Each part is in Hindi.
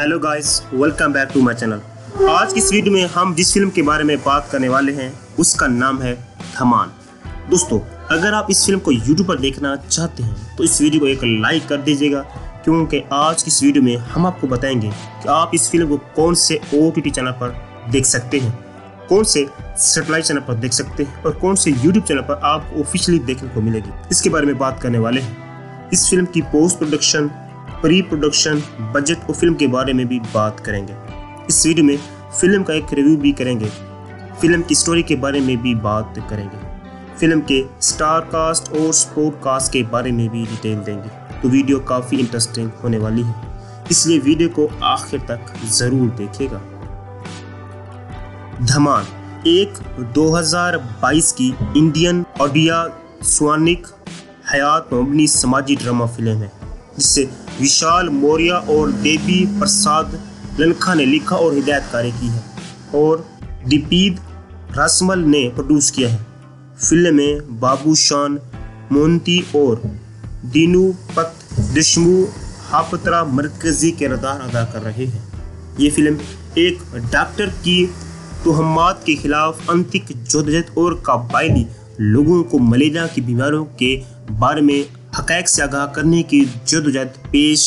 Hello guys, welcome back to my channel. आज इस वीडियो में हम जिस फिल्म के बारे में बात करने वाले हैं उसका नाम है धमाल। दोस्तों, अगर आप इस फिल्म को यूट्यूब पर देखना चाहते हैं तो इस वीडियो को एक लाइक कर दीजिएगा, क्योंकि आज इस वीडियो में हम आपको बताएंगे कि आप इस फिल्म को कौन से OTT चैनल पर देख सकते हैं, कौन से सेटेलाइट चैनल पर देख सकते हैं और कौन से यूट्यूब चैनल पर आपको ऑफिशियली देखने को मिलेगी। इसके बारे में बात करने वाले हैं। इस फिल्म की post production, pre production, budget और फिल्म के बारे में भी बात करेंगे। इस वीडियो में फिल्म का एक रिव्यू भी करेंगे, फिल्म की स्टोरी के बारे में भी बात करेंगे, फिल्म के स्टार कास्ट और सपोर्ट कास्ट के बारे में भी डिटेल देंगे। तो वीडियो काफ़ी इंटरेस्टिंग होने वाली है, इसलिए वीडियो को आखिर तक ज़रूर देखिएगा। धमाल एक 2022 की इंडियन ओडिया स्वानिक हयात पर मबनी समाजी ड्रामा फिल्म है, जिससे विशाल मौर्या और देवी प्रसाद लंखा ने लिखा और हिदायतकारी की है और दीपीद रासमल ने प्रोड्यूस किया है। फिल्म में बाबू शान मोंती और दीनू पत दशमू हापत्रा मरकजी किरदार अदा कर रहे हैं। ये फिल्म एक डॉक्टर की तोहमात के खिलाफ अंतिक जदोजहद और काबाइली लोगों को मलेरिया की बीमारियों के बारे में हक़ाइक़ से आगाह करने की जदोजहद पेश।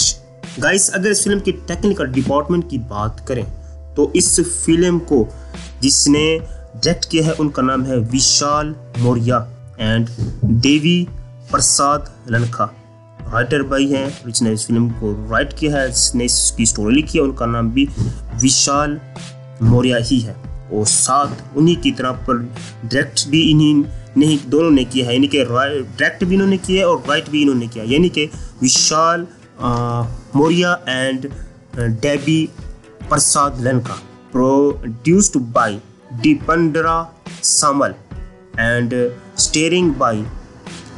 गाइस, अगर इस फिल्म की टेक्निकल डिपार्टमेंट की बात करें तो इस फिल्म को जिसने डायरेक्ट किया है उनका नाम है Vishal Maurya and Devi Prasad Lanka. Writer भाई हैं जिसने इस फिल्म को राइट किया है, जिसने इसकी स्टोरी लिखी है उनका नाम भी विशाल मौर्या ही है और साथ उन्हीं की तरह पर डायरेक्ट भी इन्हीं नहीं दोनों ने किया है, यानी कि डायरेक्ट भी इन्होंने किया है और राइट भी इन्होंने किया, यानी कि Vishal Maurya and Debi Prasad Lanka. Produced by Dipendra Samal and starring by,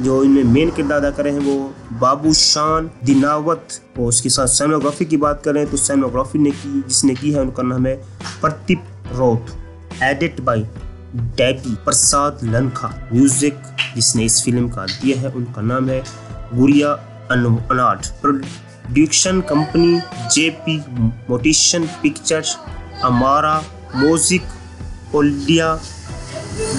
जो इनमें मेन किरदार अदा करें हैं वो बाबू शान दिनावत और उसके साथ सिनेमेटोग्राफी की बात करें तो सिनेमेटोग्राफी ने की जिसने की है उनका नाम है Pradeep Roth. Edit by Debi Prasad Lanka. Music जिसने इस फिल्म का दिया है उनका नाम है गुड़िया अनाड। Production company JP motion pictures, Amara music, ओल्डिया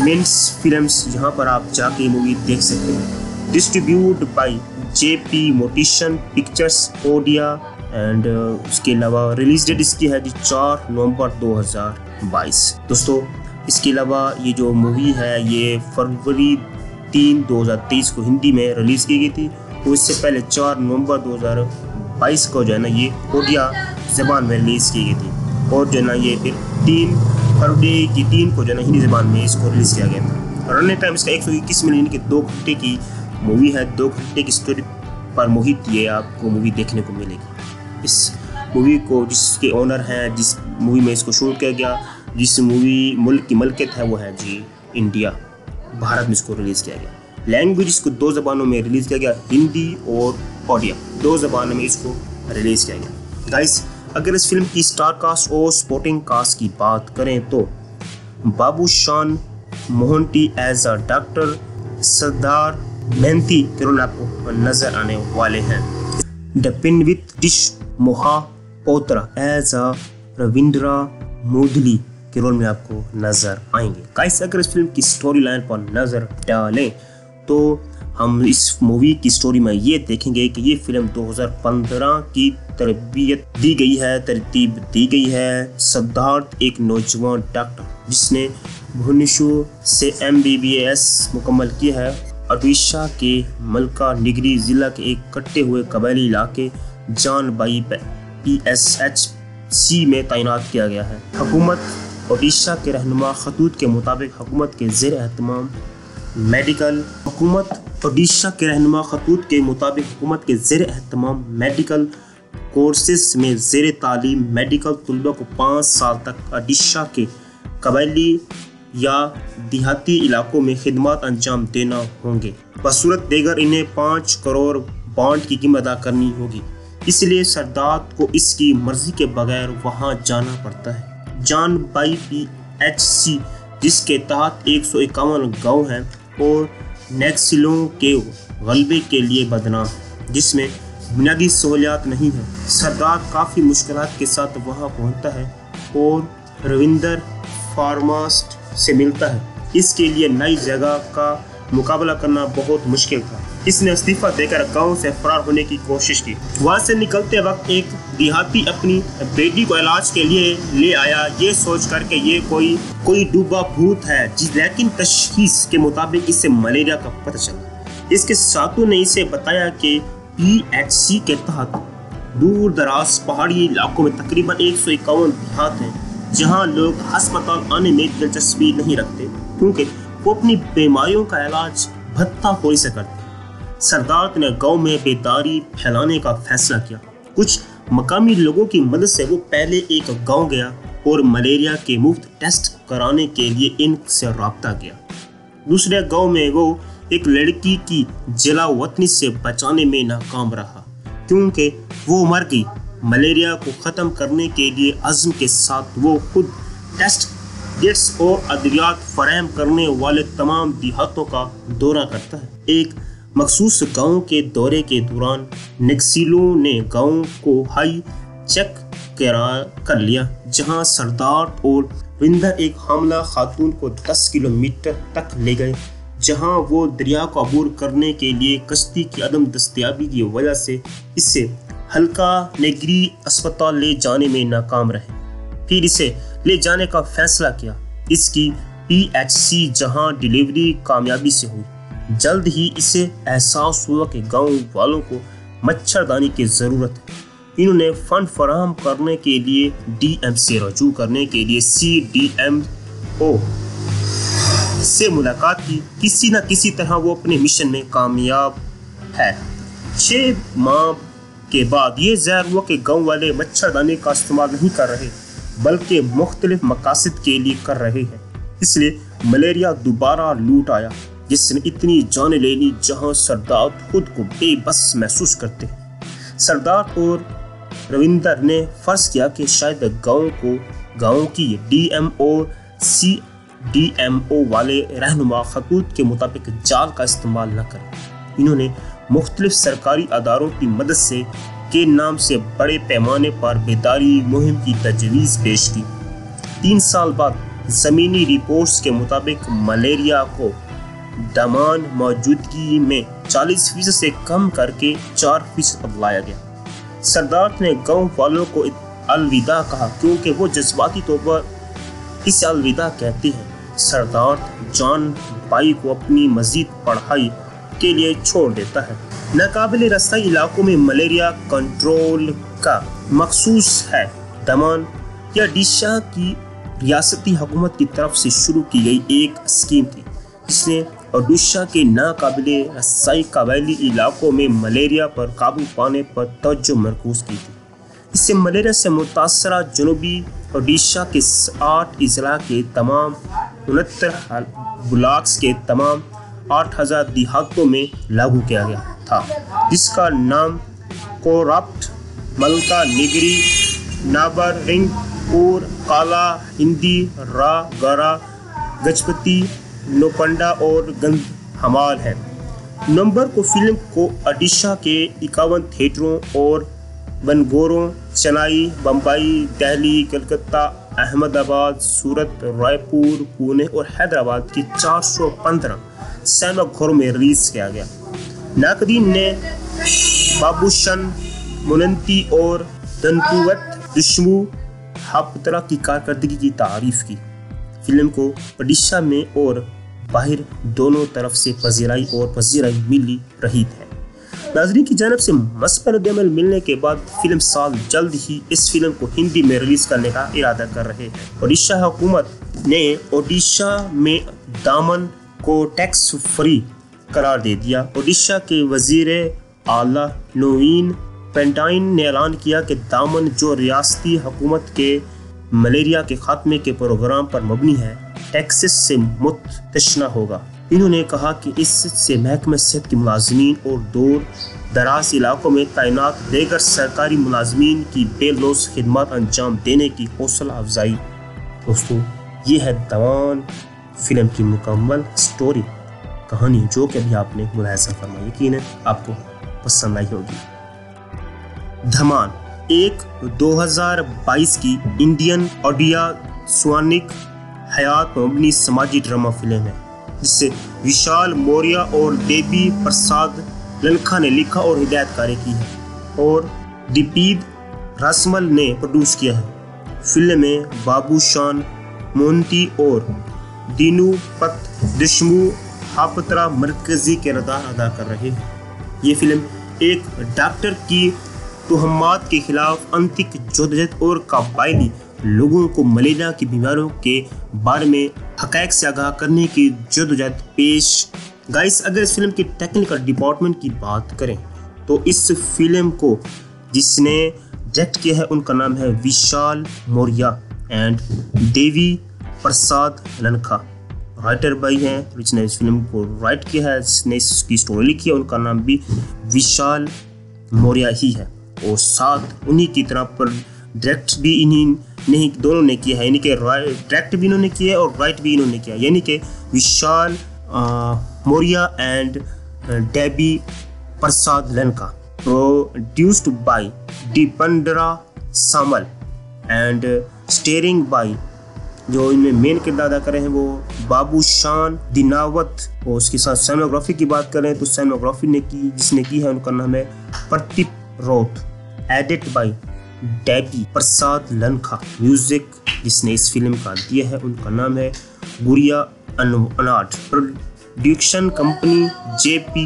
mince films, यहाँ पर आप जाके मूवी देख सकते हैं। Distribute by JP motion pictures Odia and उसके अलावा रिलीज डेट इसकी है 4 नवंबर 2022। दोस्तों, इसके अलावा ये जो मूवी है ये फरवरी 3, 2023 को हिंदी में रिलीज़ की गई थी और इससे पहले 4 नवंबर 2022 को जो है ना ये ओडिया ज़बान में रिलीज़ की गई थी और जो है ना ये फिर 3 फरवरी 2023 को जो है ना हिंदी ज़बान में इसको रिलीज़ किया गया था। रनिंग टाइम इसका 121 मिनट की 2 घंटे की मूवी है। 2 घंटे की स्टोरी पर मोहित ये आपको मूवी देखने को मिलेगी। इस मूवी को जिसके ओनर हैं, जिस मूवी में इसको शूट किया गया, जिस मूवी मुल्क की मलकियत है वो है जी इंडिया, भारत में इसको रिलीज़ किया गया। लैंग्वेज इसको 2 ज़बानों में रिलीज़ किया गया, हिंदी और ओडिया 2 ज़बानों में इसको रिलीज़ किया गया। गाइस, अगर इस फिल्म की स्टार कास्ट और सपोर्टिंग कास्ट की बात करें तो बाबू शान मोहंती एज अ डॉक्टर, सरदार मेहनती किरण आपको नज़र आने वाले हैं। दपिनवित डिश मोहा पोत्रा एज अ रविंद्रा मोदली के रोल में आपको नज़र आएंगे। गाइस, अगर इस फिल्म की स्टोरी लाइन पर नज़र डालें तो हम इस मूवी की स्टोरी में ये देखेंगे कि ये फिल्म 2015 की तरबियत दी गई है, तरतीब दी गई है। सिद्धार्थ एक नौजवान डॉक्टर जिसने भुवनेश्वर से MBBS मुकम्मल किया है, ओडिशा के मलकानगिरी ज़िला के एक कटे हुए कबायली इलाके जानबाई PSHC में तैनात किया गया है। हुकूमत ओडिशा के रहनुमा खतूत के मुताबिक हुकूमत के ज़ेर अहतमाम मेडिकल कोर्सेस में ज़ेर तालीम मेडिकल तलबा को 5 साल तक ओडिशा के कबायली या देहाती इलाकों में खिदमत अंजाम देना होंगे। बसूरत देगर इन्हें 5 करोड़ बॉन्ड की कीमत अदा करनी होगी, इसलिए सरदार को इसकी मर्जी के बगैर वहां जाना पड़ता है। जानबाई PHC जिसके तहत 151 गाँव हैं और नक्सलियों के गलबे के लिए बदनाम, जिसमें बुनियादी सहूलियात नहीं है। सरदार काफ़ी मुश्किलात के साथ वहां पहुंचता है और रविंदर फार्मास्ट से मिलता है। इसके लिए नई जगह का मुकाबला करना बहुत मुश्किल था। इसने इस्तीफा देकर गांव से फरार होने की कोशिश की। वहां से निकलते वक्त एक देहाती अपनी बेटी को इलाज के लिए ले आया, ये सोच कर के ये कोई डूबा भूत है, लेकिन तशखीस के मुताबिक इसे मलेरिया का पता चला। इसके साथों ने इसे बताया कि PHC के तहत दूर दराज पहाड़ी इलाकों में तकरीबन 151 देहात हैं जहाँ लोग अस्पताल आने में दिलचस्पी नहीं रखते क्योंकि वो अपनी बीमारियों का इलाज भत्ता खोरी से करते। सरदार ने गांव में बेदारी फैलाने का फैसला किया। कुछ मकामी लोगों की मदद से वो पहले एक गांव गया और मलेरिया के मुफ्त टेस्ट कराने के लिए इनसे रब्ता किया। दूसरे गांव में वो एक लड़की की जलावतनी से बचाने में नाकाम रहा क्योंकि वो मर गई। मलेरिया को ख़त्म करने के लिए अज़्म के साथ वो खुद टेस्ट किट्स और अद्वियात फराहम करने वाले तमाम देहातों का दौरा करता है। एक मखसूस गाँव के दौरे के दौरान नक्सलियों ने गाँव को हाई चेक कर लिया जहाँ सरदार और विंदर एक हमला खातून को 10 किलोमीटर तक ले गए जहाँ वो दरिया को अबूर करने के लिए कश्ती की अदम दस्तियाबी की वजह से इसे हल्का नगरी अस्पताल ले जाने में नाकाम रहे। फिर इसे ले जाने का फैसला किया। इसकी PHC जहाँ डिलीवरी कामयाबी से हुई। जल्द ही इसे एहसास हुआ कि गांव वालों को मच्छरदानी की ज़रूरत है। इन्होंने फंड फराहम करने के लिए DM से रजू करने के लिए CDMO से मुलाकात की। किसी न किसी तरह वो अपने मिशन में कामयाब है। 6 माह के बाद ये ज़ाहिर हुआ कि गांव वाले मच्छरदानी का इस्तेमाल नहीं कर रहे बल्कि मुख्तलिफ मकासद के लिए कर रहे हैं। इसलिए मलेरिया दोबारा लूट आया जिसने इतनी जान ले ली जहाँ सरदार खुद को बेबस महसूस करते हैं। सरदार और रविंदर ने फर्ज किया कि शायद गाँव की DMO वाले रहनुमा खतूत के मुताबिक जाल का इस्तेमाल न करें। इन्होंने मुख्तलिफ सरकारी अदारों की मदद से के नाम से बड़े पैमाने पर बेदारी मुहिम की तजवीज़ पेश की। 3 साल बाद ज़मीनी रिपोर्ट्स के मुताबिक मलेरिया को दमान मौजूदगी में 40% से कम करके 4% लाया गया। सरदार ने गाँव वालों को अलविदा कहा क्योंकि वो जज्बाती तौर पर इसे अलविदा कहते हैं। सरदार जान भाई को अपनी मजीद पढ़ाई के लिए छोड़ देता है। नाकाबिल रास्ता इलाकों में मलेरिया कंट्रोल का मखसूस है। दमन या डीशा की रियासती हुकूमत की तरफ से शुरू की गई एक स्कीम थी जिसने ओडिशा के नाकाबिल रसाई कबायली इलाकों में मलेरिया पर काबू पाने पर तवज्जो मरकूज की थी। इससे मलेरिया से मुतासरा जनूबी ओडिशा के 8 इजला के तमाम 69 ब्लॉक्स के तमाम 8000 देहातों में लागू किया गया था जिसका नाम कोरप्ट मलका निगरी नाबरिंगपुर काला हिंदी रागरा गजपति नोपंडा और गंध हमाल है। नवंबर को फिल्म को ओडिशा के 51 थिएटरों और बनगोरों चेन्नई, बम्बई, दिल्ली, कलकत्ता, अहमदाबाद, सूरत, रायपुर, पुणे और हैदराबाद के 415 सिनेमाघरों में रिलीज किया गया। नाकदीन ने बाबूशन मुनंती और दंतुवत दुश्मू हापतरा की कारकर्दगी की तारीफ की। फिल्म को ओडिशा में और बाहर दोनों तरफ से पजीराई मिली रही है। नाजरीन की जानब से मस्बत अमल मिलने के बाद फिल्म साल जल्द ही इस फिल्म को हिंदी में रिलीज़ करने का इरादा कर रहे हैं। ओडिशा हुकूमत ने ओडिशा में दामन को टैक्स फ्री करार दे दिया। ओडिशा के वजीर आला नवीन पेंटाइन ने ऐलान किया कि दामन जो रियासती हुकूमत के मलेरिया के खात्मे के प्रोग्राम पर मबनी है टैक्सेस से मुतशना होगा। इन्होंने कहा कि इससे महकमे सेहत के मुलाजमीन और दूर दराज इलाकों में तैनात देगर सरकारी मुलाजमीन की बेलोस खिदमत अंजाम देने की हौसला अफजाई। दोस्तों, ये है दवान फिल्म की मुकम्मल स्टोरी कहानी जो कि अभी आपने मुलाहजा फरमाया। यकीन है आपको पसंद आई होगी। धमान एक 2022 की इंडियन ओडिया स्वानिक हयात मबनी समाजी ड्रामा फिल्म है जिसे विशाल मौर्य और देवी प्रसाद ललखा ने लिखा और हिदायतकारी की है और दीपीद रासमल ने प्रोड्यूस किया है। फिल्म में बाबू शान मोंती और दीनू पत दशमू हापत्रा मरकजी किरदार अदा कर रहे हैं। ये फिल्म एक डॉक्टर की तोहमात के खिलाफ अंतिक जदोजहद और काबाइली लोगों को मलेरिया की बीमारियों के बारे में हक़ाइक़ से आगाह करने की जदोजहद पेश गाइस। अगर इस फिल्म की टेक्निकल डिपार्टमेंट की बात करें तो इस फिल्म को जिसने डायरेक्ट किया है उनका नाम है Vishal Maurya and Devi Prasad Lenka. Writer भाई हैं जिसने इस फिल्म को राइट किया है, जिसने इसकी स्टोरी लिखी है उनका नाम भी विशाल मौर्य ही है और साथ उन्हीं की तरह पर डायरेक्ट भी इन्हीं दोनों ने किया है, यानी कि डायरेक्ट भी इन्होंने किया है और राइट भी इन्होंने किया, यानी कि Vishal Maurya and Debi Prasad Lenka. Produced by Dipendra Samal and starring by जो इनमें मेन किरदार अदा करें हैं वो बाबू शान दिनावत और उसके साथ सैनोग्राफी की बात करें तो सैनोग्राफी ने की जिसने की है उनका नाम है Pradeep Roth. Edit by Debi Prasad Lenka. Music जिसने इस फिल्म का दिया है उनका नाम है गुड़िया अनाट। Production company JP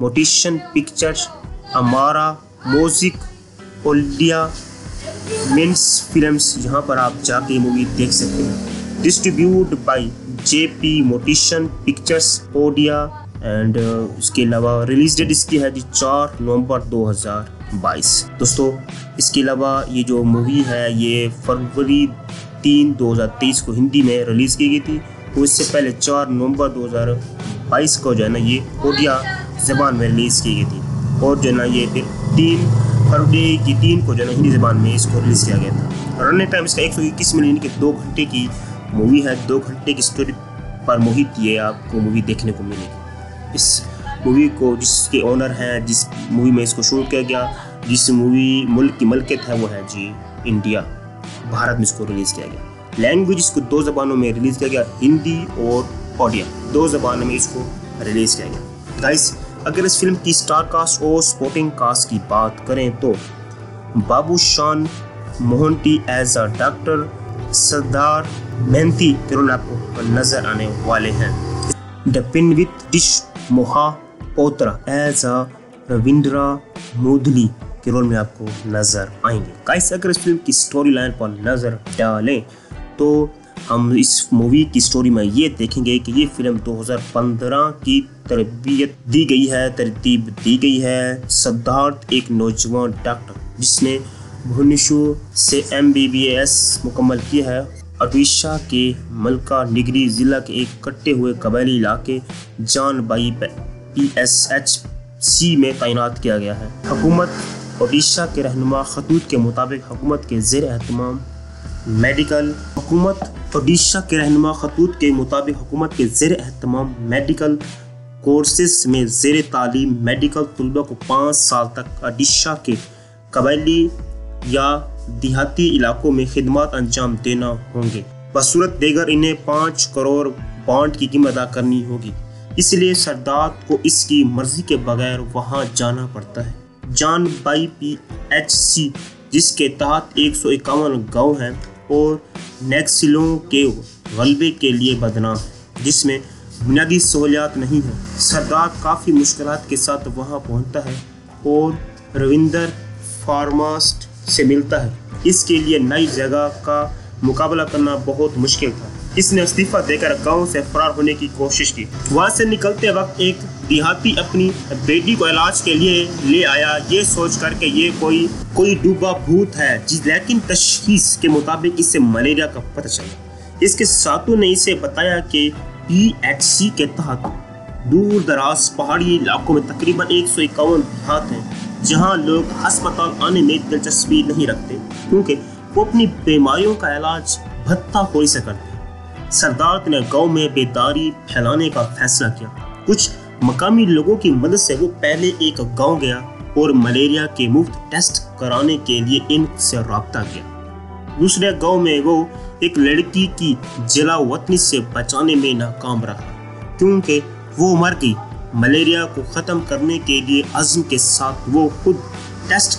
मोटिशन pictures Amara music ओल्डिया mince films, यहाँ पर आप जाके मूवी देख सकते हैं। Distribute by JP मोटिशन pictures Odia and इसके अलावा रिलीज डेट इसकी है जी 4 नवंबर 2022। दोस्तों इसके अलावा ये जो मूवी है ये फरवरी 3, 2023 को हिंदी में रिलीज़ की गई थी और इससे पहले 4 नवंबर 2022 को जो है ना ये ओडिया जबान में रिलीज़ की गई थी और जो है ना ये फिर 3 फरवरी 2023 को जो है हिंदी ज़बान में इसको रिलीज़ किया गया था। रनिंग टाइम इसका 121 मिनट यानी कि 2 घंटे की मूवी है। 2 घंटे की स्टोरी पर मोहित ये आपको मूवी देखने को मिलेगी। इस मूवी को जिसके ओनर हैं, जिस मूवी में इसको शूट किया गया, जिस मूवी मुल्क की मलकियत है वो है जी इंडिया, भारत में इसको रिलीज़ किया गया। लैंग्वेज इसको 2 ज़बानों में रिलीज़ किया गया, हिंदी और ओडिया 2 ज़बानों में इसको रिलीज़ किया गया। गाइस अगर इस फिल्म की स्टार कास्ट और सपोर्टिंग कास्ट की बात करें तो बाबू शान मोहंती एज अ डॉक्टर, सरदार मेहंती किरण आपको नजर आने वाले हैं। द पिनवित डिश मोहा पोत्रा एज अ रविंद्रा मोदली के रोल में आपको नजर आएंगे। गाइस अगर इस फिल्म की स्टोरी लाइन पर नजर डालें तो हम इस मूवी की स्टोरी में ये देखेंगे कि ये फिल्म 2015 की तरबियत दी गई है, तरतीब दी गई है। सिद्धार्थ एक नौजवान डॉक्टर जिसने भुवनेश्वर से MBBS मुकम्मल किया है, ओडिशा के मलकानगिरी ज़िला के एक कटे हुए कबायली इलाके जानबाई PSHC में तैनात किया गया है। हुकूमत ओडिशा के रहनुमा खतूत के मुताबिक हुकूमत के ज़ेर एहतमाम मेडिकल मेडिकल कोर्सेस में ज़ेर तालीम मेडिकल तलबा को 5 साल तक ओडिशा के कबायली या देहाती इलाकों में खिदमत अंजाम देना होंगे। बसूरत देगर इन्हें 5 करोड़ बॉन्ड की कीमत अदा करनी होगी, इसलिए सरदार को इसकी मर्जी के बगैर वहां जाना पड़ता है। जानबाई PHC जिसके तहत 151 गाँव हैं और नक्सलियों के गलबे के लिए बदनाम है जिसमें बुनियादी सहूलियात नहीं है। सरदार काफ़ी मुश्किलात के साथ वहां पहुंचता है और रविंदर फार्मास्ट से मिलता है। इसके लिए नई जगह का मुकाबला करना बहुत मुश्किल था। इसने इस्तीफ़ा देकर गांव से फरार होने की कोशिश की। वहां से निकलते वक्त एक देहाती अपनी बेटी को इलाज के लिए ले आया, ये सोच कर के ये कोई डूबा भूत है, लेकिन तशखीस के मुताबिक इसे मलेरिया का पता चला। इसके साथों ने इसे बताया कि PHC के तहत दूर दराज पहाड़ी इलाकों में तकरीबन 151 देहात हैं जहाँ लोग अस्पताल आने में दिलचस्पी नहीं रखते क्योंकि वो अपनी बीमारियों का इलाज भत्ताखोरी से करते। सरदार ने गांव में बेदारी फैलाने का फैसला किया। कुछ मकामी लोगों की मदद से वो पहले एक गांव गया और मलेरिया के मुफ्त टेस्ट कराने के लिए इनसे रब्ता किया। दूसरे गांव में वो एक लड़की की जलावतनी से बचाने में नाकाम रहा क्योंकि वो मर गई। मलेरिया को ख़त्म करने के लिए अज़्म के साथ वो खुद टेस्ट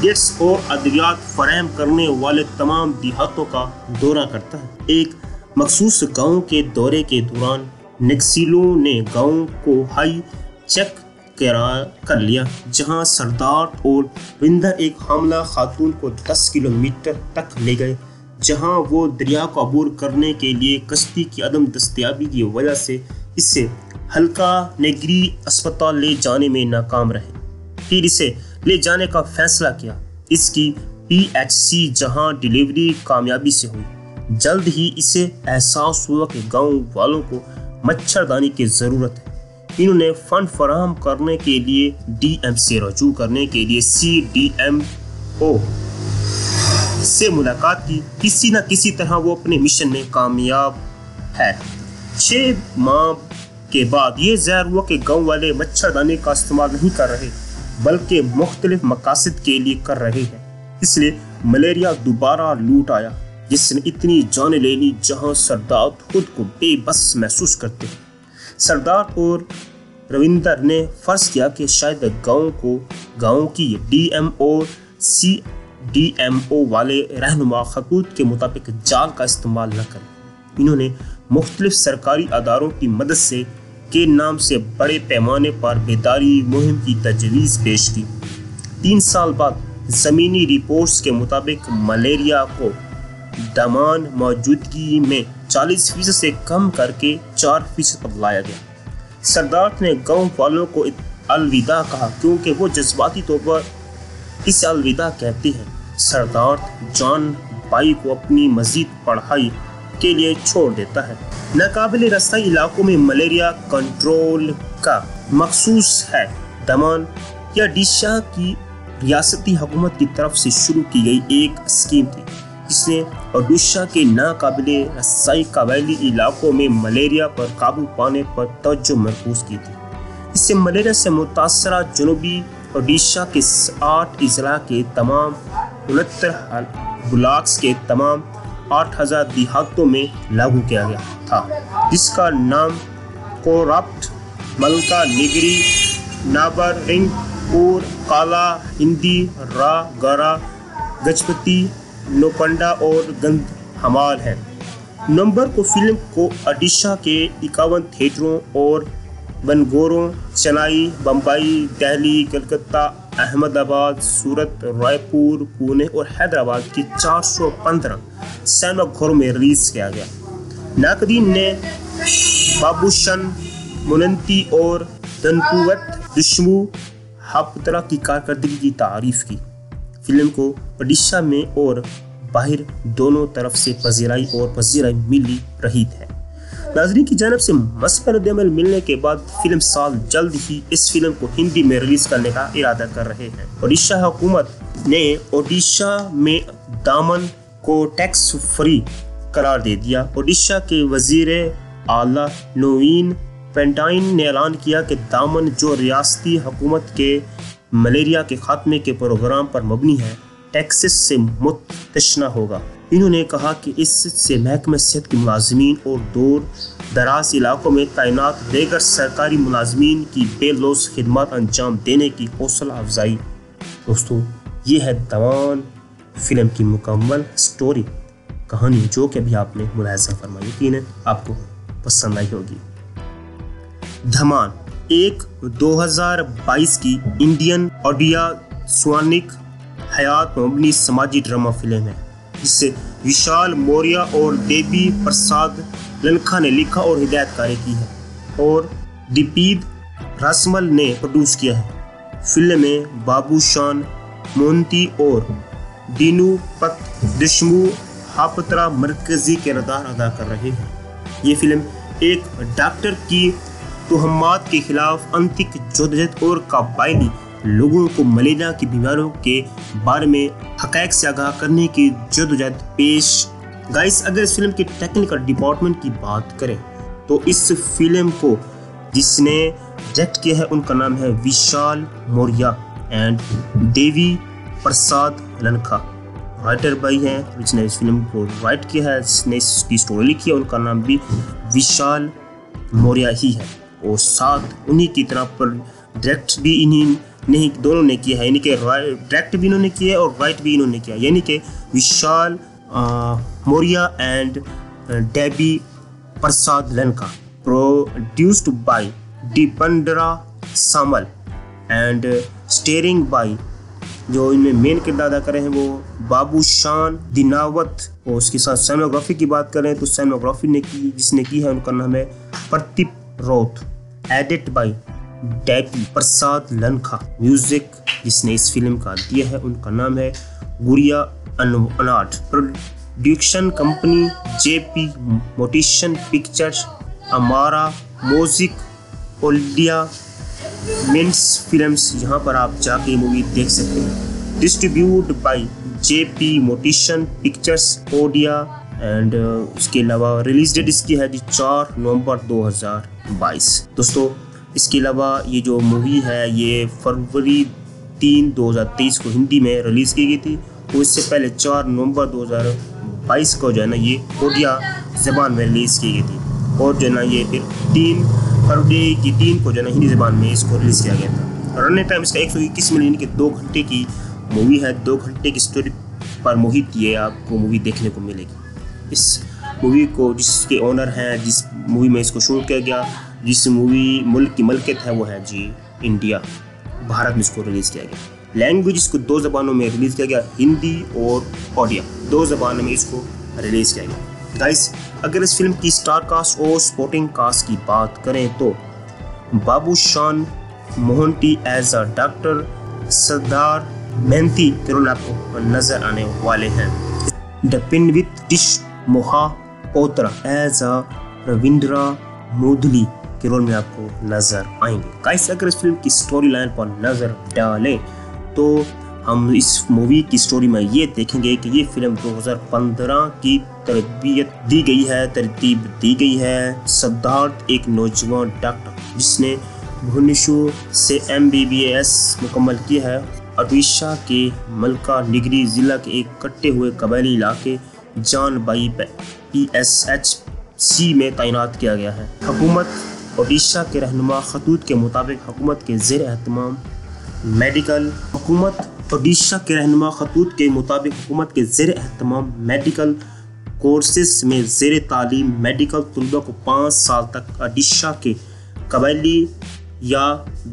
किट्स और अद्वियात फराहम करने वाले तमाम देहातों का दौरा करता है। एक मखसूस गाँव के दौरे के दौरान नक्सलियों ने गाँव को हाई चेक कर लिया, जहां सरदार और विंदर एक हमला खातून को 10 किलोमीटर तक ले गए, जहां वो दरिया को अबूर करने के लिए कश्ती की अदम दस्तयाबी की वजह से इसे हल्का नेगरी अस्पताल ले जाने में नाकाम रहे। फिर इसे ले जाने का फैसला किया। इसकी पीएचसी जहां डिलीवरी कामयाबी से हुई। जल्द ही इसे एहसास हुआ कि गाँव वालों को मच्छरदानी की ज़रूरत है। इन्होंने फंड फराहम करने के लिए डीएम से रजू करने के लिए सीडीएमओ से मुलाकात की। किसी न किसी तरह वो अपने मिशन में कामयाब है। 6 माह के बाद ये ज़ाहिर हुआ कि गाँव वाले मच्छरदानी का इस्तेमाल नहीं कर रहे बल्कि मुख्तलिफ मकासद के लिए कर रहे हैं। इसलिए मलेरिया दोबारा लूट आया जिसने इतनी जानें ले ली जहाँ सरदार खुद को बेबस महसूस करते हैं। सरदार और रविंदर ने फर्ज किया कि शायद गाँव की डीएमओ सीडीएमओ वाले रहनुमा खतूत के मुताबिक जाल का इस्तेमाल न करें। इन्होंने मुख्तलिफ सरकारी अदारों की मदद से के नाम से बड़े पैमाने पर बेदारी मुहिम की तजवीज़ पेश की। 3 साल बाद ज़मीनी रिपोर्ट्स के मुताबिक मलेरिया को दमान मौजूदगी में 40% से कम करके 4% पर लाया गया। सरदार ने गांव वालों को अलविदा कहा क्योंकि वो जज्बाती तौर पर इसे अलविदा कहती हैं। सरदार जॉन भाई को अपनी मजीद पढ़ाई के लिए छोड़ देता है। नाकाबिल रास्ता इलाकों में मलेरिया कंट्रोल का मखसूस है। दमन या डीशा की रियासती हुकूमत की तरफ से शुरू की गई एक स्कीम थी जिसने ओडिशा के नाकाबिले रसाई कबायली इलाकों में मलेरिया पर काबू पाने पर तवज्जो मरकूज़ की थी। इससे मलेरिया से मुतासरा जनूबी ओडिशा के 8 इजला के तमाम 69 ब्लॉक्स के तमाम 8000 देहातों में लागू किया गया था जिसका नाम कोरप्ट मलका निगरी नाबरिंग और काला हिंदी रा गरा गजपति नोकंडा और गंध हमाल है। नवंबर को फिल्म को ओडिशा के 51 थिएटरों और बनगोरों चेन्नई, बम्बई, दिल्ली, कलकत्ता, अहमदाबाद, सूरत, रायपुर, पुणे और हैदराबाद के 415 सिनेमा घरों में रिलीज़ किया गया। नाकदीन ने बाबूशन मुनंती और धनकुवत दुश्मू हापतरा की कारकर्दगी की तारीफ की। फिल्म को ओडिशा में और बाहर दोनों तरफ से पजीराई मिली रही है। नाजरीन की जानब से मसला रद्दअमल मिलने के बाद फिल्म साल जल्द ही इस फिल्म को हिंदी में रिलीज करने का इरादा कर रहे हैं। ओडिशा हुकूमत ने ओडिशा में दामन को टैक्स फ्री करार दे दिया। ओडिशा के वजीर आला नवीन पेंटाइन ने ऐलान किया कि दामन जो रियासती हुकूमत के मलेरिया के खात्मे के प्रोग्राम पर मबनी है टैक्सेस से मुतशना होगा। इन्होंने कहा कि इससे महकमे सेहत के मुलाजमीन और दूर दराज इलाकों में तैनात दीगर सरकारी मुलाजमीन की बेलोस खिदमत अंजाम देने की हौसला अफजाई। दोस्तों ये है दमान फिल्म की मुकम्मल स्टोरी कहानी जो कि अभी आपने मुलाहिजा फरमाई। यकीन है आपको पसंद आई होगी। दमान एक 2022 की इंडियन ओडिया स्वानिक हयात मबनी समाजी ड्रामा फिल्म है जिसे विशाल मौर्य और देवी प्रसाद ललखा ने लिखा और हिदायतकारी की है और दीपीद रासमल ने प्रोड्यूस किया है। फिल्म में बाबूशान मोंती और दीनू पत दुश्मू हापतरा मरकजी किरदार अदा कर रहे हैं। ये फिल्म एक डॉक्टर की तोहमात के खिलाफ अंतिक जदोजहद और काबायली लोगों को मलेरिया की बीमारियों के बारे में हक़ीक़त से आगाह करने की जदोजहद पेश। गाइस अगर इस फिल्म के टेक्निकल डिपार्टमेंट की बात करें तो इस फिल्म को जिसने डायरेक्ट किया है उनका नाम है Vishal Maurya and Devi Prasad Lenka writer भाई हैं जिसने इस फिल्म को राइट किया है, जिसने इसकी स्टोरी लिखी है। उनका नाम भी विशाल मौर्या ही है और साथ उन्हीं की तरह पर डायरेक्ट भी इन्हीं नहीं दोनों ने किया है, यानी कि डायरेक्ट भी इन्होंने किया है और राइट भी इन्होंने किया, यानी कि Vishal Maurya and Debi Prasad Lenka. Produced by Dipendra Samal and starring by, जो इनमें मेन किरदार अदा करें हैं वो बाबू शान दिनावत। और उसके साथ सिनेमाग्राफी की बात करें तो सिनेमाग्राफी ने की जिसने की है उनका नाम है Pradeep Raut. Edit by Debi Prasad Lenka. Music जिसने इस फिल्म का दिया है उनका नाम है गुड़िया अनाड। Production company JP मोटिशन pictures, Amara music, ओल्डिया mince films, यहाँ पर आप जाके मूवी देख सकते हैं। Distribute by JP मोटिशन pictures Odia and उसके अलावा रिलीज डेट इसकी है जी 4 नवंबर 2022। दोस्तों इसके अलावा ये जो मूवी है ये फरवरी 3, 2023 को हिंदी में रिलीज़ की गई थी और इससे पहले 4 नवंबर 2022 को जो है ना ये ओडिया जबान में रिलीज़ की गई थी और जो है ना ये फिर 3 फरवरी 2023 को जो है हिंदी ज़बान में इसको रिलीज़ किया गया था। रनिंग टाइम इसका 121 मिनट, यानी कि 2 घंटे की मूवी है। 2 घंटे की स्टोरी पर मोहित ये आपको मूवी देखने को मिलेगी। इस मूवी को जिसके ओनर हैं, जिस मूवी में इसको शूट किया गया, जिस मूवी मुल्क की मलकियत है वो है जी इंडिया, भारत में इसको रिलीज़ किया गया। लैंग्वेज इसको 2 ज़बानों में रिलीज़ किया गया, हिंदी और ओडिया, 2 ज़बानों में इसको रिलीज़ किया गया। गाइस अगर इस फिल्म की स्टार कास्ट और सपोर्टिंग कास्ट की बात करें तो बाबू शान मोहंती एज अ डॉक्टर, सरदार मेहंती के रोल आपको नजर आने वाले हैं। दपिनवित डिश मोहा पोत्रा एज अ रविंद्रा मोदली के रोल में आपको नजर आएंगे। गाइस अगर इस फिल्म की स्टोरी लाइन पर नजर डालें तो हम इस मूवी की स्टोरी में ये देखेंगे कि ये फिल्म 2015 की तरबियत दी गई है, तरतीब दी गई है। सिद्धार्थ एक नौजवान डॉक्टर जिसने भुवनेश्वर से MBBS मुकम्मल किया है, ओडिशा के मलकानगिरी ज़िला के एक कटे हुए कबायली इलाके जानबाई PSHC में तैनात किया गया है। हुकूमत ओडिशा के रहनुमा खतूत के मुताबिक हुकूमत के ज़ेर अहतमाम मेडिकल कोर्सेस में ज़ेर तालीम मेडिकल तलबा को 5 साल तक ओडिशा के कबायली या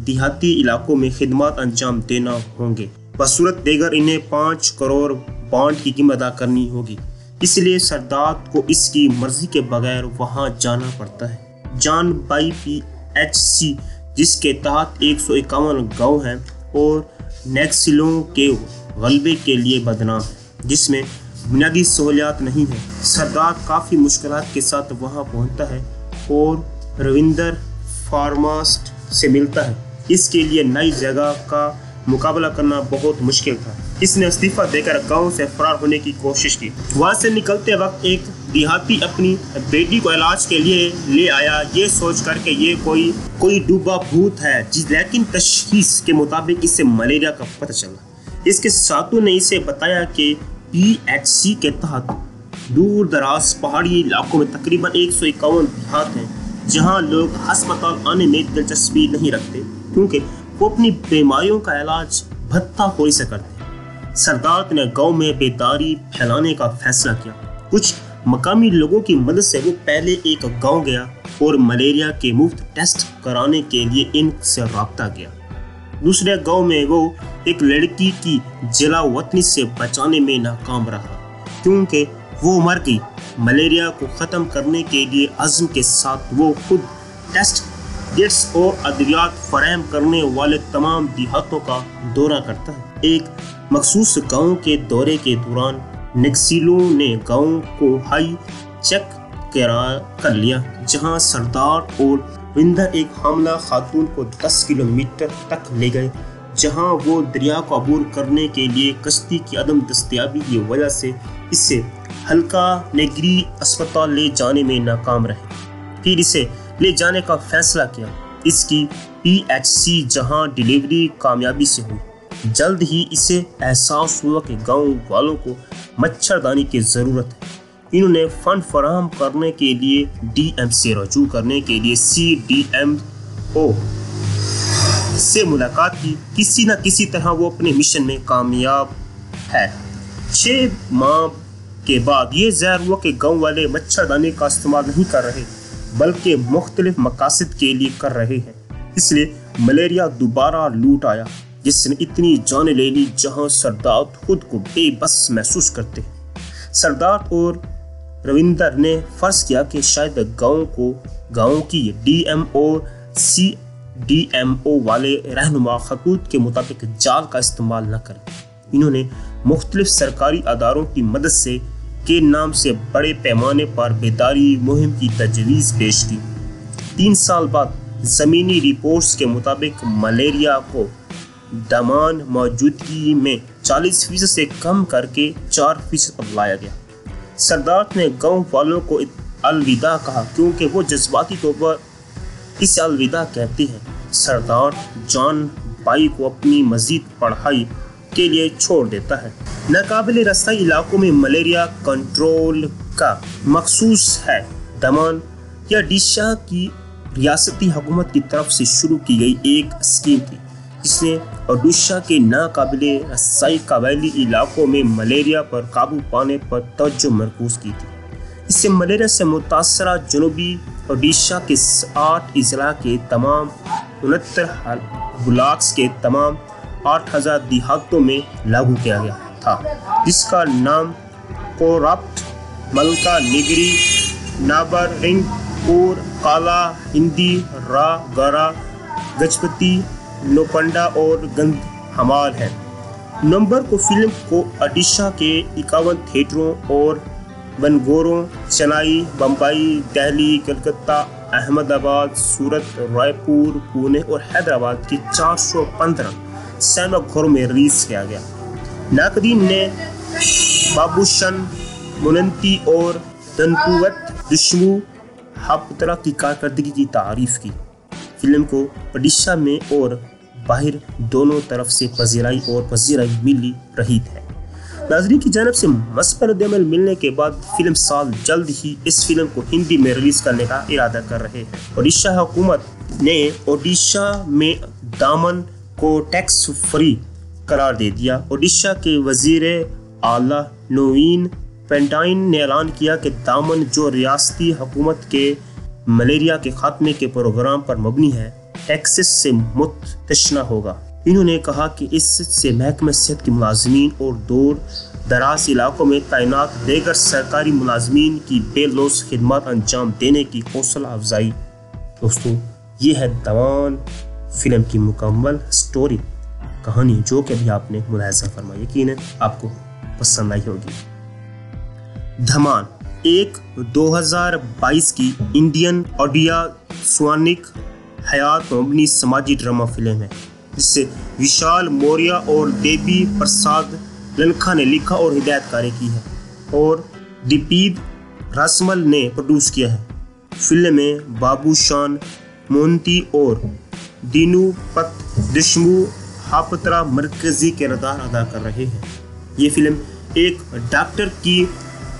देहाती इलाकों में खिदमत अंजाम देना होंगे। बसूरत देगर इन्हें 5 करोड़ बॉन्ड की कीमत अदा करनी होगी, इसलिए सरदार को इसकी मर्जी के बगैर वहां जाना पड़ता है। जानबाई PHC जिसके तहत 151 गाँव हैं और नक्सलियों के गलबे के लिए बदनाम है, जिसमें बुनियादी सहूलियात नहीं है। सरदार काफ़ी मुश्किलात के साथ वहां पहुंचता है और रविंदर फार्मास्ट से मिलता है। इसके लिए नई जगह का मुकाबला करना बहुत मुश्किल था। इसने इस्तीफा देकर गांव से फरार होने की कोशिश की। वहां से निकलते वक्त एक देहाती अपनी बेटी को इलाज के लिए ले आया, ये सोच कर के ये कोई डूबा भूत है, लेकिन तशखीस के मुताबिक इसे मलेरिया का पता चला। इसके साथों ने इसे बताया कि PHC के तहत दूर दराज पहाड़ी इलाकों में तकरीबन 151 देहात हैं, जहाँ लोग अस्पताल आने में दिलचस्पी नहीं रखते क्योंकि वो अपनी बीमारियों का इलाज भत्ताखोरी से करते हैं। सरदार ने गांव में बेदारी फैलाने का फैसला किया। कुछ मकामी लोगों की मदद से वो पहले एक गांव गया और मलेरिया के मुफ्त टेस्ट कराने के लिए इनसे रब्ता किया। दूसरे गांव में वो एक लड़की की जलावतनी से बचाने में नाकाम रहा क्योंकि वो मर गई। मलेरिया को ख़त्म करने के लिए अज़्म के साथ वो खुद टेस्ट किट्स और अद्वियात फराहम करने वाले तमाम देहातों का दौरा करता है। एक मखसूस गाँव के दौरे के दौरान नक्सलियों ने गाँव को हाई चेक कर लिया, जहाँ सरदार और विंदर एक हमला खातून को 10 किलोमीटर तक ले गए, जहां वो दरिया को अबूर करने के लिए कश्ती की अदम दस्तयाबी की वजह से इसे हल्का नेगरी अस्पताल ले जाने में नाकाम रहे। फिर इसे ले जाने का फैसला किया। इसकी PHC जहां डिलीवरी कामयाबी से हुई। जल्द ही इसे एहसास हुआ कि गांव वालों को मच्छरदानी की ज़रूरत है। इन्होंने फंड फराहम करने के लिए डीएम से रजू करने के लिए CDMO से मुलाकात की। किसी न किसी तरह वो अपने मिशन में कामयाब है। 6 माह के बाद ये ज़ाहिर हुआ कि गाँव वाले मच्छरदानी का इस्तेमाल नहीं कर रहे बल्कि मुख्तलिफ मकासद के लिए कर रहे हैं। इसलिए मलेरिया दोबारा लूट आया जिसने इतनी जानें ले ली जहां सरदार खुद को बेबस महसूस करते हैं। सरदार और रविंदर ने फर्ज किया कि शायद गाँव की DMO वाले रहनुमा खतूत के मुताबिक जाल का इस्तेमाल न करें। इन्होंने मुख्तलिफ सरकारी अदारों की मदद से के नाम से बड़े पैमाने पर बेदारी मुहिम की तजवीज़ पेश की। 3 साल बाद ज़मीनी रिपोर्ट्स के मुताबिक मलेरिया को दमान मौजूदगी में 40% से कम करके 4% पर लाया गया। सरदार ने गांव वालों को अलविदा कहा क्योंकि वो जज्बाती तौर पर इसे अलविदा कहते हैं। सरदार जॉन भाई को अपनी मजीद पढ़ाई के लिए छोड़ देता है। नाकाबिल रास्ताई इलाकों में मलेरिया कंट्रोल का मखसूस है। दमन या डीशा की रियासती हुकूमत की तरफ से शुरू की गई एक स्कीम थी जिसने ओडिशा के नाकाबिल रास्ताई कबायली इलाकों में मलेरिया पर काबू पाने पर तवज्जो मरकूज की थी। इससे मलेरिया से मुतासरा जनूबी ओडिशा के 8 अजला के तमाम 69 ब्लॉक्स के तमाम 8000 देहातों में लागू किया गया था जिसका नाम कोरप्ट मलका निगरी नाबरिंग और काला हिंदी रा गरा गजपति नोपंडा और गंध हमाल है। नवंबर को फिल्म को ओडिशा के 51 थिएटरों और बनगोरों चेन्नई, बम्बई, दिल्ली, कलकत्ता, अहमदाबाद, सूरत, रायपुर, पुणे और हैदराबाद के 415 सिनेमा घरों में रिलीज किया गया। नाकदीन ने बाबूशन मुनंती और दनकुवत दुश्मू हापतरा की कारकर्दगी की तारीफ की। फिल्म को ओडिशा में और बाहर दोनों तरफ से पजीराई मिली रही है। नाजरीन की जानब से मस्बरद अमल मिलने के बाद फिल्म साल जल्द ही इस फिल्म को हिंदी में रिलीज करने का इरादा कर रहे हैं। ओडिशा हुकूमत ने ओडिशा में दामन को टैक्स फ्री करार दे दिया। ओडिशा के वजीर आला नवीन पेंटाइन ने ऐलान किया कि दामन जो रियासती हुकूमत के मलेरिया के खात्मे के प्रोग्राम पर मबनी है टैक्सेस से मुतशना होगा। इन्होंने कहा कि इससे महकमे सेहत के मुलाजमीन और दूर दराज इलाकों में तैनात दीगर सरकारी मुलाजमीन की बेलोस खिदमत अंजाम देने की हौसला अफजाई। दोस्तों ये है दवान फिल्म की मुकम्मल स्टोरी कहानी जो कि अभी आपने मुलाहजा फरमाई। यकीनन आपको पसंद आई होगी। धमान एक 2022 की इंडियन ओडिया स्वानिक हयात पर मबनी समाजी ड्रामा फिल्म है जिससे विशाल मौर्या और देवी प्रसाद ललखा ने लिखा और हिदायतकारी की है और दीपीद रासमल ने प्रोड्यूस किया है। फिल्म में बाबूशान मोंती और दीनू पत दुश्मू हापतरा मरकजी किरदार अदा कर रहे हैं। ये फिल्म एक डॉक्टर की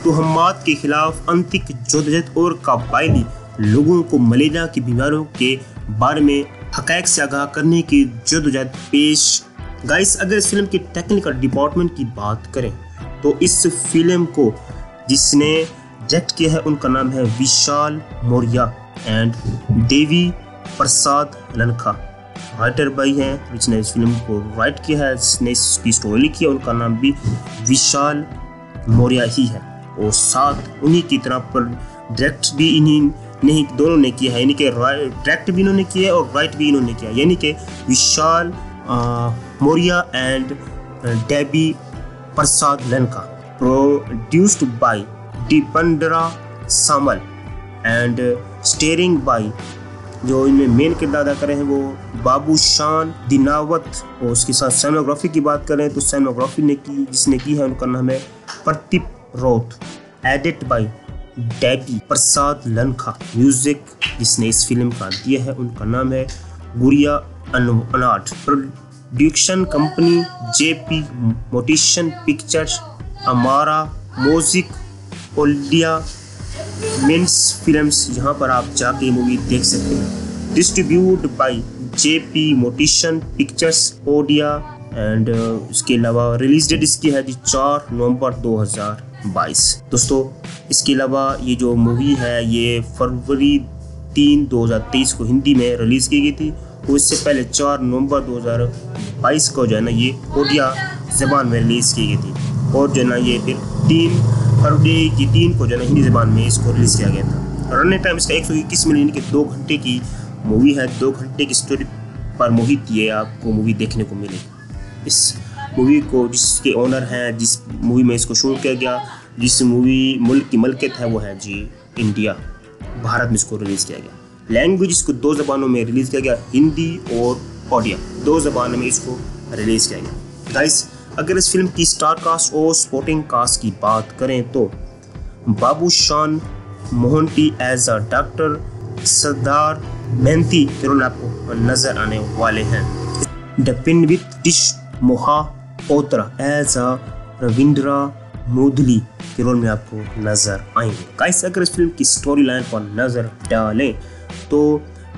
तोहमात के खिलाफ अंतिक जदोजहद और कबायली लोगों को मलेरिया की बीमारियों के बारे में हक़ायक़ से आगाह करने की जदोजहद पेश। गाइस अगर इस फिल्म के टेक्निकल डिपार्टमेंट की बात करें तो इस फिल्म को जिसने डायरेक्ट किया है उनका नाम है Vishal Maurya and Devi Prasad Lenka. Writer भाई हैं जिसने इस फिल्म को राइट किया है, जिसने इसकी स्टोरी लिखी है उनका नाम भी विशाल मौर्या ही है और साथ उन्हीं की तरह पर डायरेक्ट भी इन्हीं नहीं दोनों ने किया है यानी कि डायरेक्ट भी इन्होंने किया है और राइट भी इन्होंने किया यानी कि Vishal Maurya and Debi Prasad Lanka. Produced by Dipendra Samal and starring by जो इनमें मेन किरदार अदा करें हैं वो बाबूशान दिनावत और उसके साथ सिनेमाग्राफी की बात करें तो सिनेमाग्राफी ने की जिसने की है उनका नाम है Pradeep Roth. Edit by Debi Prasad Lenka. Music जिसने इस फिल्म का दिया है उनका नाम है गुरिया अनाट। ड्यूक्शन company, JP मोटिशन pictures, Amara music, ओल्डिया mains films, यहाँ पर आप जाके मूवी देख सकते हैं। Distribute by JP मोटिशन pictures Odia and इसके अलावा रिलीज डेट इसकी है जी 4 नवंबर 2022। दोस्तों इसके अलावा ये जो मूवी है ये फरवरी 3, 2023 को हिंदी में रिलीज़ की गई थी। और इससे पहले 4 नवंबर 2022 को जो है ना ये ओडिया ज़बान में रिलीज़ की गई थी और जो है ना ये फिर 3 फरवरी 2023 को जो है ना हिंदी ज़बान में इसको रिलीज़ किया गया था। रनिंग टाइम इसका 121 मिनट यानी कि 2 घंटे की मूवी है। 2 घंटे की स्टोरी पर मोहित ये आपको मूवी देखने को मिलेगी। इस मूवी को जिसके ओनर हैं, जिस मूवी में इसको शूट किया गया, जिस मूवी मुल्क की मलकियत है वो है जी इंडिया, भारत में इसको रिलीज़ किया गया। लैंग्वेज इसको 2 ज़बानों में रिलीज़ किया गया, हिंदी और ओडिया, 2 ज़बानों में इसको रिलीज़ किया गया। गाइस अगर इस फिल्म की स्टार कास्ट और सपोर्टिंग कास्ट की बात करें तो बाबू शान मोहंती एज अ डॉक्टर, सरदार मेहंती के रोल आपको नज़र आने वाले हैं। द मोहा पोत्रा एज अ रविंद्रा मोदली के रोल में आपको नज़र आएंगे। गाइस अगर इस फिल्म की स्टोरी लाइन पर नज़र डालें तो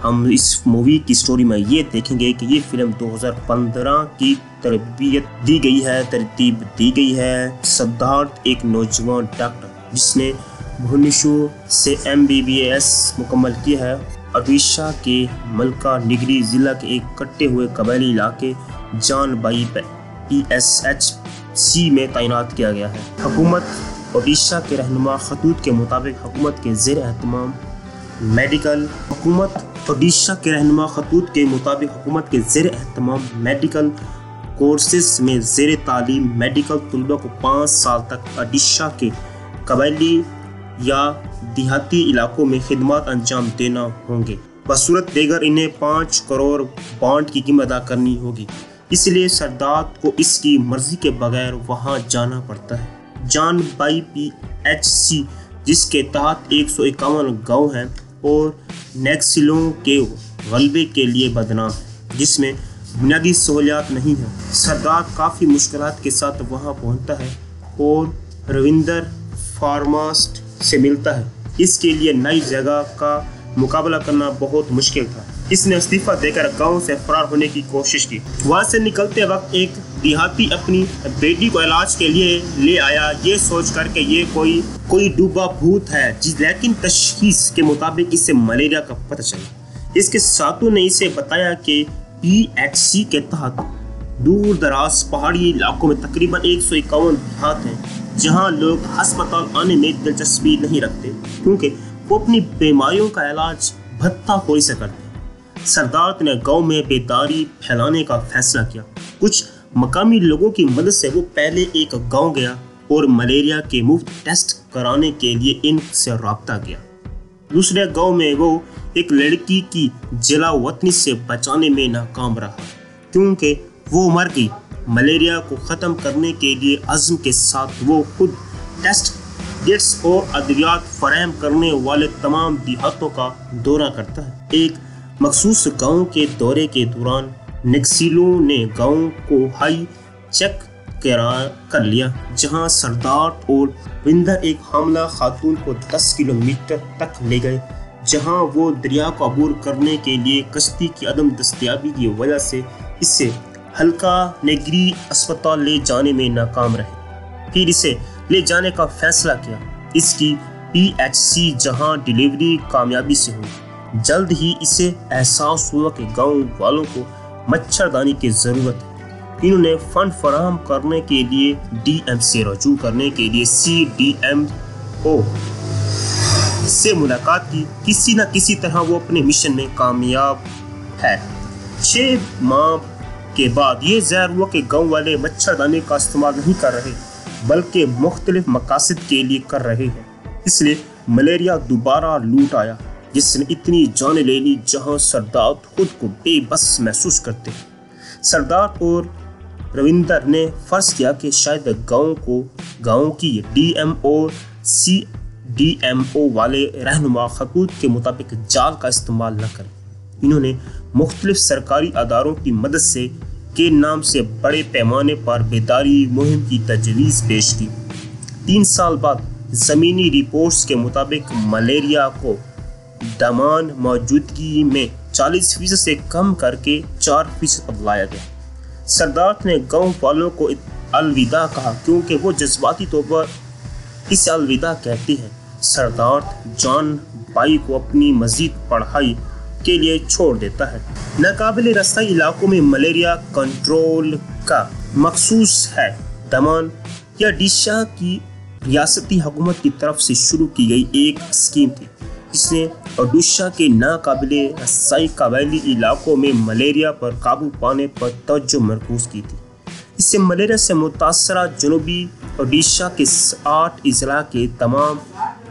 हम इस मूवी की स्टोरी में ये देखेंगे कि ये फिल्म 2015 की तरबियत दी गई है, तरतीब दी गई है। सिद्धार्थ एक नौजवान डॉक्टर जिसने भुवनेश्वर से MBBS मुकम्मल किया है, ओडिशा के मलकानगिरी ज़िला के एक कटे हुए कबायली इलाके जानबाई पर PSHC में तैनात किया गया है। हुकूमत ओडिशा के रहनुमा खतूत के मुताबिक हुकूमत के ज़ेर एहतमाम मेडिकल कोर्सेस में ज़ेर तालीम मेडिकल तलबा को 5 साल तक ओडिशा के कबायली या देहाती इलाकों में खिदमत अंजाम देना होंगे। बसूरत देगर इन्हें 5 करोड़ बॉन्ड की कीमत अदा करनी होगी, इसलिए सरदार को इसकी मर्जी के बगैर वहां जाना पड़ता है। जानबाई PHC जिसके तहत 151 गाँव हैं और नक्सलियों के गलबे के लिए बदनाम है, जिसमें बुनियादी सहूलियात नहीं है। सरदार काफ़ी मुश्किलात के साथ वहां पहुंचता है और रविंदर फार्मास्ट से मिलता है। इसके लिए नई जगह का मुकाबला करना बहुत मुश्किल था। इसने इस्तीफा देकर गांव से फरार होने की कोशिश की। वहां से निकलते वक्त एक देहाती अपनी बेटी को इलाज के लिए ले आया, ये सोच कर के ये कोई डूबा भूत है, लेकिन तशखीस के मुताबिक इससे मलेरिया का पता चला। इसके साथों ने इसे बताया कि PHC के तहत दूर दराज पहाड़ी इलाकों में तकरीबन 151 देहात हैं जहाँ लोग अस्पताल आने में दिलचस्पी नहीं रखते क्योंकि वो अपनी बीमारियों का इलाज भत्ता खोरी से करते। सरदार ने गांव में बेदारी फैलाने का फैसला किया। कुछ मकामी लोगों की मदद से वो पहले एक गांव गया और मलेरिया के मुफ्त टेस्ट कराने के लिए इनसे रब्ता किया। दूसरे गांव में वो एक लड़की की जलावतनी से बचाने में नाकाम रहा क्योंकि वो मर गई। मलेरिया को ख़त्म करने के लिए अज़्म के साथ वो खुद टेस्ट किट्स और अद्वियात फराहम करने वाले तमाम देहातों का दौरा करता है। एक मखसूस गाँव के दौरे के दौरान नक्सलियों ने गाँव को हाई चेक कर लिया जहां सरदार और विंदर एक हमला खातून को 10 किलोमीटर तक ले गए जहां वो दरिया को अबूर करने के लिए कश्ती की अदम दस्तियाबी की वजह से इसे हल्का नगरी अस्पताल ले जाने में नाकाम रहे। फिर इसे ले जाने का फैसला किया। इसकी PHC जहाँ डिलीवरी कामयाबी से हुई। जल्द ही इसे एहसास हुआ कि गांव वालों को मच्छरदानी की ज़रूरत है। इन्होंने फंड फराहम करने के लिए DM से रजू करने के लिए CDMO से मुलाकात की। किसी न किसी तरह वो अपने मिशन में कामयाब है। 6 माह के बाद ये ज़ाहिर हुआ कि गांव वाले मच्छरदानी का इस्तेमाल नहीं कर रहे बल्कि मुख्तलिफ मकासद के लिए कर रहे हैं, इसलिए मलेरिया दोबारा लूट आया जिसने इतनी जान ले ली जहाँ सरदार खुद को बेबस महसूस करते हैं। सरदार और रविंदर ने फर्ज किया कि शायद गांव की DMO, CDMO वाले रहनुमा खतूत के मुताबिक जाल का इस्तेमाल न करें। इन्होंने मुख्तलिफ सरकारी अदारों की मदद से के नाम से बड़े पैमाने पर बेदारी मुहिम की तजवीज़ पेश की। 3 साल बाद ज़मीनी रिपोर्ट्स के मुताबिक मलेरिया को दमान मौजूदगी में 40% से कम करके 4% तक लाया गया। सरदार ने गांव वालों को अलविदा कहा क्योंकि वो जज्बाती तौर पर इसे अलविदा कहती है। सरदार जॉन बाई को अपनी मजीद पढ़ाई के लिए छोड़ देता है। नाकाबिले रास्ताई इलाकों में मलेरिया कंट्रोल का मखसूस है। दमन या डीशा की रियासती हुकूमत की तरफ से शुरू की गई एक स्कीम थी जिसने ओडिशा के नाकाबिले रास्ताई कबायली इलाकों में मलेरिया पर काबू पाने पर तवज्जो मरकूज़ की थी। इससे मलेरिया से मुतासरा जनूबी ओडिशा के 8 अजला के तमाम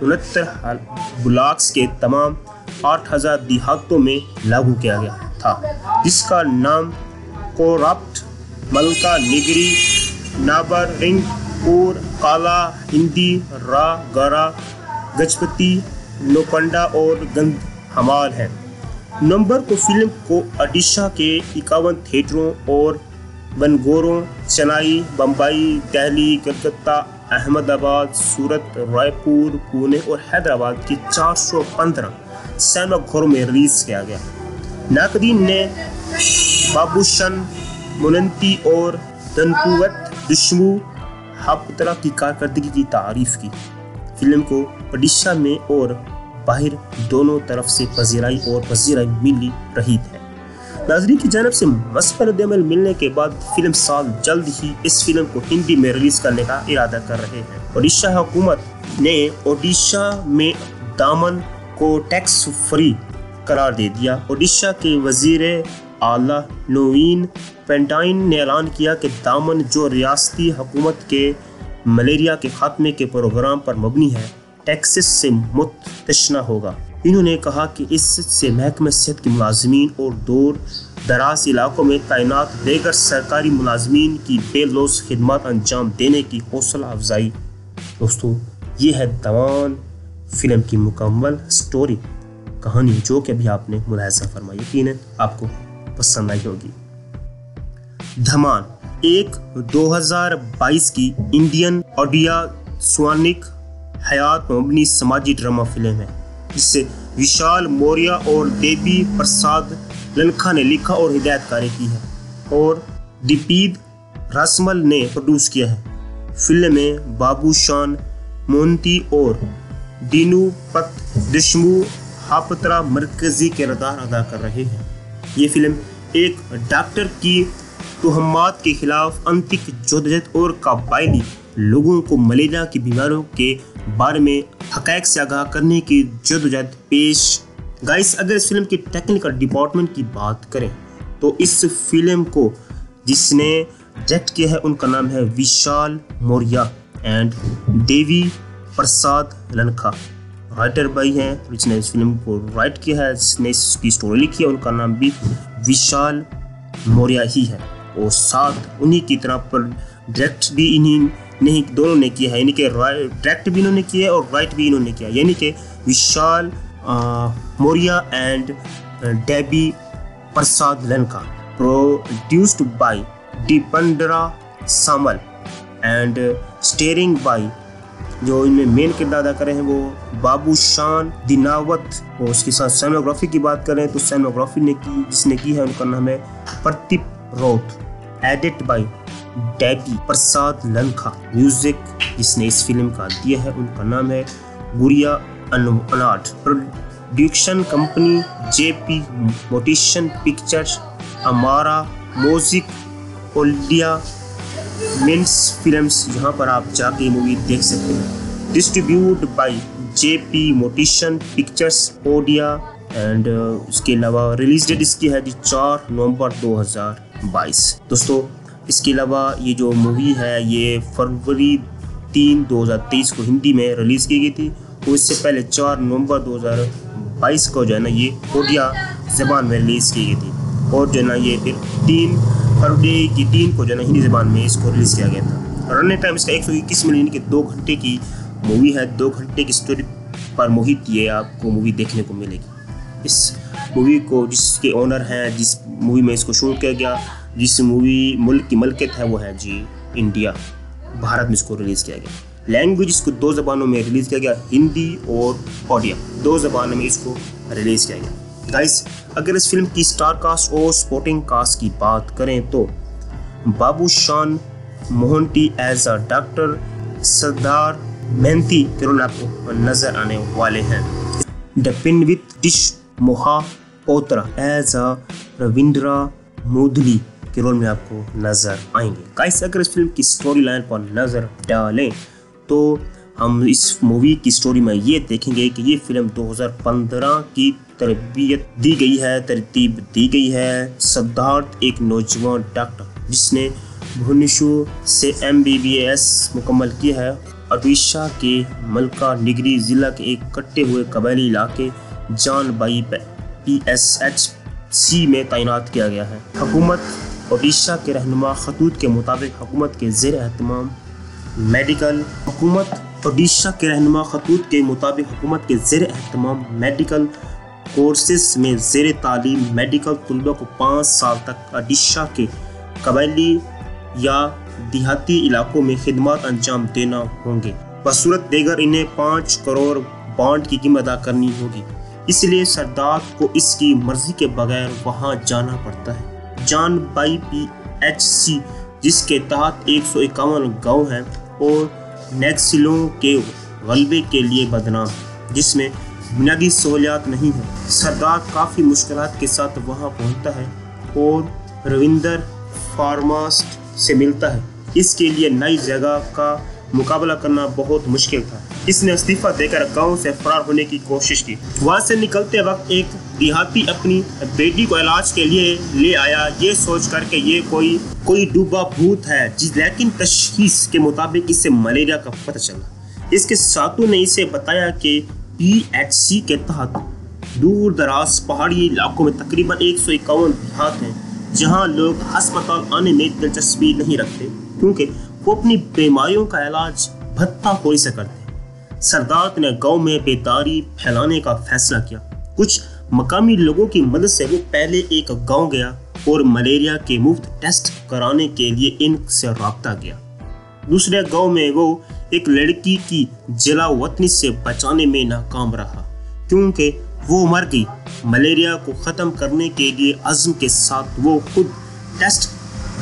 69 ब्लॉक्स के तमाम 8000 देहातों में लागू किया गया था, जिसका नाम कोरप्ट, मलका निगरी, नाबर, रिंगपुर, काला, हिंदी, रा, गरा, गजपति, नोकंडा और गंध हमाल है। नवंबर को फिल्म को ओडिशा के 51 थिएटरों और बनगोरों चेन्नई, बम्बई, दिल्ली, कलकत्ता, अहमदाबाद, सूरत, रायपुर, पुणे और हैदराबाद की 415 सिनेमाघरों में रिलीज किया गया। नाकदीन ने बाबूशन, मुनंती और दनकुवत दुश्मू हापतरा की कारकर्दगी की तारीफ की। फिल्म को ओडिशा में और बाहर दोनों तरफ से पजीराई मिली रही है। नाजरीन की जानब से मसबत अमल मिलने के बाद फिल्म साल जल्द ही इस फिल्म को हिंदी में रिलीज करने का इरादा कर रहे हैं। ओडिशा हुकूमत ने ओडिशा में दामन को टैक्स फ्री करार दे दिया। ओडिशा के वजीर आला नवीन पेंटाइन ने ऐलान किया कि दामन जो रियासती हुकूमत के मलेरिया के खात्मे के प्रोग्राम पर मबनी है, टैक्सेस से मुतशना होगा। इन्होंने कहा कि इससे महकमे सेहत के मुलाजमीन और दूर दराज इलाकों में तैनात बेगर सरकारी मुलाजमीन की बेलोस खिदमत अंजाम देने की हौसला अफजाई। दोस्तों, ये है दमान फिल्म की मुकम्मल स्टोरी कहानी जो कि अभी आपने मुलाहिजा फरमाई। यकीनन आपको पसंद आई होगी। धमान एक 2022 की इंडियन ऑडिया स्वानिक हयात मबनी समाजी ड्रामा फिल्म है जिससे विशाल मौर्या और देवी प्रसाद लंखा ने लिखा और हिदायतकारी की है और दीपीद रसमल ने प्रोड्यूस किया है। फिल्म में बाबूशान, मोंती और दीनू पत दुश्मू हापतरा मरकजी किरदार अदा कर रहे हैं। ये फिल्म एक डॉक्टर की तोहमात के खिलाफ अंतिक जदोजहद और काबायली लोगों को मलेरिया की बीमारियों के बारे में हक़ीक़त से आगाह करने की जदोजहद पेश। गाइस, अगर इस फिल्म की टेक्निकल डिपार्टमेंट की बात करें तो इस फिल्म को जिसने डायरेक्ट किया है उनका नाम है Vishal Maurya and Devi Prasad Lanka. Writer भाई हैं जिसने इस फिल्म को राइट किया है, जिसने इसकी स्टोरी लिखी है उनका नाम भी विशाल मौर्या ही है और साथ उन्हीं की तरह पर डायरेक्ट भी इन्हीं नहीं दोनों ने किया है, यानी कि डायरेक्ट भी इन्होंने किया और राइट भी इन्होंने किया, यानी कि Vishal Maurya and Debi Prasad Lanka. Produced by Dipendra Samal and starring by, जो इनमें मेन किरदार अदा करें हैं वो बाबूशान दिनावत और उसके साथ सिनेमाग्राफी की बात करें तो सिनेमाग्राफी ने की जिसने की है उनका नाम है Pradeep Raut. Edit by Debi Prasad Lanka. Music जिसने इस फिल्म का दिया है उनका नाम है गुरिया अनाट। Production company JP मोटिशन pictures, Amara music, ओल्डिया mince films, यहाँ पर आप जाके मूवी देख सकते हैं। Distribute by JP मोटिशन pictures Odia and इसके अलावा रिलीज डेट इसकी है 4 नवंबर 2022। दोस्तों, इसके अलावा ये जो मूवी है ये फरवरी 3, 2023 को हिंदी में रिलीज़ की गई थी और इससे पहले 4 नवंबर 2022 को जो है ना ये ओडिया ज़बान में रिलीज़ की गई थी और जो है ना ये फिर 3 फरवरी 2023 को जो है ना हिंदी ज़बान में इसको रिलीज़ किया गया था। रनिंग टाइम इसका 121 मिनट की 2 घंटे की मूवी है। 2 घंटे की स्टोरी पर मोहित ये आपको मूवी देखने को मिलेगी। इस मूवी को जिसके ओनर हैं जिस मूवी में इसको शूट किया गया जिस मूवी मुल्क की मलकियत है वो है जी इंडिया। भारत में इसको रिलीज़ किया गया। लैंग्वेज इसको दो ज़बानों में रिलीज़ किया गया, हिंदी और ओडिया, दो ज़बानों में इसको रिलीज़ किया गया। गाइस अगर इस फिल्म की स्टार कास्ट और सपोर्टिंग कास्ट की बात करें तो बाबू शान मोहंती एज अ डॉक्टर, सरदार मेहंती के रोल आपको नजर आने वाले हैं। द पिनवित डिश मोहा पोत्रा एज अ रविंद्रा मोदली के रोल में आपको नजर आएंगे। गाइस अगर इस फिल्म की स्टोरी लाइन पर नज़र डालें तो हम इस मूवी की स्टोरी में ये देखेंगे कि ये फिल्म 2015 की तरबियत दी गई है, तरतीब दी गई है। सिद्धार्थ एक नौजवान डॉक्टर जिसने भुवनेश्वर से MBBS मुकम्मल किया है, ओडिशा के मलकानगिरी ज़िला के एक कटे हुए कबायली इलाके जानबाई PSHC में तैनात किया गया है। हुकूमत ओडिशा के रहनुमा खतूत के मुताबिक हुकूमत के ज़ेर अहतमाम मेडिकल कोर्सेस में ज़ेर तालीम मेडिकल तलबा को 5 साल तक ओडिशा के कबायली या देहाती इलाकों में खिदमत अंजाम देना होंगे। बसूरत देगर इन्हें 5 करोड़ बॉन्ड की कीमत अदा करनी होगी, इसलिए सरदार को इसकी मर्जी के बगैर वहां जाना पड़ता है। जानबाई PHC जिसके तहत 151 गाँव हैं और नक्सलियों के गलबे के लिए बदनाम है, जिसमें बुनियादी सहूलियात नहीं है। सरदार काफ़ी मुश्किलात के साथ वहां पहुंचता है और रविंदर फार्मास्ट से मिलता है। इसके लिए नई जगह का मुकाबला करना बहुत मुश्किल था। इसने इस्तीफा देकर गांव से फरार होने की कोशिश की। वहां से निकलते वक्त एक देहाती अपनी बेटी को इलाज के लिए ले आया, ये सोच कर के ये कोई डूबा भूत है, लेकिन तशखीस के मुताबिक इसे मलेरिया का पता चला। इसके साथियों ने इसे बताया कि PHC के तहत दूर दराज पहाड़ी इलाकों में तकरीबन 151 देहात हैं जहां लोग अस्पताल आने में दिलचस्पी नहीं रखते क्योंकि वो अपनी बीमारियों का इलाज भत्ता खोरी से करते। सरदार ने गांव में बेदारी फैलाने का फैसला किया। कुछ मकामी लोगों की मदद से वो पहले एक गांव गया और मलेरिया के मुफ्त टेस्ट कराने के लिए इनसे रब्ता किया। दूसरे गांव में वो एक लड़की की जला वतनी से बचाने में नाकाम रहा क्योंकि वो मर गई। मलेरिया को ख़त्म करने के लिए अज़्म के साथ वो खुद टेस्ट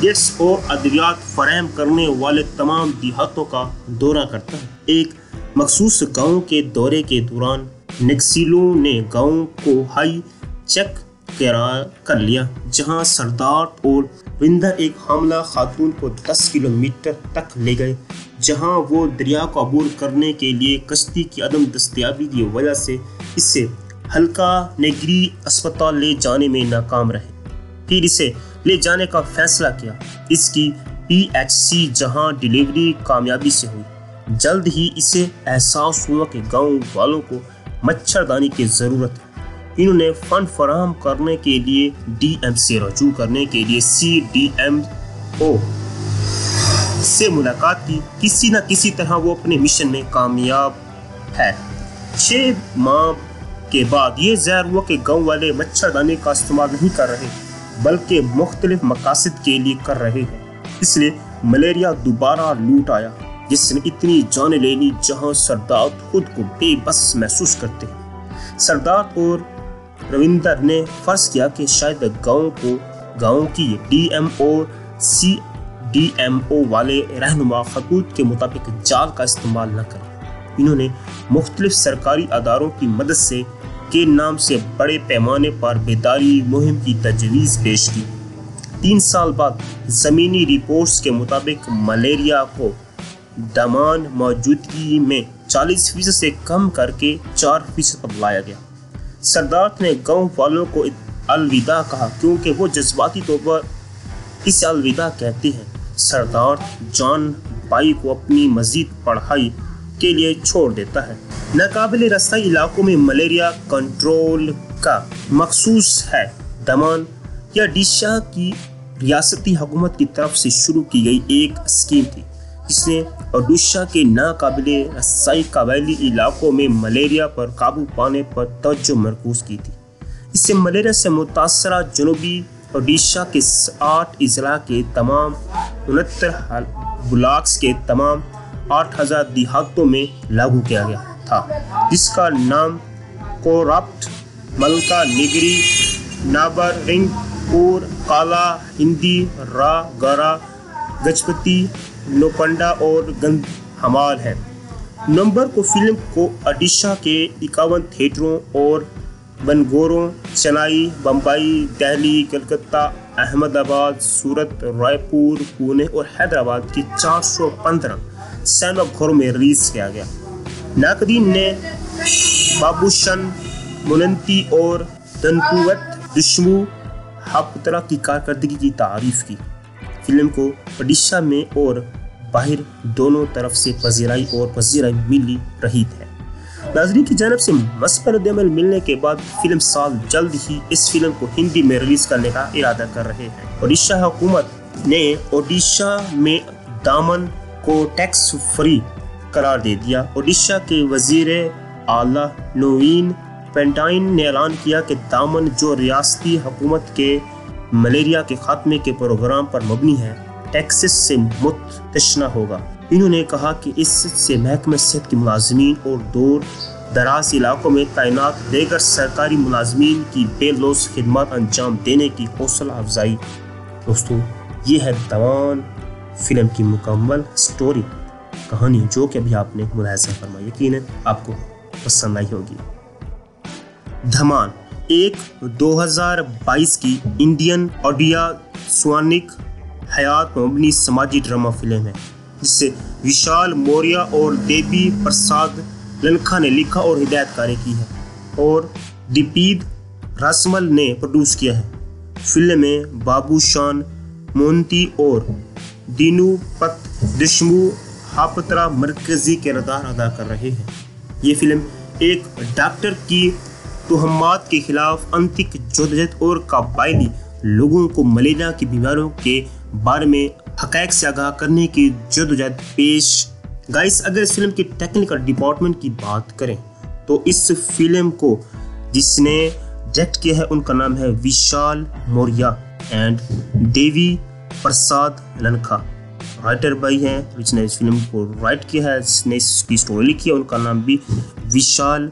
किट्स और अद्वियात फराहम करने वाले तमाम देहातों का दौरा करता है। एक मखसूस गाँव के दौरे के दौरान नक्सलियों ने गाँव को हाई चेक कर लिया, जहां सरदार और विंदर एक हमला खातून को 10 किलोमीटर तक ले गए, जहां वो दरिया को अबूर करने के लिए कश्ती की अदम दस्तियाबी की वजह से इसे हल्का नगरी अस्पताल ले जाने में नाकाम रहे। फिर इसे ले जाने का फैसला किया। इसकी PHC जहां डिलीवरी कामयाबी से हुई। जल्द ही इसे एहसास हुआ कि गांव वालों को मच्छरदानी की ज़रूरत है। इन्होंने फंड फराहम करने के लिए DM से रजू करने के लिए CDMO से मुलाकात की। किसी न किसी तरह वो अपने मिशन में कामयाब है। 6 माह के बाद ये ज़ाहिर हुआ कि गाँव वाले मच्छरदानी का इस्तेमाल नहीं कर रहे बल्कि मुख्तलिफ मकासद के लिए कर रहे हैं, इसलिए मलेरिया दोबारा लूट आया जिसने इतनी जान ले ली जहाँ सरदार खुद को बेबस महसूस करते हैं। सरदार और रविंदर ने फर्ज किया कि शायद गाँव की DMO वाले रहनुमा खतूत के मुताबिक जाल का इस्तेमाल न करें। इन्होंने मुख्तलिफ सरकारी अदारों की मदद से के नाम से बड़े पैमाने पर बेदारी मुहिम की तजवीज़ पेश की। 3 साल बाद ज़मीनी रिपोर्ट्स के मुताबिक मलेरिया को दमान मौजूदगी में 40% से कम करके 4% पर लाया गया। सरदार ने गांव वालों को अलविदा कहा क्योंकि वो जज्बाती तौर पर इसे अलविदा कहते हैं। सरदार जानबाई को अपनी मज़ीद पढ़ाई के लिए छोड़ देता है। नाकाबिले रास्ता इलाकों में मलेरिया कंट्रोल का मखसूस है। दमन या ओडिशा की रियासती हुकूमत की तरफ से शुरू की गई एक स्कीम थी जिसने ओडिशा के नाकाबिले रसाई कबायली इलाकों में मलेरिया पर काबू पाने पर तवज्जो मरकूज की थी। इससे मलेरिया से मुतासरा जनूबी ओडिशा के 8 इजला के तमाम 69 ब्लॉक्स के तमाम 8000 देहातों में लागू किया गया था, जिसका नाम कोराप्ट, मलकानगिरी, नाबरिंगपुर, काला, हिंदी, रागरा, गजपति, नोपंडा और गंधमाल है। नवंबर को फिल्म को ओडिशा के 51 थिएटरों और बनगोरों चेन्नई, बम्बई, दिल्ली, कलकत्ता, अहमदाबाद, सूरत, रायपुर, पुणे और हैदराबाद के 415 सिनेमा घरों में रिलीज किया गया। नाकदीन ने बाबूशन, मुनंती और धनकुवत दुश्मू हापतरा की कारकर्दगी की तारीफ की। फिल्म को ओडिशा में और बाहर दोनों तरफ से पजीराई और पजीराई मिली रही है। नाजरीन की जानब से मस्बत अमल मिलने के बाद फिल्म साल जल्द ही इस फिल्म को हिंदी में रिलीज करने का इरादा कर रहे हैं। ओडिशा हुकूमत ने ओडिशा में दामन को टैक्स फ्री करार दे दिया। ओडिशा के वजीर आला नवीन पेंटाइन ने ऐलान किया कि दामन, जो रियासती हुकूमत के मलेरिया के खात्मे के प्रोग्राम पर मबनी है, टैक्सेस से मुतशना होगा। इन्होंने कहा कि इससे महकमे सेहत के मुलाजमीन और दूर दराज इलाकों में तैनात देगर सरकारी मुलाजमीन की बेलोस खिदमत अंजाम देने की हौसला अफजाई। दोस्तों, ये है तमाम फिल्म की मुकम्मल स्टोरी कहानी, जो कि अभी आपने मुलाहिजा फरमाई, यकीनन आपको पसंद आई होगी। धमाल एक 2022 की इंडियन ओडिया स्वानिक हयात मबनी समाजी ड्रामा फिल्म है, जिसे विशाल मौर्या और देवी प्रसाद लंखा ने लिखा और हिदायतकारी की है और दीपीद रसमल ने प्रोड्यूस किया है। फिल्म में बाबूशान, मोंती और दीनूपत दुश्मू हापतरा मरकजी किरदार अदा कर रहे हैं। ये फिल्म एक डॉक्टर की तोहमात के खिलाफ अंतिक जदोजहद और काबाइली लोगों को मलेरिया की बीमारियों के बारे में हक़ीक़त से आगाह करने की जदोजहद पेश। गाइस, अगर इस फिल्म की टेक्निकल डिपार्टमेंट की बात करें तो इस फिल्म को जिसने डायरेक्ट किया है उनका नाम है Vishal Maurya and Devi Prasad Lanka. Writer भाई हैं जिसने इस फिल्म को राइट किया है, जिसने इसकी स्टोरी लिखी है, उनका नाम भी विशाल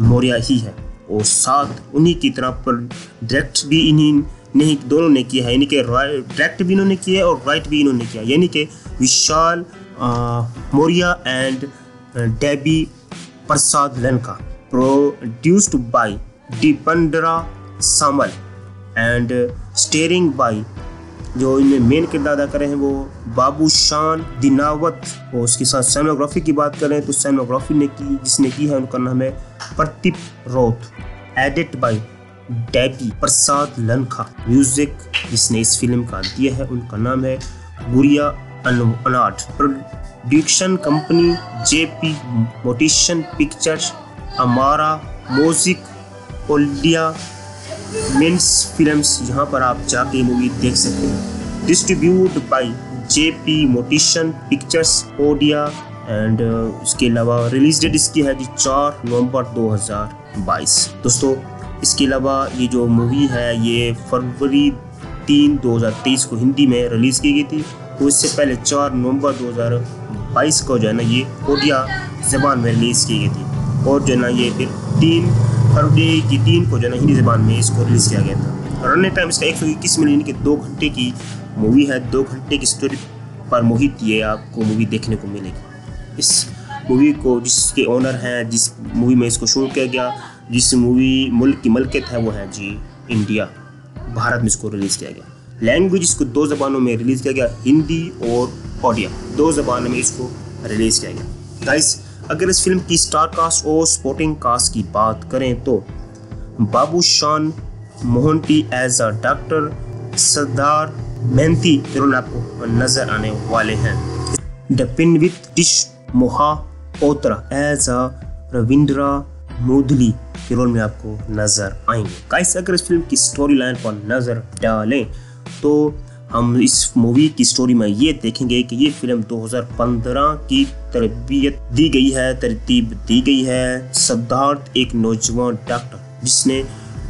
मौर्या ही है और साथ उन्हीं की तरह पर डायरेक्ट भी इन्हीं नहीं दोनों ने किया है, यानी कि डायरेक्ट भी इन्होंने किया है और राइट भी इन्होंने किया, यानी कि Vishal Maurya and Debi Prasad Lanka. Produced by Dipendra Samal and starring by, जो इनमें मेन किरदार अदा करे हैं वो बाबूशान दिनावत और उसके साथ सिनेमाग्राफी की बात करें तो सिनेमाग्राफी ने की जिसने की है उनका नाम है Pradeep Raut. Edit by Debi Prasad Lanka. Music जिसने इस फिल्म का दिया है उनका नाम है गुरिया अनाट। Production company JP मोटिशन pictures, Amara music, ओल्डिया mince films, यहाँ पर आप जाके मूवी देख सकते हैं। Distribute by JP मोटिशन pictures Odia and इसके अलावा रिलीज डेट इसकी है जी 4 नवंबर 2022। दोस्तों, इसके अलावा ये जो मूवी है ये फरवरी 3, 2023 को हिंदी में रिलीज़ की गई थी और इससे पहले 4 नवंबर 2022 को जो है ना ये ओडिया ज़बान में रिलीज़ की गई थी और जो है ना ये फिर 3 फरवरी 2023 को जो है ना हिंदी ज़बान में इसको रिलीज़ किया गया था। रनिंग टाइम इसका 121 मिनट, यानी कि 2 घंटे की मूवी है। 2 घंटे की स्टोरी पर मोहित ये आपको मूवी देखने को मिलेगी। इस मूवी को जिसके ओनर हैं, जिस मूवी में इसको शूट किया गया, जिस मूवी मुल्क की मलकियत है वो है जी इंडिया, भारत में इसको रिलीज़ किया गया। लैंग्वेज इसको 2 ज़बानों में रिलीज़ किया गया, हिंदी और ओडिया, 2 ज़बानों में इसको रिलीज़ किया गया। गाइस, अगर इस फिल्म की स्टार कास्ट और सपोर्टिंग कास्ट की बात करें तो Babushan Mohanty as a doctor, सरदार मेहनती जरूर आपको नज़र आने वाले हैं। द पिनवित डिश मोहा ओतरा एज अ रविंद्रा मोदली के रोल में आपको नज़र आएंगे। गाइस, अगर इस फिल्म की स्टोरी लाइन पर नज़र डालें तो हम इस मूवी की स्टोरी में ये देखेंगे कि ये फिल्म 2015 की तरबियत दी गई है, तरतीब दी गई है। सिद्धार्थ एक नौजवान डॉक्टर जिसने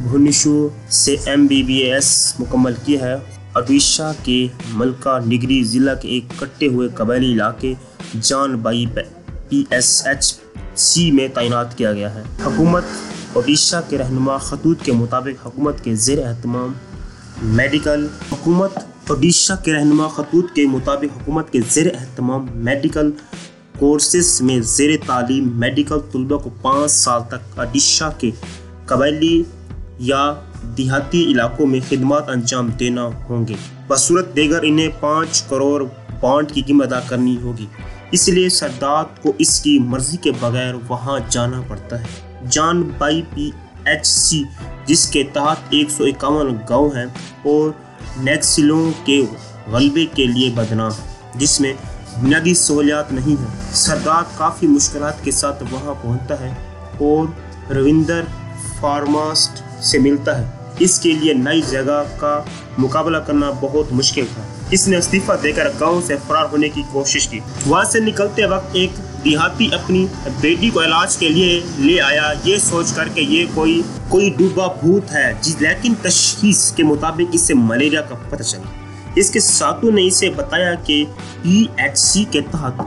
भुनिशु से MBBS मुकम्मल किया है। ओडिशा के मलकानगिरी ज़िला के एक कटे हुए कबायली इलाके जानबाई PSHC में तैनात किया गया है। हुकूमत ओडिशा के रहनुमा खतूत के मुताबिक हुकूमत के ज़ेर एहतमाम मेडिकल कोर्सेस में ज़ेर तालीम मेडिकल तलबा को 5 साल तक ओडिशा के कबायली या देहाती इलाकों में खिदमत अंजाम देना होंगे। बसूरत देगर इन्हें 5 करोड़ बॉन्ड की कीमत अदा करनी होगी, इसलिए सरदार को इसकी मर्जी के बगैर वहां जाना पड़ता है। जानबाई PHC जिसके तहत 151 गाँव हैं और नक्सलियों के गलबे के लिए बदनाम, जिसमें बुनियादी सहूलियात नहीं है। सरदार काफ़ी मुश्किलात के साथ वहां पहुंचता है और रविंदर फार्मास्ट से मिलता है। इसके लिए नई जगह का मुकाबला करना बहुत मुश्किल था। इसने इस्तीफा देकर गांव से फरार होने की कोशिश की। वहां से निकलते वक्त एक देहाती अपनी बेटी को इलाज के लिए ले आया, ये सोच कर कि ये कोई डूबा भूत है, लेकिन तशखीस के मुताबिक इससे मलेरिया का पता चला। इसके साथों ने इसे बताया कि PHC के तहत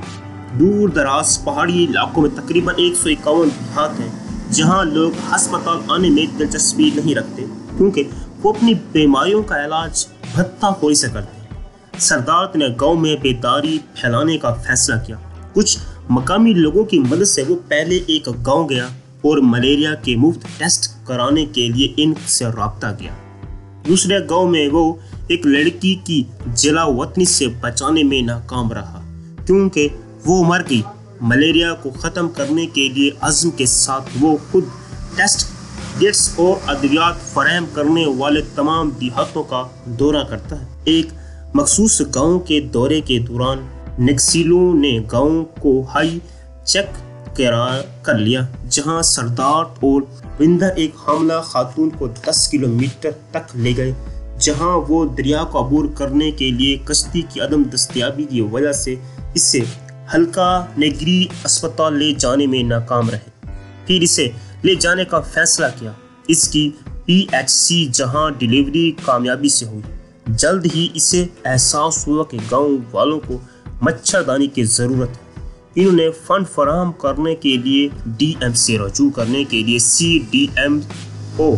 दूर दराज पहाड़ी इलाकों में तकरीबन 151 देहात हैं, जहां लोग अस्पताल आने में दिलचस्पी नहीं रखते क्योंकि वो अपनी बीमारियों का इलाज भत्ताखोरी से करते हैं। सरदार ने गांव में बेदारी फैलाने का फैसला किया। कुछ मकामी लोगों की मदद से वो पहले एक गाँव गया और मलेरिया के मुफ्त टेस्ट कराने के लिए इनसे रब्ता किया। दूसरे गाँव में वो एक लड़की की जलावतनी से बचाने में नाकाम रहा क्योंकि वो मर गई। मलेरिया को ख़त्म करने के लिए अज़्म के साथ वो खुद टेस्ट किट्स और अद्वियात फराहम करने वाले तमाम देहातों का दौरा करता है। एक मखसूस गाँव के दौरे के दौरान नक्सलियों ने गाँव को हाई चेक कर लिया, जहाँ सरदार और विंदर एक हमला खातून को 10 किलोमीटर तक ले गए, जहां वो दरिया को अबूर करने के लिए कश्ती की अदम दस्तियाबी की वजह से इसे मलकानगिरी अस्पताल ले जाने में नाकाम रहे। फिर इसे ले जाने का फैसला किया। इसकी PHC जहां डिलीवरी कामयाबी से हुई। जल्द ही इसे एहसास हुआ कि गांव वालों को मच्छरदानी की ज़रूरत है। इन्होंने फंड फराहम करने के लिए DM से रजू करने के लिए CDMO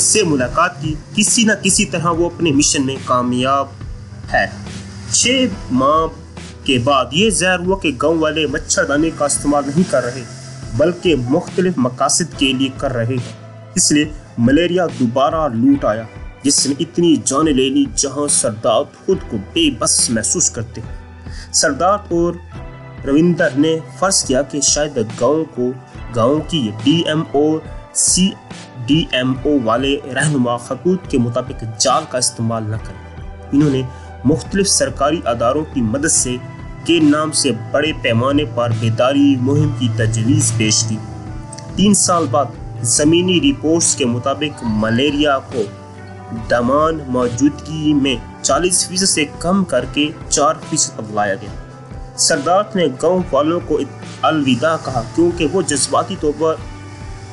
से मुलाकात की। किसी न किसी तरह वो अपने मिशन में कामयाब है। 6 माह के बाद ये ज़ाहिर हुआ कि गाँव वाले मच्छरदानी का इस्तेमाल नहीं कर रहे बल्कि मुख्तलिफ मकासद के लिए कर रहे हैं। इसलिए मलेरिया दोबारा लूट आया, जिसने इतनी जानें ले ली जहाँ सरदार खुद को बेबस महसूस करते हैं। सरदार और रविंदर ने फर्ज किया कि शायद गाँव की DMO वाले रहनुमा खतूत के मुताबिक जाल का इस्तेमाल न करें। इन्होंने मुख्तलिफ सरकारी अदारों की मदद से के नाम से बड़े पैमाने पर बेदारी मुहिम की तजवीज़ पेश की। 3 साल बाद ज़मीनी रिपोर्ट्स के मुताबिक मलेरिया को दमान मौजूदगी में 40% से कम करके 4% तक लाया गया। सरदार ने गाँव वालों को अलविदा कहा क्योंकि वो जज्बाती तौर पर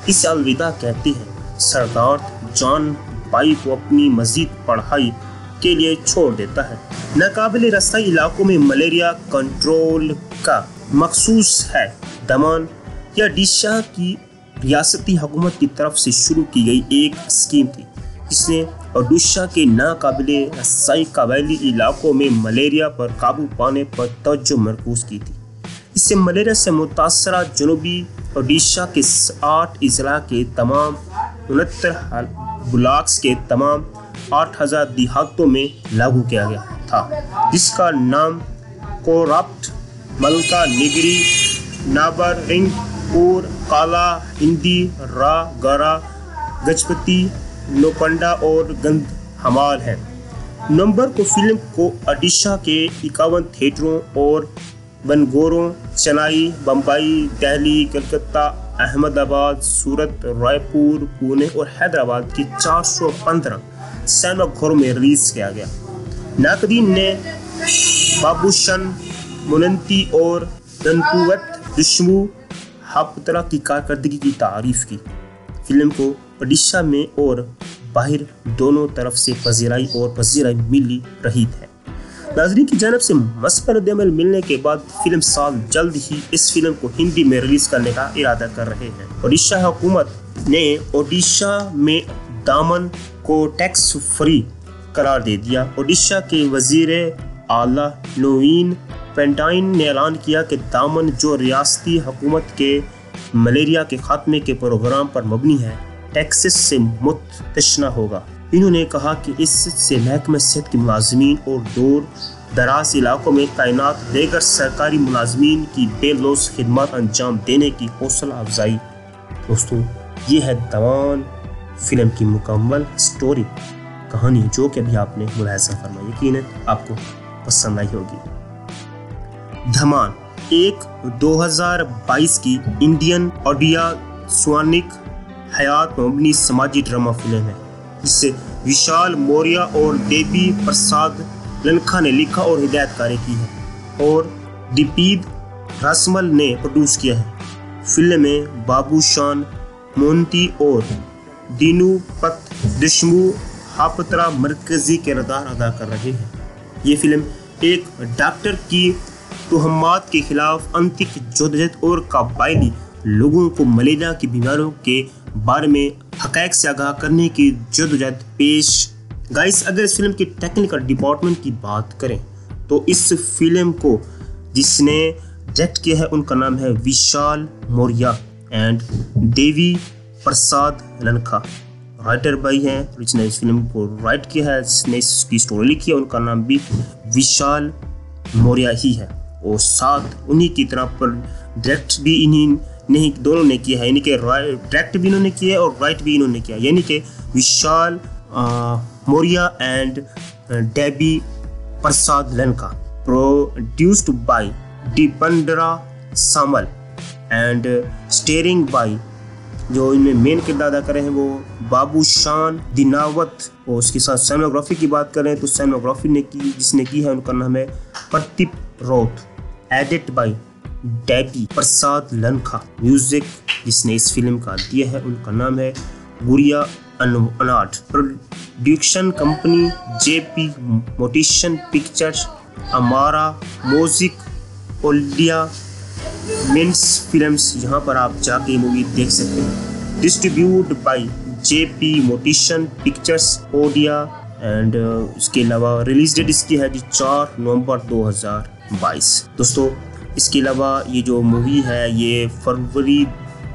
इसे अलविदा कहती है। सरदार जानबाई को अपनी मजीद पढ़ाई के लिए छोड़ देता है। नाकाबिल रास्ता इलाकों में मलेरिया कंट्रोल का मखसूस है। दमन या ओडिशा की रियासती हुकूमत की तरफ से शुरू की गई एक स्कीम थी जिसने ओडिशा के नाकाबिल रास्ताई कबायली इलाकों में मलेरिया पर काबू पाने पर तवज्जो मरकूज़ की थी। इससे मलेरिया से मुतासरा जनूबी ओडिशा के 8 अजला के तमाम 69 ब्लॉक्स के तमाम 8000 देहातों में लागू किया गया था, जिसका नाम कोराप्ट, मलकानगिरी, नाबरिंगपुर, काला हिंदी, रागरा, गजपति, नोकंडा और गंधमाल है। नवंबर को फिल्म को ओडिशा के 51 थिएटरों और बनगोरों, चेन्नई, बम्बई, दिल्ली, कलकत्ता, अहमदाबाद, सूरत, रायपुर, पुणे और हैदराबाद की 415 सिनेमाघरों में रिलीज़ किया गया। नाकदीन ने बाबूशन, मुनंती और दंतुवत दुश्मू हापतरा की कारकर्दगी की तारीफ की। फिल्म को उड़ीसा में और बाहर दोनों तरफ से पजीराई और पजीराई मिली रही है। नाजरीन की जानब से मस्पर रद्दमल मिलने के बाद फिल्म साल जल्द ही इस फिल्म को हिंदी में रिलीज़ करने का इरादा कर रहे हैं। उड़ीसा हुकूमत ने उड़ीसा में दामन को टैक्स फ्री करार दे दिया। उड़ीसा के वजीर आला नवीन पेंटाइन ने ऐलान किया कि दामन, जो रियासती हुकूमत के मलेरिया के खात्मे के प्रोग्राम पर मबनी है, टैक्सेस से मुतशना होगा। इन्होंने कहा कि इससे महकमे सेहत के मुलाजमीन और दूर दराज इलाकों में तैनात दीगर सरकारी मुलाजमीन की बेलोस खिदमत अंजाम देने की हौसला अफजाई। दोस्तों, ये है दामन फिल्म की मुकम्मल स्टोरी कहानी, जो कि अभी आपने मुलाहिजा फरमाई। यकीनन आपको पसंद आई होगी। धमान एक 2022 की इंडियन ऑडिया स्वानिक हयात मबनी समाजी ड्रामा फिल्म है, जिसे विशाल मौर्य और देवी प्रसाद लनखा ने लिखा और हिदायतकारी की है और दीपीद रसमल ने प्रोड्यूस किया है। फिल्म में बाबू शान मोंती और दीनू पत दुश्मू हापत्रा मरकजी किरदार अदा कर रहे हैं। ये फिल्म एक डॉक्टर की तोहमात के खिलाफ अंतिक जदोजहद और काबाइली लोगों को मलेरिया की बीमारियों के बारे में हक़ैक़ से आगाह करने की जदोजहद पेश। गाइस, अगर इस फिल्म के टेक्निकल डिपार्टमेंट की बात करें तो इस फिल्म को जिसने डायरेक्ट किया है उनका नाम है Vishal Maurya and Devi Prasad Lenka. Writer भाई हैं जिसने इस फिल्म को राइट किया है, जिसने इसकी स्टोरी लिखी है, उनका नाम भी विशाल मौर्या ही है और साथ उन्हीं की तरह पर डायरेक्ट भी इन्हीं नहीं दोनों ने किया है, यानी कि डायरेक्ट भी इन्होंने किया है और राइट भी इन्होंने किया, यानी कि Vishal Maurya and Debi Prasad Lenka. Produced by Dipendra Samal and starring by, जो इनमें मेन किरदार अदा करें हैं वो बाबू शान दिनावत और उसके साथ सिनेमाग्राफी की बात करें तो सिनेमाग्राफी ने की जिसने की है उनका नाम है Pradeep Raut. Edit by Debi Prasad Lenka. Music जिसने इस फिल्म का दिया है उनका नाम है गुड़िया अनाट। Production company JP मोटिशन pictures, Amara music, ओल्डिया mince films, यहाँ पर आप जाके मूवी देख सकते हैं। Distribute by JP मोटिशन pictures Odia and इसके अलावा रिलीज डेट इसकी है जी 4 नवंबर 2022। दोस्तों, इसके अलावा ये जो मूवी है ये फरवरी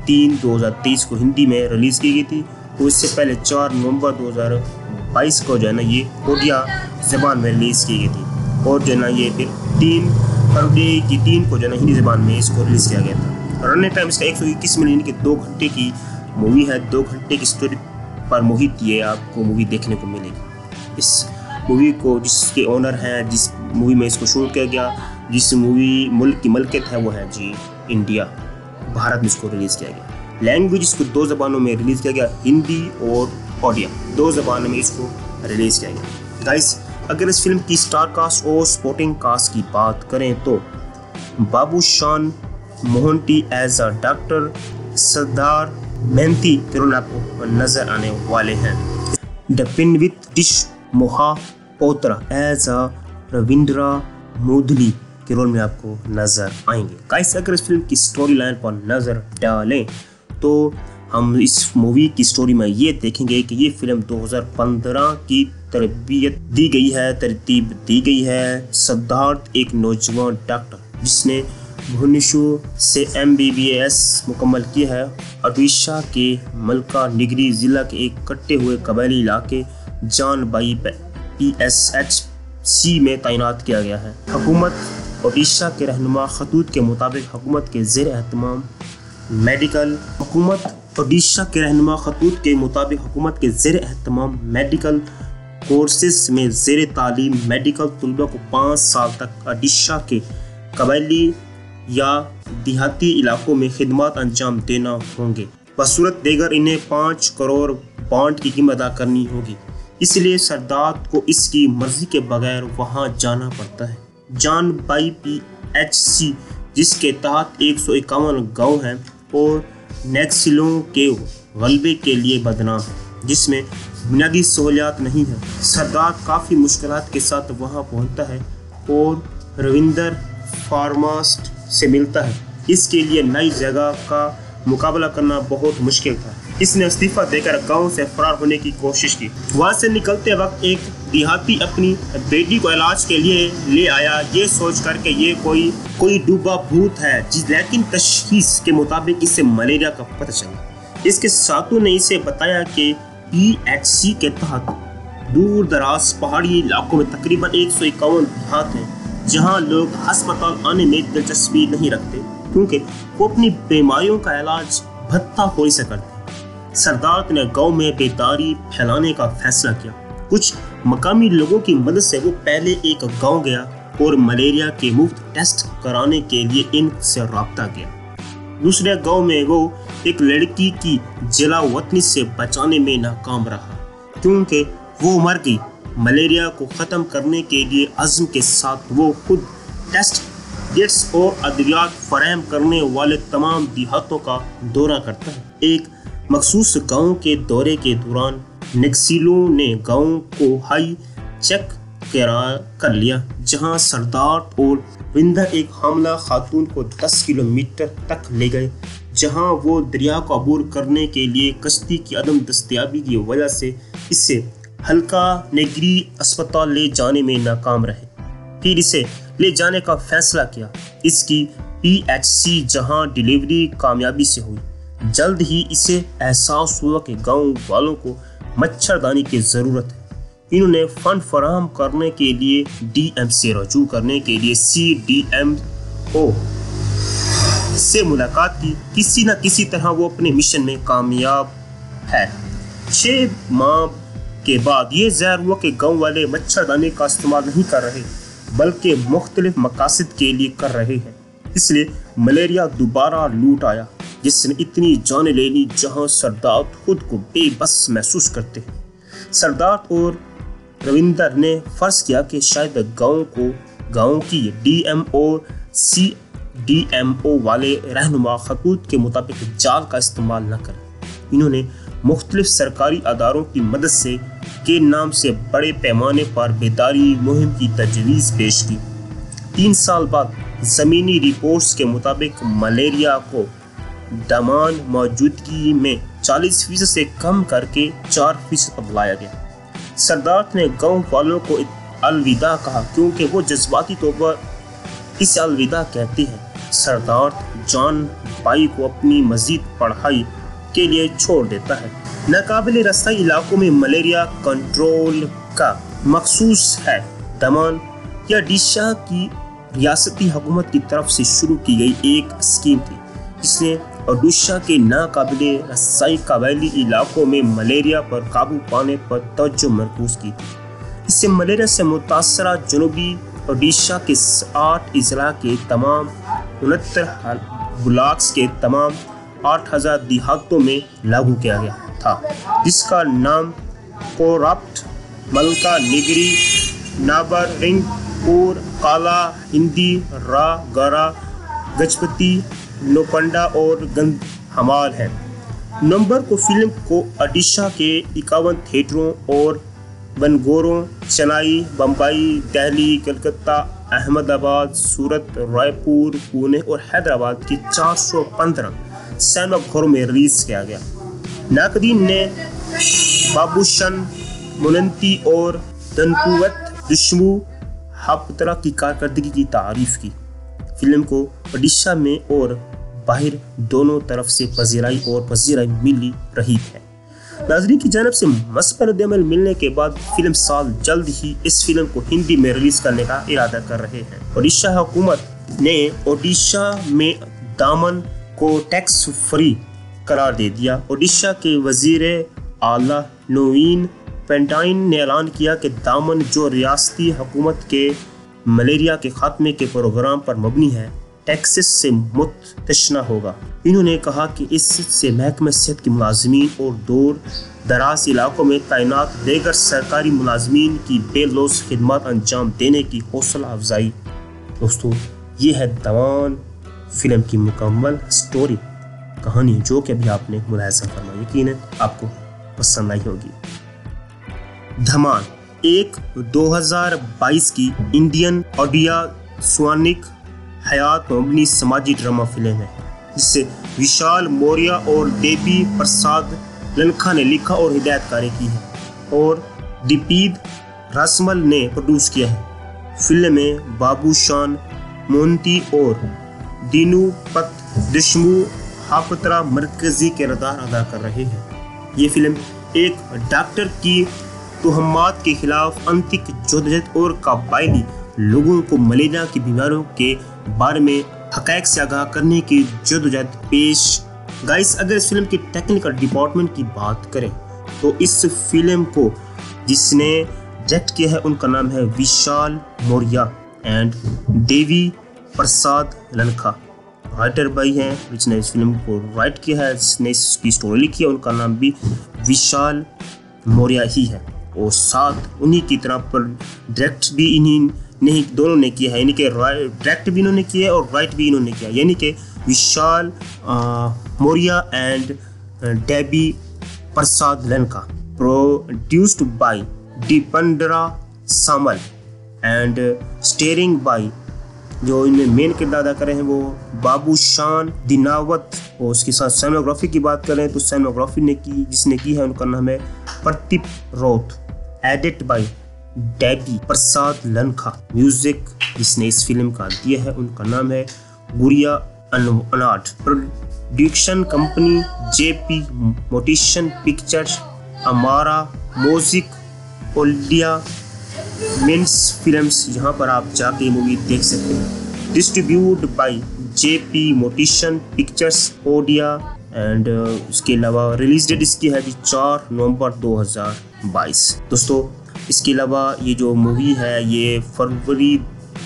3, 2023 को हिंदी में रिलीज़ की गई थी और इससे पहले 4 नवंबर 2022 को जो है ना ये ओडिया जबान में रिलीज़ की गई थी और जो है ना ये फिर 3 फरवरी 2023 को जो है हिंदी ज़बान में इसको रिलीज़ किया गया था। रनिंग टाइम इसका 121 मिनट, यानी कि 2 घंटे की मूवी है। 2 घंटे की स्टोरी पर मोहित ये आपको मूवी देखने को मिलेगी। इस मूवी को जिसके ओनर हैं, जिस मूवी में इसको शूट किया गया, जिस मूवी मुल्क की मलकियत है वो है जी इंडिया, भारत में इसको रिलीज़ किया गया। लैंग्वेज इसको 2 ज़बानों में रिलीज़ किया गया, हिंदी और ओडिया, 2 ज़बानों में इसको रिलीज़ किया गया। गाइस, अगर इस फिल्म की स्टार कास्ट और सपोर्टिंग कास्ट की बात करें तो बाबू शान मोहंती एज अ डॉक्टर, सरदार मेहंती तिरुनापो नजर आने वाले हैं, दपिनवित डिश मोहा पोत्रा एज अ रविंद्रा मोदली के रोल में आपको नज़र आएंगे। गाइस, अगर इस फिल्म की स्टोरी लाइन पर नज़र डालें तो हम इस मूवी की स्टोरी में ये देखेंगे कि ये फिल्म 2015 की तरबियत दी गई है, तरतीब दी गई है। सिद्धार्थ एक नौजवान डॉक्टर जिसने भुवनेश्वर से MBBS मुकम्मल किया है, ओडिशा के मलकानगिरी ज़िला के एक कटे हुए कबायली इलाके जानबाई PSHC में तैनात किया गया है। हुकूमत ओडिशा के रहनुमा खतूत के मुताबिक हुकूमत के ज़ेर एहतमाम मेडिकल कोर्सेस में ज़ेर तालीम मेडिकल तलबा को 5 साल तक ओडिशा के कबायली या देहाती इलाकों में खिदमत अंजाम देना होंगे। बसूरत देगर इन्हें 5 करोड़ बॉन्ड की कीमत अदा करनी होगी, इसलिए सरदार को इसकी मर्जी के बगैर वहां जाना पड़ता है। जानबाई PHC जिसके तहत 151 गाँव हैं और नैक्सिलों के गलबे के लिए बदनाम है जिसमें बुनियादी सहूलियात नहीं है। सरदार काफ़ी मुश्किलात के साथ वहां पहुंचता है और रविंदर फार्मास्ट से मिलता है। इसके लिए नई जगह का मुकाबला करना बहुत मुश्किल था। इसने इस्तीफा देकर गांव से फरार होने की कोशिश की। वहां से निकलते वक्त एक देहाती अपनी बेटी को इलाज के लिए ले आया, ये सोच कर के ये कोई डूबा भूत है, लेकिन तशखीस के मुताबिक इसे मलेरिया का पता चला। इसके साथों ने इसे बताया कि EHC के तहत दूर दराज पहाड़ी इलाकों में तकरीबन 151 देहात हैं जहाँ लोग अस्पताल आने में दिलचस्पी नहीं रखते क्योंकि वो अपनी बीमारियों का इलाज भत्ता खोरी से करते। सरदार ने गांव में बेदारी फैलाने का फैसला किया। कुछ मकामी लोगों की मदद से वो पहले एक गांव गया और मलेरिया के मुफ्त टेस्ट कराने के लिए इनसे रब्ता किया। दूसरे गांव में वो एक लड़की की जलावतनी से बचाने में नाकाम रहा क्योंकि वो मर गई। मलेरिया को ख़त्म करने के लिए अज़्म के साथ वो खुद टेस्ट किट्स और अद्वियात फराहम करने वाले तमाम देहातों का दौरा करता है। एक मखसूस गाँव के दौरे के दौरान नक्सलियों ने गाँव को हाई चेक कर लिया जहाँ सरदार और विंदर एक हमला खातून को 10 किलोमीटर तक ले गए जहां वो दरिया को अबूर करने के लिए कश्ती की अदम दस्तयाबी की वजह से इसे हल्का नेगरी अस्पताल ले जाने में नाकाम रहे। फिर इसे ले जाने का फैसला किया। इसकी PHC जहां डिलीवरी कामयाबी से हुई। जल्द ही इसे एहसास हुआ कि गांव वालों को मच्छरदानी की ज़रूरत है। इन्होंने फंड फराहम करने के लिए DM से रजू करने के लिए CDMO से मुलाकात की। किसी न किसी तरह वो अपने मिशन में कामयाब है। 6 माह के बाद ये ज़ाहिर हुआ कि गाँव वाले मच्छरदानी का इस्तेमाल नहीं कर रहे बल्कि मुख्तलिफ मकासद के लिए कर रहे हैं। इसलिए मलेरिया दोबारा लूट आया जिसने इतनी जानें ले ली जहाँ सरदार खुद को बेबस महसूस करते हैं। सरदार और रविंदर ने फर्ज किया कि शायद गाँव की DMO वाले रहनुमा खतूत के मुताबिक जाल का इस्तेमाल न करें। इन्होंने मुख्तलिफ सरकारी अदारों की मदद से के नाम से बड़े पैमाने पर बेदारी मुहिम की तजवीज़ पेश की। 3 साल बाद ज़मीनी रिपोर्ट्स के मुताबिक मलेरिया को दमान मौजूदगी में 40% से कम करके 4% तक लाया गया। सरदार ने गाँव वालों को अलविदा कहा क्योंकि वो जज्बाती तौर पर इस अलविदा कहती है। सरदार जॉन भाई को अपनी मजीद पढ़ाई के लिए छोड़ देता है। नाकाबिल रसाई इलाकों में मलेरिया कंट्रोल का मखसूस है। दमन या डीशा की रियासती हुकूमत की तरफ से शुरू की गई एक स्कीम थी जिसने ओडिशा के नाकाबिल रसाई कबायली इलाकों में मलेरिया पर काबू पाने पर तवज्जो मरकूज की थी। इससे मलेरिया से मुतासरा जनूबी ओडिशा के 8 इजला के तमाम 69 ब्लॉक्स के तमाम 8000 देहातों में लागू किया गया था जिसका नाम कोरप्ट मलका निगरी नाबरिंग और काला हिंदी रा गरा गजपति नोपंडा और गंद हमाल है। नवंबर को फिल्म को ओडिशा के 51 थिएटरों और बनगोरों चेन्नई, बम्बई, दिल्ली, कलकत्ता, अहमदाबाद, सूरत, रायपुर, पुणे और हैदराबाद के 415 सिनेमाघरों में रिलीज़ किया गया। नाकदीन ने बाबूशन मुनंती और दनकुवत दुश्मू हापतरा की कारकर्दगी की तारीफ की। फिल्म को ओडिशा में और बाहर दोनों तरफ से पजीराई मिली रही है। नाजरीन की जानब से मस्बत अमल मिलने के बाद फिल्म साल जल्द ही इस फिल्म को हिंदी में रिलीज करने का इरादा कर रहे हैं। ओडिशा हुकूमत ने ओडिशा में दामन को टैक्स फ्री करार दे दिया। ओडिशा के वजीर आला नवीन पेंटाइन ने ऐलान किया कि दामन जो रियासती हुकूमत के मलेरिया के खात्मे के प्रोग्राम पर मबनी है टैक्सेस से मुतशना होगा। इन्होंने कहा कि इससे महकमे सेहत के मुलाजमीन और दूर दराज इलाकों में तैनात देगर सरकारी मुलाजमीन की बेलोस खिदमत अंजाम देने की हौसला अफजाई। दोस्तों, ये है दवान फिल्म की मुकम्मल स्टोरी। कहानी जो कि अभी आपने मुलाहजा फरमाया, यकीन है आपको पसंद आई होगी। धमाल एक 2022 की इंडियन ओडिया स्वानिक हयात पर मबनी समाजी ड्रामा फिल्म है जिससे विशाल मौर्या और देवी प्रसाद ललखा ने लिखा और हिदायतकारी की है और दीपीद रासमल ने प्रोड्यूस किया है। फिल्म में बाबूशान मोंती और दीनू पत दशमू हापत्रा मरकजी किरदार अदा कर रहे हैं। ये फिल्म एक डॉक्टर की तोहमात के खिलाफ अंतिक जदोजहद और काबाइली लोगों को मलेरिया की बीमारियों के बारे में हक़ैक़ से आगाह करने की जदोजहद पेश। गाइस, अगर इस फिल्म की टेक्निकल डिपार्टमेंट की बात करें तो इस फिल्म को जिसने डायरेक्ट किया है उनका नाम है Vishal Maurya and Devi Prasad Lenka. Writer भाई हैं जिसने इस फिल्म को राइट किया है, जिसने इसकी स्टोरी लिखी है उनका नाम भी विशाल मौर्या ही है और साथ उन्हीं की तरह पर डायरेक्ट भी इन्हीं नहीं दोनों ने किया है, यानी कि डायरेक्ट भी इन्होंने किया है और राइट भी इन्होंने किया, यानी कि Vishal Maurya and Debi Prasad Lenka. Produced by Dipendra Samal and starring by, जो इनमें मेन किरदार अदा करें हैं वो बाबूशान दिनावत और उसके साथ सिनेमेटोग्राफी की बात करें तो सिनेमेटोग्राफी ने की जिसने की है उनका नाम है Pradeep Raut. Edit by Debi Prasad Lenka. Music जिसने इस फिल्म का दिया है उनका नाम है गुड़िया अनाट। Production company JP मोटिशन pictures, Amara music, ओल्डिया mince films, यहाँ पर आप जाके मूवी देख सकते हैं। Distribute by JP मोटिशन pictures Odia and इसके अलावा रिलीज डेट इसकी है जी 4 नवंबर 2022। दोस्तों, इसके अलावा ये जो मूवी है ये फरवरी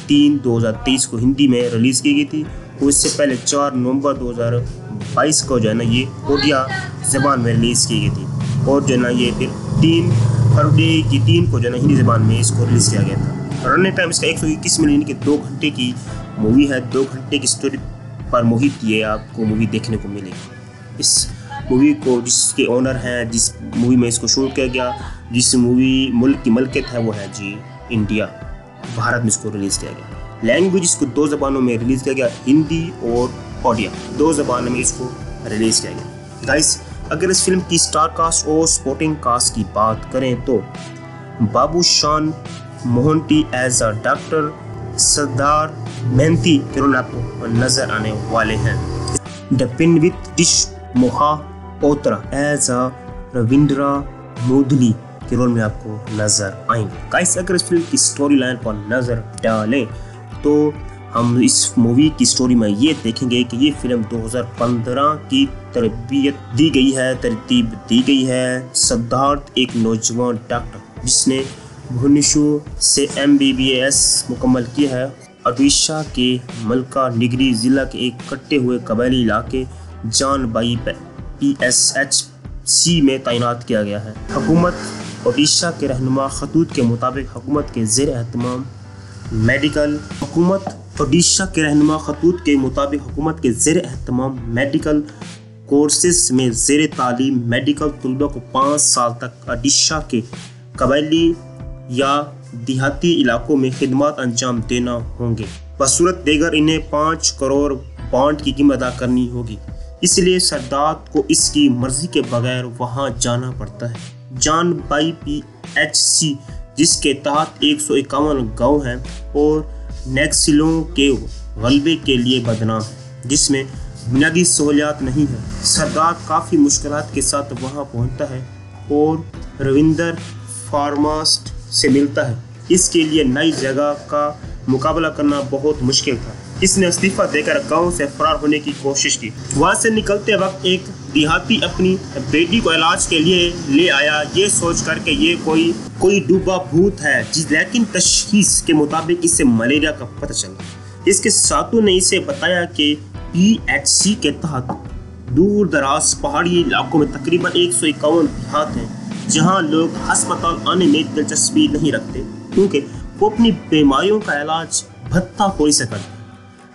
3, 2023 को हिंदी में रिलीज़ की गई थी और इससे पहले 4 नवंबर 2022 को जो है ना ये ओडिया जबान में रिलीज़ की गई थी और जो है ना ये फिर 3 फरवरी 2023 को जो है हिंदी जबान में इसको रिलीज़ किया गया था। रनिंग टाइम इसका 121 मिनट की 2 घंटे की मूवी है। 2 घंटे की स्टोरी पर मोहित ये आपको मूवी देखने को मिलेगी। इस मूवी को जिसके ओनर हैं, जिस मूवी में इसको शूट किया गया, जिस मूवी मुल्क की मलकियत है वो है जी इंडिया, भारत में इसको रिलीज़ किया गया। लैंग्वेज इसको 2 ज़बानों में रिलीज़ किया गया, हिंदी और ओडिया, 2 ज़बानों में इसको रिलीज़ किया गया। गाइस, अगर इस फिल्म की स्टार कास्ट और सपोर्टिंग कास्ट की बात करें तो Babushan Mohanty as a doctor, सरदार मेहंती के रोल आपको नजर आने वाले हैं, दीपेंद्र डिश मोहा ओत्रा एज अ रविंद्रा मोदली के रोल में आपको नजर आएंगे। गाइस, अगर इस फिल्म की स्टोरी लाइन पर नजर डालें तो हम इस मूवी की स्टोरी में ये देखेंगे कि ये फिल्म 2015 की तरबियत दी गई है, तरतीब दी गई है। सिद्धार्थ एक नौजवान डॉक्टर जिसने भुवनेश्वर से MBBS मुकम्मल किया है, ओडिशा के मलकानगिरी ज़िला के एक कटे हुए कबायली इलाके जानबाई PSHC में तैनात किया गया है। हुकूमत ओडिशा के रहनुमा खतूत के मुताबिक हुकूमत के ज़ेर एहतमाम मेडिकल कोर्सेस में ज़ेर तालीम मेडिकल तलबा को 5 साल तक ओडिशा के कबायली या देहाती इलाकों में खिदमत अंजाम देना होंगे। बसूरत देगर इन्हें 5 करोड़ बॉन्ड की कीमत अदा करनी होगी, इसलिए सरदार को इसकी मर्जी के बगैर वहां जाना पड़ता है। जानबाई PHC जिसके तहत 151 गाँव हैं और नक्सलियों के गलबे के लिए बदनाम है, जिसमें बुनियादी सहूलियात नहीं है। सरदार काफ़ी मुश्किलात के साथ वहां पहुंचता है और रविंद्र फार्मास्ट से मिलता है। इसके लिए नई जगह का मुकाबला करना बहुत मुश्किल था। इसने इस्तीफा देकर गांव से फरार होने की कोशिश की। वहां से निकलते वक्त एक देहाती अपनी बेटी को इलाज के लिए ले आया, ये सोच कर के ये कोई डूबा भूत है, लेकिन तशखीस के मुताबिक इसे मलेरिया का पता चला। इसके साथों ने इसे बताया कि PHC के तहत दूर दराज पहाड़ी इलाकों में तकरीबन 151 देहात हैं जहाँ लोग अस्पताल आने में दिलचस्पी नहीं रखते क्योंकि वो अपनी बीमारियों का इलाज भत्ता खोरी से करते।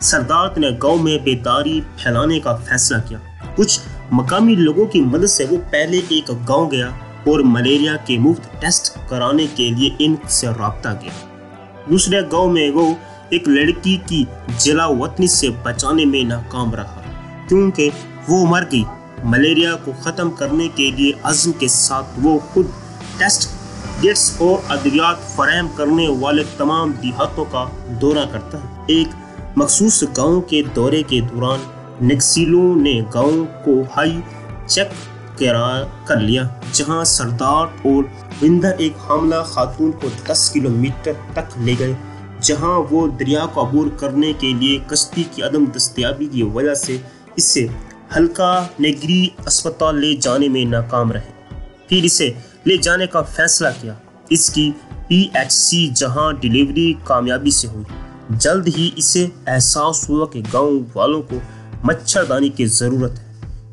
सरदार ने गांव में बेदारी फैलाने का फैसला किया कुछ मकामी लोगों की मदद से वो पहले एक गांव गया और मलेरिया के मुफ्त टेस्ट कराने के लिए इनसे रब्ता किया। दूसरे गांव में वो एक लड़की की जलावतनी से बचाने में नाकाम रहा क्योंकि वो मर गई। मलेरिया को ख़त्म करने के लिए अज़म के साथ वो खुद टेस्ट किट्स और अद्वियात फराहम करने वाले तमाम देहातों का दौरा करता है। एक मखसूस गाँव के दौरे के दौरान नक्सलियों ने गाँव को हाई चेक कर लिया, जहां सरदार और विंदा एक हमला खातून को 10 किलोमीटर तक ले गए, जहां वो दरिया को अबूर करने के लिए कश्ती की अदम दस्तयाबी की वजह से इसे हल्का नेगरी अस्पताल ले जाने में नाकाम रहे। फिर इसे ले जाने का फैसला किया। इसकी पीएचसी जहां डिलीवरी कामयाबी से हुई। जल्द ही इसे एहसास हुआ कि गांव वालों को मच्छरदानी की ज़रूरत है।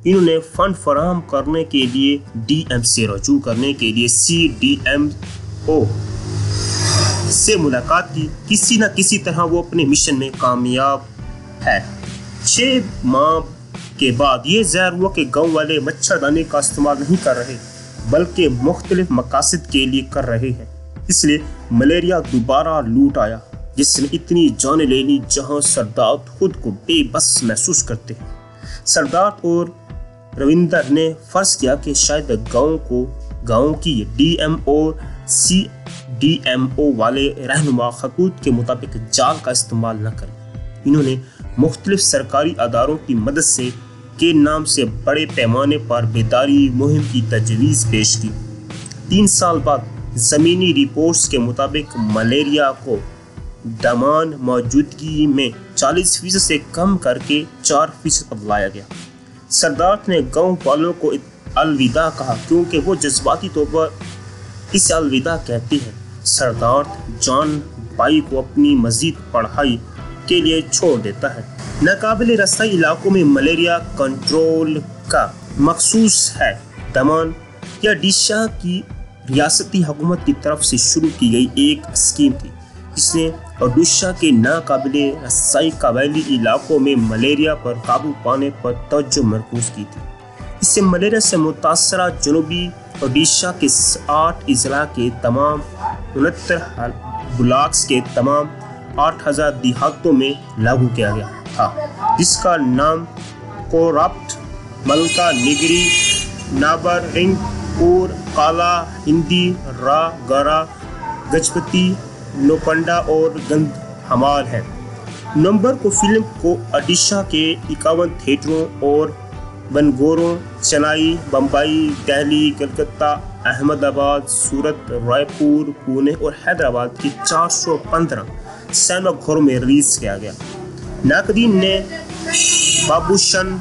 इन्होंने फंड फराहम करने के लिए डीएम से रजू करने के लिए सीडीएमओ से मुलाकात की। किसी न किसी तरह वो अपने मिशन में कामयाब है। 6 माह के बाद ये ज़ाहिर हुआ कि गाँव वाले मच्छरदानी का इस्तेमाल नहीं कर रहे बल्कि मुख्तलिफ मकासद के लिए कर रहे हैं। इसलिए मलेरिया दोबारा लूट आया जिसने इतनी जान ले ली जहाँ सरदार खुद को बेबस महसूस करते हैं। सरदार और रविंदर ने फर्ज किया कि शायद गांव की डीएम और सीडीएमओ वाले रहनुमा खकूत के मुताबिक जाल का इस्तेमाल न करें। इन्होंने मुख्तलिफ सरकारी अदारों की मदद से के नाम से बड़े पैमाने पर बेदारी मुहिम की तजवीज़ पेश की। 3 साल बाद ज़मीनी रिपोर्ट्स के मुताबिक मलेरिया को दमान मौजूदगी में 40% से कम करके 4% पर लाया गया। सरदार ने गांव वालों को अलविदा कहा क्योंकि वो जज्बाती तौर पर इसे अलविदा कहती है। सरदार जॉन भाई को अपनी मजीद पढ़ाई के लिए छोड़ देता है। नाकाबिल रसाई इलाकों में मलेरिया कंट्रोल का मखसूस है। दमन या डिशा की रियासती हुकूमत की तरफ से शुरू की गई एक स्कीम थी जिसने ओडिशा के नाकाबिले रसाई कबायली इलाकों में मलेरिया पर काबू पाने पर तवज्जो मरकूज़ की थी। इससे मलेरिया से मुतासरा जनूबी ओडिशा के 8 अजला के तमाम 69 ब्लॉक्स के तमाम 8000 देहातों में लागू किया गया था जिसका नाम कोरप्ट मलका निगरी नाबर रिंग और काला हिंदी रा गरा गजपति नोपंडा और गंध हमाल है। नवंबर को फिल्म को ओडिशा के 51 थिएटरों और बनगोरों चेन्नई, बम्बई, दिल्ली, कलकत्ता, अहमदाबाद, सूरत, रायपुर, पुणे और हैदराबाद की 415 सिनेमा घरों में रिलीज किया गया। नाकदीन ने बाबूशन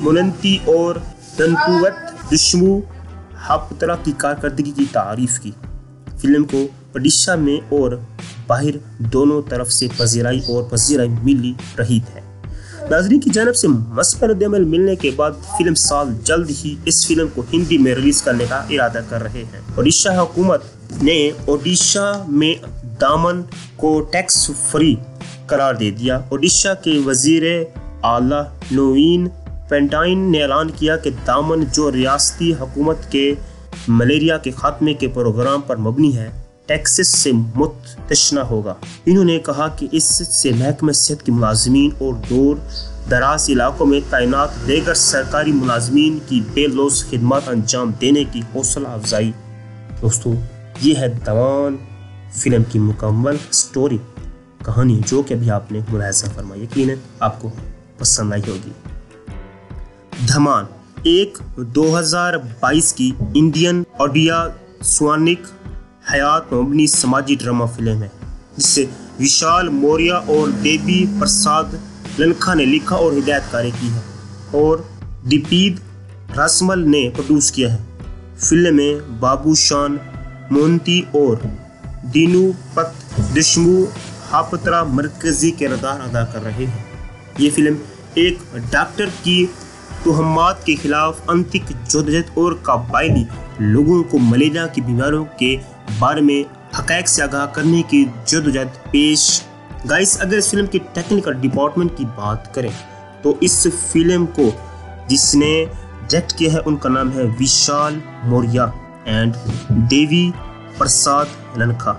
मुनंती और दनकुवत दुश्मू हापतरा की कारकर्दगी की तारीफ की। फिल्म को ओडिशा में और बाहर दोनों तरफ से पजीराई मिली रही है। नाजरीन की जानब से मसबरदमल मिलने के बाद फिल्म साल जल्द ही इस फिल्म को हिंदी में रिलीज करने का इरादा कर रहे हैं। ओडिशा हुकूमत ने ओडिशा में दामन को टैक्स फ्री करार दे दिया। ओडिशा के वजीर आला नवीन पेंटाइन ने ऐलान किया कि दामन जो रियासती हुकूमत के मलेरिया के खात्मे के प्रोग्राम पर मबनी है टैक्सेस से मुतशना होगा। इन्होंने कहा कि इससे महकमे सेहत के मुलाजमीन और दूर दराज इलाकों में तैनात दीगर सरकारी मुलाजमीन की बेलोस खिदमत अंजाम देने की हौसला अफजाई। दोस्तों ये है दवान फिल्म की मुकम्मल स्टोरी कहानी जो कि अभी आपने मुलाहिजा फरमाई। यकीनन आपको पसंद आई होगी। धमान एक 2022 की इंडियन ओडिया स्वानिक हयात मबनी समाजी ड्रामा फिल्म है जिसे विशाल मौर्या और देवी प्रसाद लंखा ने लिखा और हिदायतकारी की है और दीपीद रसमल ने प्रोड्यूस किया है। फिल्म में बाबूशान मोहंती और दीनूपत दुश्मू हापतरा मरकजी किरदार अदा कर रहे हैं। ये फिल्म एक डॉक्टर की तोहमात के खिलाफ अंतिक जदोजहद और काबाइली लोगों को मलेरिया की बीमारियों के बारे में हक़ीक़त से आगाह करने की जदोजहद पेश। गाइस अगर इस फिल्म के टेक्निकल डिपार्टमेंट की बात करें तो इस फिल्म को जिसने डायरेक्ट किया है उनका नाम है Vishal Maurya and Devi Prasad Lenka.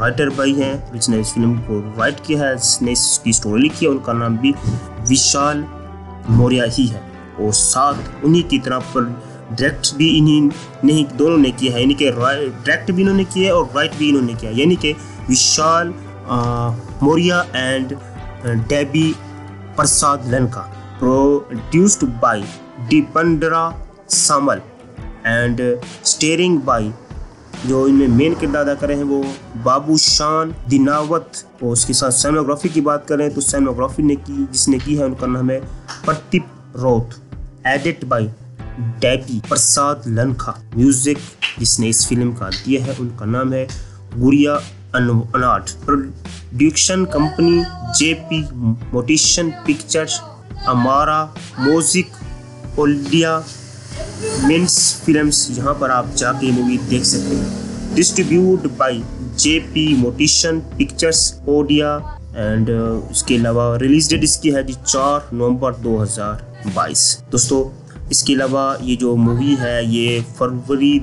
Writer भाई हैं जिसने इस फिल्म को राइट किया है, जिसने इसकी स्टोरी लिखी है उनका नाम भी विशाल मौर्या ही है और साथ उन्हीं की तरफ पर डायरेक्ट भी इन्हीं नहीं दोनों ने किया है, यानी कि डायरेक्ट भी इन्होंने किया है और राइट भी इन्होंने किया है, यानी कि Vishal Maurya and Debi Prasad Lenka. Produced by Dipendra Samal and starring by, जो इनमें मेन किरदार अदा करें हैं वो बाबू शान दिनावत। और उसके साथ सिनेमेटोग्राफी की बात करें तो सिनेमेटोग्राफी ने की जिसने की है उनका नाम है Pradeep Raut. Edit by Debi Prasad Lenka. Music जिसने इस फिल्म का दिया है उनका नाम है गुड़िया अनाट। Production company JP मोटिशन pictures, Amara music, ओल्डिया mince films, यहाँ पर आप जाके मूवी देख सकते हैं। Distribute by JP मोटिशन pictures Odia and इसके अलावा रिलीज डेट इसकी है 4 नवंबर 2022। दोस्तों इसके अलावा ये जो मूवी है ये फरवरी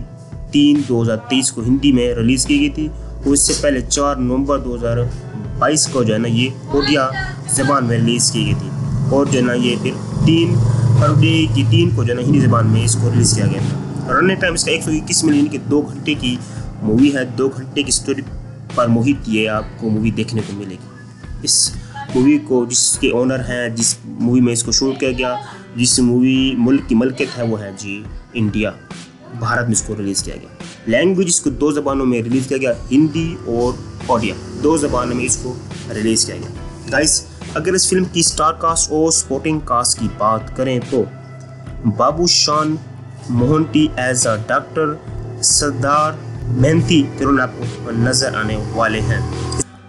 3, 2023 को हिंदी में रिलीज़ की गई थी और इससे पहले 4 नवंबर 2022 को जो है ना ये ओडिया ज़बान में रिलीज़ की गई थी और जो है ना ये फिर 3 फरवरी 2023 को जो है ना हिंदी ज़बान में इसको रिलीज़ किया गया था। रनिंग टाइम इसका 121 मिनट की 2 घंटे की मूवी है। 2 घंटे की स्टोरी पर मोहित ये आपको मूवी देखने को मिलेगी। इस मूवी को जिसके ओनर हैं, जिस मूवी में इसको शूट किया गया, जिस मूवी मुल्क की मलकियत है वो है जी इंडिया, भारत में इसको रिलीज़ किया गया। लैंग्वेज इसको 2 ज़बानों में रिलीज़ किया गया, हिंदी और ओडिया 2 ज़बानों में इसको रिलीज़ किया गया। गाइस अगर इस फिल्म की स्टार कास्ट और सपोर्टिंग कास्ट की बात करें तो बाबू शान मोहंती एज अ डॉक्टर, सरदार मेहंती जरूर आपको नज़र आने वाले हैं।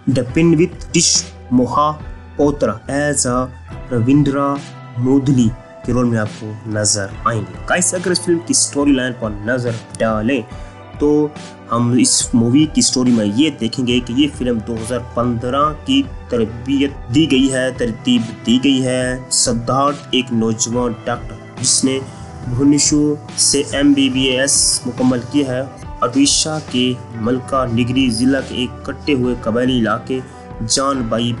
दपिनवित डिश मोहा पोत्रा एज अ रविंद्रा मोदली के रोल में आपको नज़र आएंगे। गाइस अगर इस फिल्म की स्टोरी लाइन पर नज़र डालें तो हम इस मूवी की स्टोरी में ये देखेंगे कि ये फिल्म 2015 की तरबियत दी गई है, तरतीब दी गई है। सिद्धार्थ एक नौजवान डॉक्टर जिसने भुवनेश्वर से MBBS मुकम्मल किया है, ओडिशा के मलकानगिरी ज़िला के एक कटे हुए कबायली इलाके जानबाई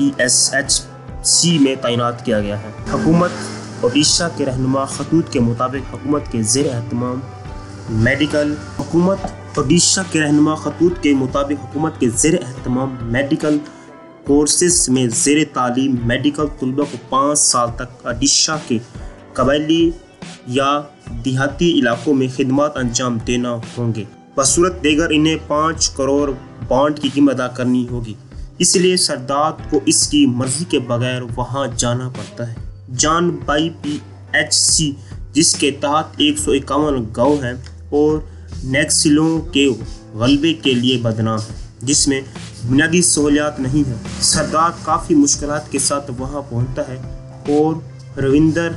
PSHC में तैनात किया गया है। हुकूमत ओडिशा के रहनुमा खतूत के मुताबिक हुकूमत के ज़ेर अहतमाम मेडिकल कोर्सेस में ज़ेर तालीम मेडिकल तलबा को 5 साल तक ओडिशा के कबायली या देहाती इलाकों में खिदमत अंजाम देना होंगे। बसूरत देगर इन्हें 5 करोड़ बॉन्ड की कीमत अदा करनी होगी, इसलिए सरदार को इसकी मर्जी के बगैर वहां जाना पड़ता है। जानबाई PHC जिसके तहत 151 गाँव हैं और नक्सलियों के गलबे के लिए बदनाम है, जिसमें बुनियादी सहूलियात नहीं है। सरदार काफ़ी मुश्किलात के साथ वहां पहुंचता है और रविंदर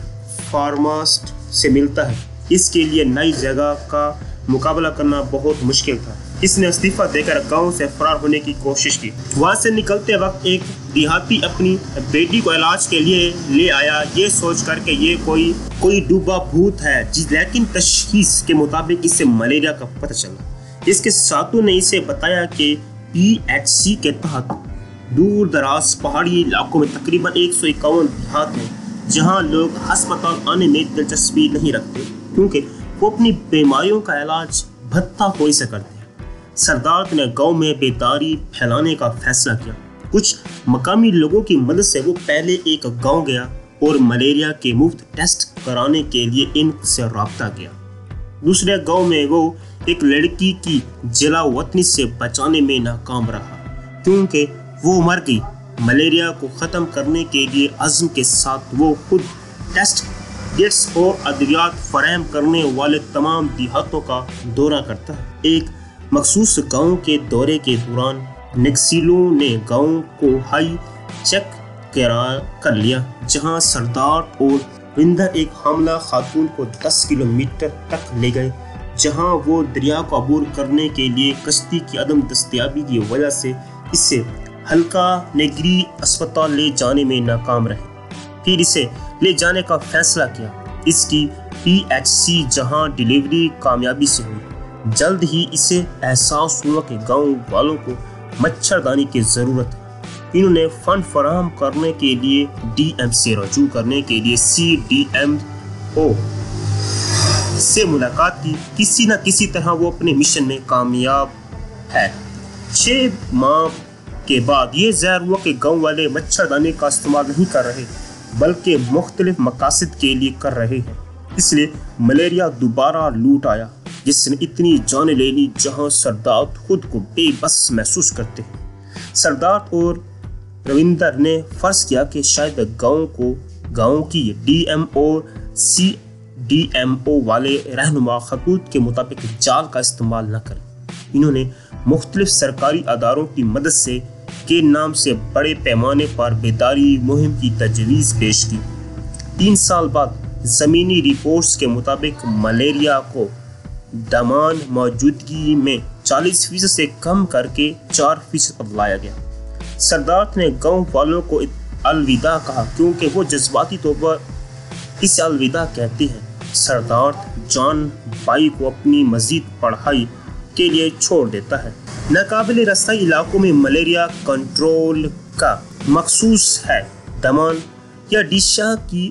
फार्मास्ट से मिलता है। इसके लिए नई जगह का मुकाबला करना बहुत मुश्किल था। इसने इस्तीफा देकर गांव से फरार होने की कोशिश की। वहां से निकलते वक्त एक देहाती अपनी बेटी को इलाज के लिए ले आया, ये सोच कर के ये कोई डूबा भूत है, लेकिन तशखीस के मुताबिक इसे मलेरिया का पता चला। इसके साथों ने इसे बताया कि PHC के तहत दूर दराज पहाड़ी इलाकों में तकरीबन 151 देहात हैं जहाँ लोग अस्पताल आने में दिलचस्पी नहीं रखते क्योंकि वो अपनी बीमारियों का इलाज भत्ता कोई से करते हैं। सरदार ने गांव में बेदारी फैलाने का फैसला किया। कुछ मकामी लोगों की मदद से वो पहले एक गांव गया और मलेरिया के मुफ्त टेस्ट कराने के लिए इनसे रब्ता किया। दूसरे गांव में वो एक लड़की की जलावतनी से बचाने में नाकाम रहा क्योंकि वो मर गई। मलेरिया को ख़त्म करने के लिए अज़्म के साथ वो खुद टेस्ट किट्स और अद्वियात फराहम करने वाले तमाम देहातों का दौरा करता है। एक मखसूस गाँव के दौरे के दौरान नक्सलियों ने गाँव को हाई चेक कर लिया, जहाँ सरदार और विंदर एक हमला खातून को 10 किलोमीटर तक ले गए, जहाँ वो दरिया को अबूर करने के लिए कश्ती की अदम दस्तियाबी की वजह से इससे हल्का नेगरी अस्पताल ले जाने में नाकाम रहे। फिर इसे ले जाने का फैसला किया इसकी पीएचसी जहां डिलीवरी कामयाबी से हुई। जल्द ही इसे एहसास हुआ कि गाँव वालों को मच्छरदानी की ज़रूरत है। इन्होंने फंड फराहम करने के लिए डीएम से रजू करने के लिए CDMO से मुलाकात की। किसी न किसी तरह वो अपने मिशन में कामयाब है। 6 माह के बाद ये ज़ाहिर हुआ कि गाँव वाले मच्छरदानी का इस्तेमाल नहीं कर रहे बल्कि मुख्तलिफ मकासद के लिए कर रहे हैं। इसलिए मलेरिया दोबारा लूट आया जिसने इतनी जान ले ली जहाँ सरदार खुद को बेबस महसूस करते हैं। सरदार और रविंदर ने फर्ज किया कि शायद गाँव की DMO वाले रहनुमा खतूत के मुताबिक जाल का इस्तेमाल न करें। इन्होंने मुख्तलिफ सरकारी अदारों की मदद से के नाम से बड़े पैमाने पर बेदारी मुहिम की तजवीज़ पेश की। 3 साल बाद ज़मीनी रिपोर्ट्स के मुताबिक मलेरिया को दमान मौजूदगी में 40% से कम करके 4% पर लाया गया। सरदार ने गांव वालों को अलविदा कहा क्योंकि वो जज्बाती तौर पर इसे अलविदा कहते हैं। सरदार जॉन बाई को अपनी मजीद पढ़ाई के लिए छोड़ देता है। नाकाबिल रास्ता इलाकों में मलेरिया कंट्रोल का मखसूस है। दमन या डीशा की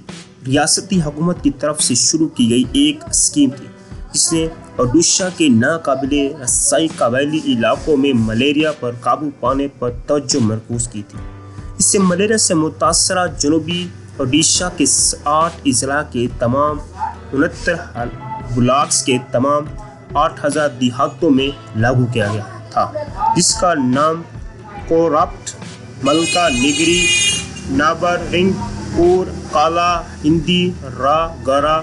रियासती हुकूमत की तरफ से शुरू की गई एक स्कीम थी जिसने ओडिशा के नाकाबिले रसाई कबायली इलाकों में मलेरिया पर काबू पाने पर तवज्जो मरकूज की थी। इससे मलेरिया से मुतासरा जनूबी ओडिशा के 8 इजला के तमाम 69 ब्लॉक्स के तमाम 8000 देहातों में लागू किया गया था जिसका नाम कोरप्ट मलका निगरी नाबर रिंगपुर काला हिंदी रा गरा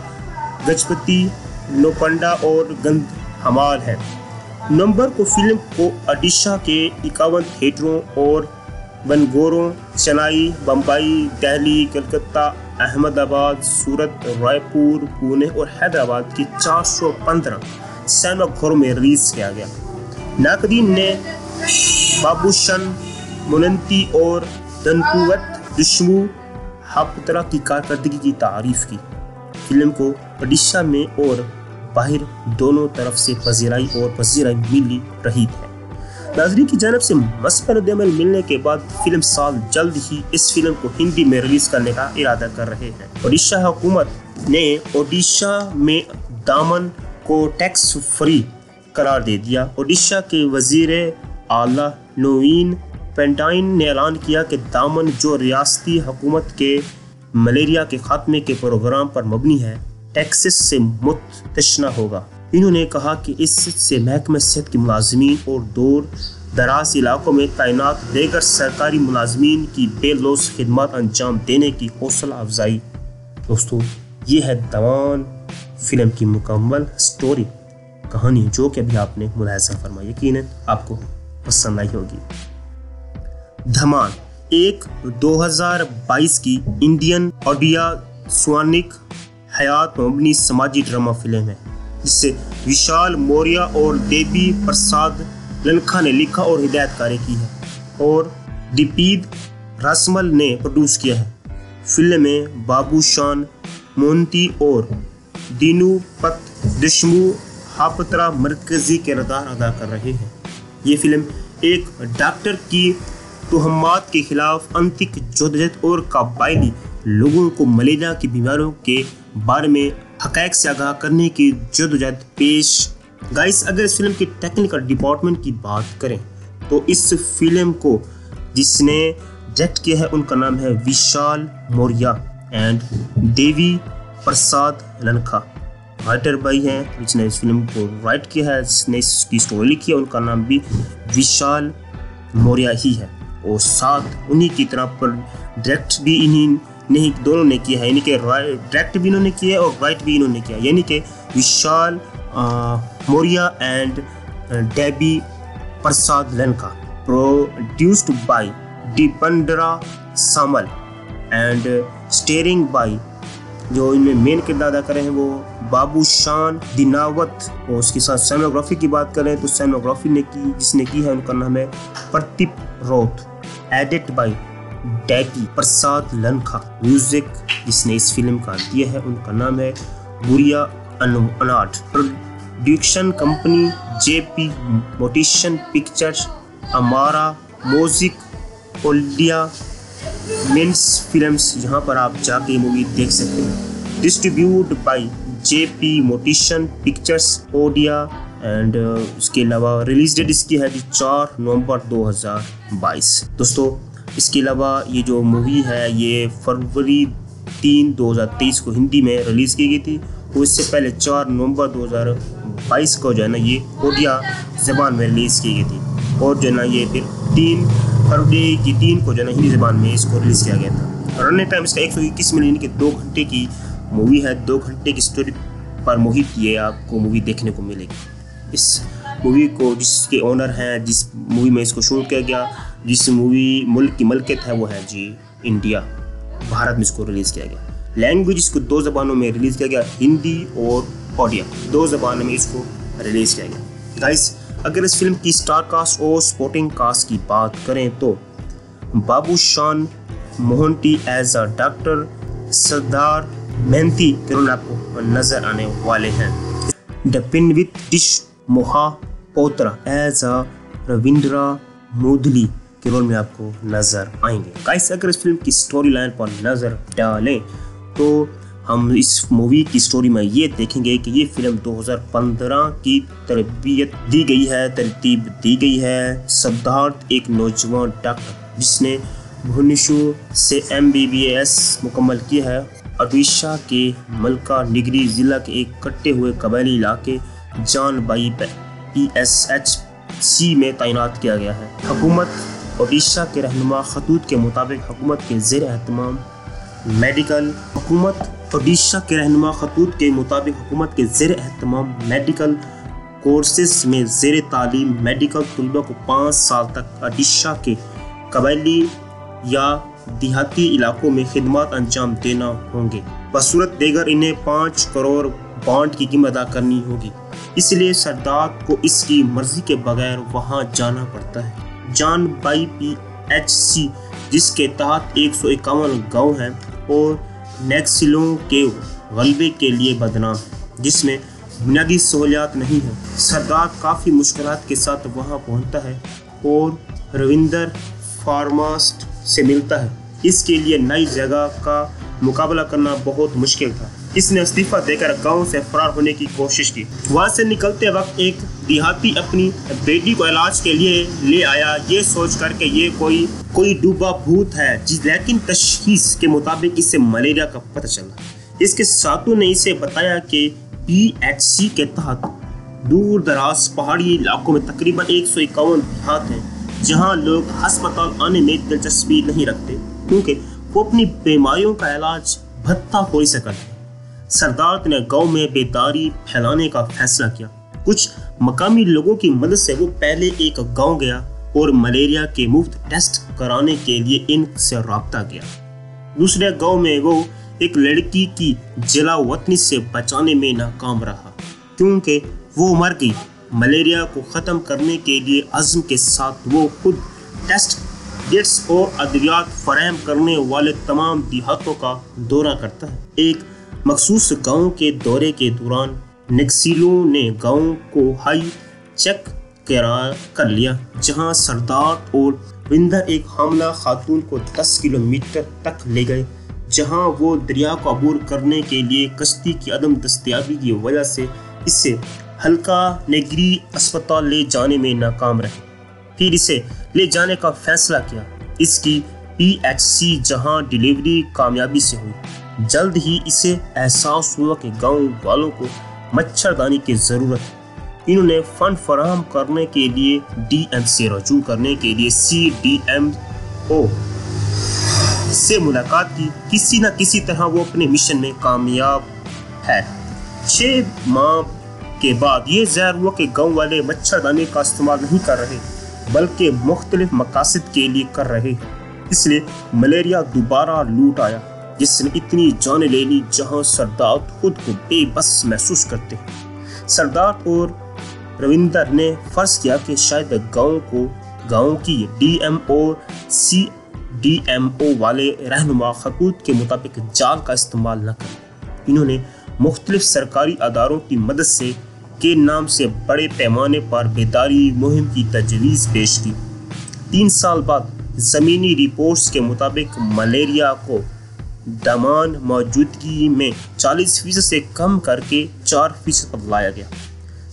गजपति नोपंडा और गंध हमाल है। नवंबर को फिल्म को ओडिशा के 51 थिएटरों और बनगोरों चेन्नई, बम्बई, दिल्ली, कलकत्ता, अहमदाबाद, सूरत, रायपुर, पुणे और हैदराबाद के 415 सिनेमा घरों में रिलीज किया गया। नाकदीन ने बाबूशन मुनंती और दनकुवत दुश्मू हापतरा की कारकर्दगी की तारीफ की। फिल्म को ओडिशा में और बाहर दोनों तरफ से पजीराई मिली रही है। नाजरीन की जानब से मुस्बत-ए-अमल मिलने के बाद फिल्म साल जल्द ही इस फिल्म को हिंदी में रिलीज करने का इरादा कर रहे हैं। ओडिशा हुकूमत ने ओडिशा में दामन को टैक्स फ्री करार दे दिया। ओडिशा के वजीर आला नवीन पेंटाइन ने ऐलान किया कि दामन जो रियासती हुकूमत के मलेरिया के खात्मे के प्रोग्राम पर मबनी है टैक्सेस से मुतशना होगा। इन्होंने कहा कि इससे महकमे सेहत के मुलाजमीन और दूर दराज इलाकों में तैनात देगर सरकारी मुलाजमीन की बेलोस खिदमत अंजाम देने की हौसला अफजाई। दोस्तों ये है दवान फिल्म की मुकम्मल स्टोरी कहानी जो कि अभी आपने मुलाहजा फरमाई, यकीनन आपको पसंद आई होगी। धमान एक 2022 की इंडियन ओडिया स्वानिक हयात मबनी समाजी ड्रामा फिल्म है जिसे विशाल मौर्य और देवी प्रसाद लनखा ने लिखा और हिदायतकारी की है और दीपीद रसमल ने प्रोड्यूस किया है। फिल्म में बाबूशान मोंती और दीनू पत दुश्मू हापतरा मरकजी किरदार अदा कर रहे हैं। ये फिल्म एक डॉक्टर की तोहमात के खिलाफ अंतिक जदोजहद और काबायली लोगों को मलेरिया की बीमारियों के बारे में हक़ैक़ से आगाह करने की जदोजहद पेश। गाइस अगर इस फिल्म के टेक्निकल डिपार्टमेंट की बात करें तो इस फिल्म को जिसने डायरेक्ट किया है उनका नाम है Vishal Maurya and Devi Prasad Lenka. Writer भाई हैं जिसने इस फिल्म को राइट किया है, जिसने इसकी स्टोरी लिखी है उनका नाम भी विशाल मौर्या ही है और साथ उन्हीं की तरह पर डायरेक्ट भी इन्हीं नहीं दोनों ने किया है, यानी कि डायरेक्ट भी इन्होंने किया और राइट भी इन्होंने किया, यानी कि Vishal Maurya and Debi Prasad Lenka. Produced by Dipendra Samal and starring by जो इनमें मेन किरदार अदा करें हैं वो बाबूशान दिनावत और उसके साथ सिनेमेटोग्राफी की बात करें तो सिनेमेटोग्राफी ने की जिसने की है उनका नाम है Pradeep Raut. Edit by Debi Prasad Lenka. Music जिसने इस फिल्म का दिया है उनका नाम है बुरिया अनाट। Production company JP मोटिशन pictures, Amara music, ओल्डिया mince films, यहाँ पर आप जाके मूवी देख सकते हैं। Distribute by JP मोटिशन pictures Odia and इसके अलावा रिलीज डेट इसकी है 4 नवंबर 2022। दोस्तों इसके अलावा ये जो मूवी है ये फरवरी 3, 2023 को हिंदी में रिलीज़ की गई थी और इससे पहले 4 नवंबर 2022 को जो है ना ये ओडिया ज़बान में रिलीज़ की गई थी और जो है ना ये फिर 3 फरवरी 2023 को जो है ना हिंदी ज़बान में इसको रिलीज़ किया गया था। रनिंग टाइम इसका 121 मिनट यानी कि 2 घंटे की मूवी है। 2 घंटे की स्टोरी पर मोहित ये आपको मूवी देखने को मिलेगी। इस मूवी को जिसके ओनर हैं, जिस मूवी में इसको शूट किया गया, जिस मूवी मुल्क की मलकियत है वो है जी इंडिया, भारत में इसको रिलीज़ किया गया। लैंग्वेज इसको 2 ज़बानों में रिलीज़ किया गया, हिंदी और ओडिया, 2 ज़बानों में इसको रिलीज़ किया गया। गाइस अगर इस फिल्म की स्टार कास्ट और सपोर्टिंग कास्ट की बात करें तो बाबू शान मोहंती एज अ डॉक्टर, सरदार मेहनती के रोल आपको नजर आने वाले हैं। द पिनवित डिश मोहा पोत्रा एज अ रविंद्रा मोदली के रोल में आपको नजर आएंगे। गाइस अगर इस फिल्म की स्टोरी लाइन पर नजर डालें तो हम इस मूवी की स्टोरी में ये देखेंगे कि ये फिल्म 2015 की तरबियत दी गई है, तरतीब दी गई है। सिद्धार्थ एक नौजवान डॉक्टर जिसने भुवनेश्वर से MBBS मुकम्मल किया है, ओडिशा के मलकानगिरी जिला के एक कटे हुए कबायली इलाके जानबाई पर PSHC में तैनात किया गया है। हुकूमत ओडिशा के रहनुमा खतूत के मुताबिक हुकूमत के ज़ेर एहतमाम मेडिकल कोर्सेस में ज़ेर तालीम मेडिकल तलबा को 5 साल तक ओडिशा के कबायली या देहाती इलाकों में खिदमत अंजाम देना होंगे। बसूरत देगर इन्हें 5 करोड़ बॉन्ड की कीमत अदा करनी होगी, इसलिए सरदार को इसकी मर्जी के बगैर वहां जाना पड़ता है। जानबाई PHC जिसके तहत 151 गाँव हैं और नक्सलियों के गलबे के लिए बदनाम है, जिसमें बुनियादी सहूलियात नहीं है। सरदार काफ़ी मुश्किलात के साथ वहां पहुंचता है और रविंदर फार्मास्ट से मिलता है। इसके लिए नई जगह का मुकाबला करना बहुत मुश्किल था। इसने इस्तीफा देकर गांव से फरार होने की कोशिश की। वहां से निकलते वक्त एक देहाती अपनी बेटी को इलाज के लिए ले आया, ये सोच कर के ये कोई डूबा भूत है, लेकिन तशखीस के मुताबिक इसे मलेरिया का पता चला। इसके साथों ने इसे बताया कि PHC के तहत दूर दराज पहाड़ी इलाकों में तकरीबन 151 देहात हैं जहाँ लोग अस्पताल आने में दिलचस्पी नहीं रखते क्योंकि वो अपनी बीमारियों का इलाज भत्ता खोरी से करते हैं। सरदार ने गांव में बेदारी फैलाने का फैसला किया। कुछ मकामी लोगों की मदद से वो पहले एक गांव गया और मलेरिया के मुफ्त टेस्ट कराने के लिए इनसे रब्ता किया। दूसरे गांव में वो एक लड़की की जलावतनी से बचाने में नाकाम रहा क्योंकि वो मर गई। मलेरिया को ख़त्म करने के लिए अज़्म के साथ वो खुद टेस्ट किट्स और अद्वियात फराहम करने वाले तमाम देहातों का दौरा करता है। एक मखसूस गाँव के दौरे के दौरान नक्सलियों ने गाँव को हाई चेक कर लिया, जहाँ सरदार और विंदर एक हमला खातून को 10 किलोमीटर तक ले गए, जहाँ वो दरिया को अबूर करने के लिए कश्ती की अदम दस्तियाबी की वजह से इसे हल्का नेगरी अस्पताल ले जाने में नाकाम रहे। फिर इसे ले जाने का फैसला किया। इसकी PHC जहां डिलीवरी कामयाबी से हुई। जल्द ही इसे एहसास हुआ कि गांव वालों को मच्छरदानी की ज़रूरत है। इन्होंने फंड फराहम करने के लिए DM से रजू करने के लिए CDMO से मुलाकात की। किसी न किसी तरह वो अपने मिशन में कामयाब है। 6 माह के बाद ये ज़ाहिर हुआ कि गाँव वाले मच्छरदानी का इस्तेमाल नहीं कर रहे बल्कि मुख्तलिफ मकासद के लिए कर रहे हैं। इसलिए मलेरिया दोबारा लूट आया जिसने इतनी जानें ले ली जहाँ सरदार खुद को बेबस महसूस करते हैं। सरदार और रविंदर ने फर्ज किया कि शायद गाँव की DMO DMO वाले रहनुमा खतूत के मुताबिक जाल का इस्तेमाल न करें। इन्होंने मुख्तलिफ सरकारी अदारों की मदद से के नाम से बड़े पैमाने पर बेदारी मुहिम की तजवीज़ पेश की। 3 साल बाद ज़मीनी रिपोर्ट्स के मुताबिक मलेरिया को दमान मौजूदगी में 40% से कम करके 4% पर लाया गया।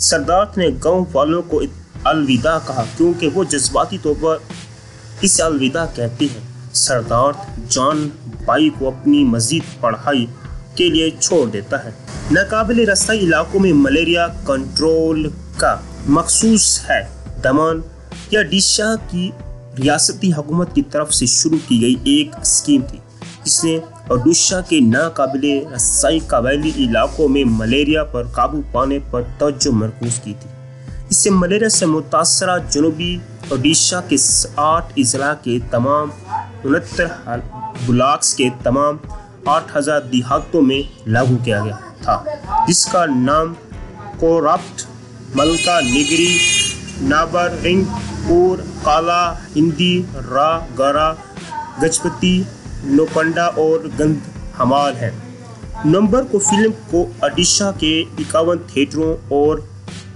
सरदार ने गांव वालों को अलविदा कहा क्योंकि वो जज्बाती तौर पर इसे अलविदा कहती है। सरदार जॉन बाई को अपनी मजीद पढ़ाई के लिए छोड़ देता है। नाकाबिल रास्ता इलाकों में मलेरिया कंट्रोल का मखसूस है। दमन या डिशा की रियासती हुकूमत की तरफ से शुरू की गई एक स्कीम थी जिसने ओडिशा के नाकाबिल रसाई कबायली इलाकों में मलेरिया पर काबू पाने पर तवज्जो मरकूज की थी। इससे मलेरिया से मुतासरा जनूबी ओडिशा के 8 अजला के तमाम 69 ब्लॉक्स के तमाम 8000 देहातों में लागू किया गया था, जिसका नाम कोरप्ट, मलका निगरी, नाबरिंगपुर, काला हिंदी, रा गरा, गजपति, नोपंडा और गंध हमाल है। नवंबर को फिल्म को ओडिशा के 51 थिएटरों और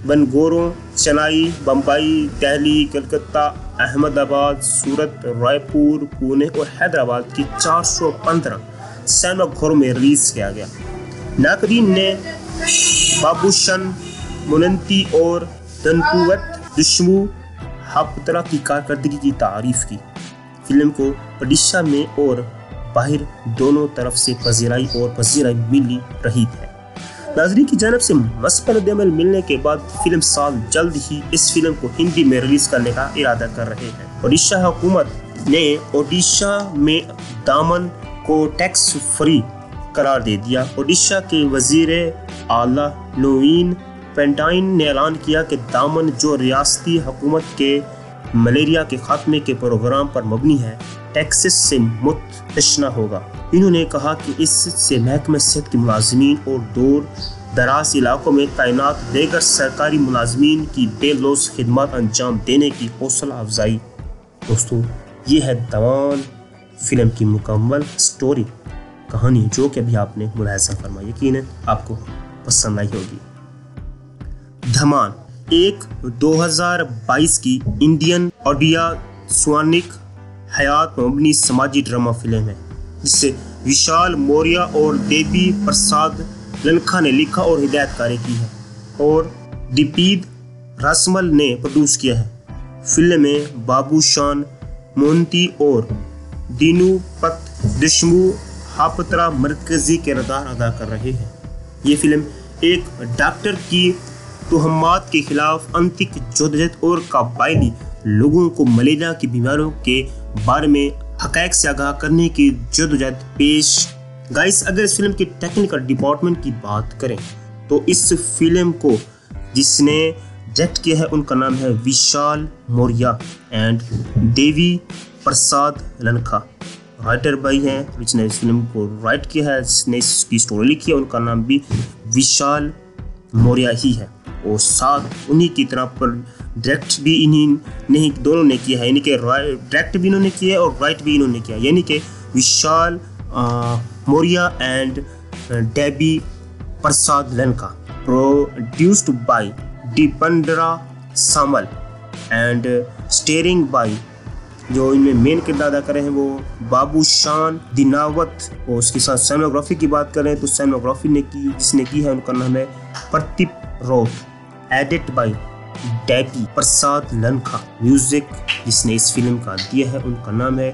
बनगोरों चेन्नई, बम्बई, दिल्ली, कलकत्ता, अहमदाबाद, सूरत, रायपुर, पुणे और हैदराबाद की 415 सिनेमा घरों में रिलीज किया गया। नाकदीन ने बाबूशन, मुनंती और दनकुवत दुश्मू हापतरा की कारकर्दगी की तारीफ की। फिल्म को ओडिशा में और बाहर दोनों तरफ से पजीराई मिली रही है। नाजरी की जानब से मस्बत अमल मिलने के बाद फिल्म साल जल्द ही इस फिल्म को हिंदी में रिलीज करने का इरादा कर रहे हैं। ओडिशा हुकूमत ने ओडिशा में दामन को टैक्स फ्री करार दे दिया। ओडिशा के वजीर आला नवीन पेंटाइन ने ऐलान किया कि दामन जो रियासती हुकूमत के मलेरिया के खात्मे के प्रोग्राम पर मबनी है, टैक्सेस से मुतशना होगा। इन्होंने कहा कि इससे महकमे सेहत के मुलाजमीन और दूर दराज इलाकों में तैनात देगर सरकारी मुलाजमीन की बेलोस खिदमत अंजाम देने की हौसला अफजाई। दोस्तों, ये है दवान फिल्म की मुकम्मल स्टोरी कहानी जो कि अभी आपने मुलाहिजा फरमाई, यकीनन आपको पसंद आई होगी। धमान एक 2022 की इंडियन ओडिया स्वानिक हयात पर मबनी समाजी ड्रामा फिल्म है जिसे विशाल मौर्य और देवी प्रसाद ललखा ने लिखा और हिदायतकारी की है और दीपीद रासमल ने प्रोड्यूस किया है। फिल्म में बाबूशान, मोंती और दीनू पत दुश्मू हापतरा मरकजी किरदार अदा कर रहे हैं। ये फिल्म एक डॉक्टर की तोहमात के खिलाफ अंतिक जदोजहद और कबायली लोगों को मलेरिया की बीमारियों के बारे में हक़ाइक़ से आगाह करने की जदोजहद पेश। गाइस, अगर इस फिल्म के टेक्निकल डिपार्टमेंट की बात करें तो इस फिल्म को जिसने डायरेक्ट किया है उनका नाम है Vishal Maurya and Devi Prasad Lenka. Writer भाई हैं जिसने इस फिल्म को राइट किया है, जिसने इसकी स्टोरी लिखी है उनका नाम भी विशाल मौर्य ही है और साथ उन्हीं की तरह पर डायरेक्ट भी इन्हीं दोनों ने किया है, यानी कि डायरेक्ट भी इन्होंने किया है और राइट भी इन्होंने किया, यानी कि Vishal Maurya and Debi Prasad Lenka. Produced by Dipendra Samal and starring by, जो इनमें मेन किरदार अदा करें हैं वो बाबूशान दिनावत और उसके साथ सिनेमाग्राफी की बात करें तो सिनेमाग्राफी ने की जिसने की है उनका नाम है Pradeep Raut. Edit by Debi Prasad Lenka. Music जिसने इस फिल्म का दिया है उनका नाम है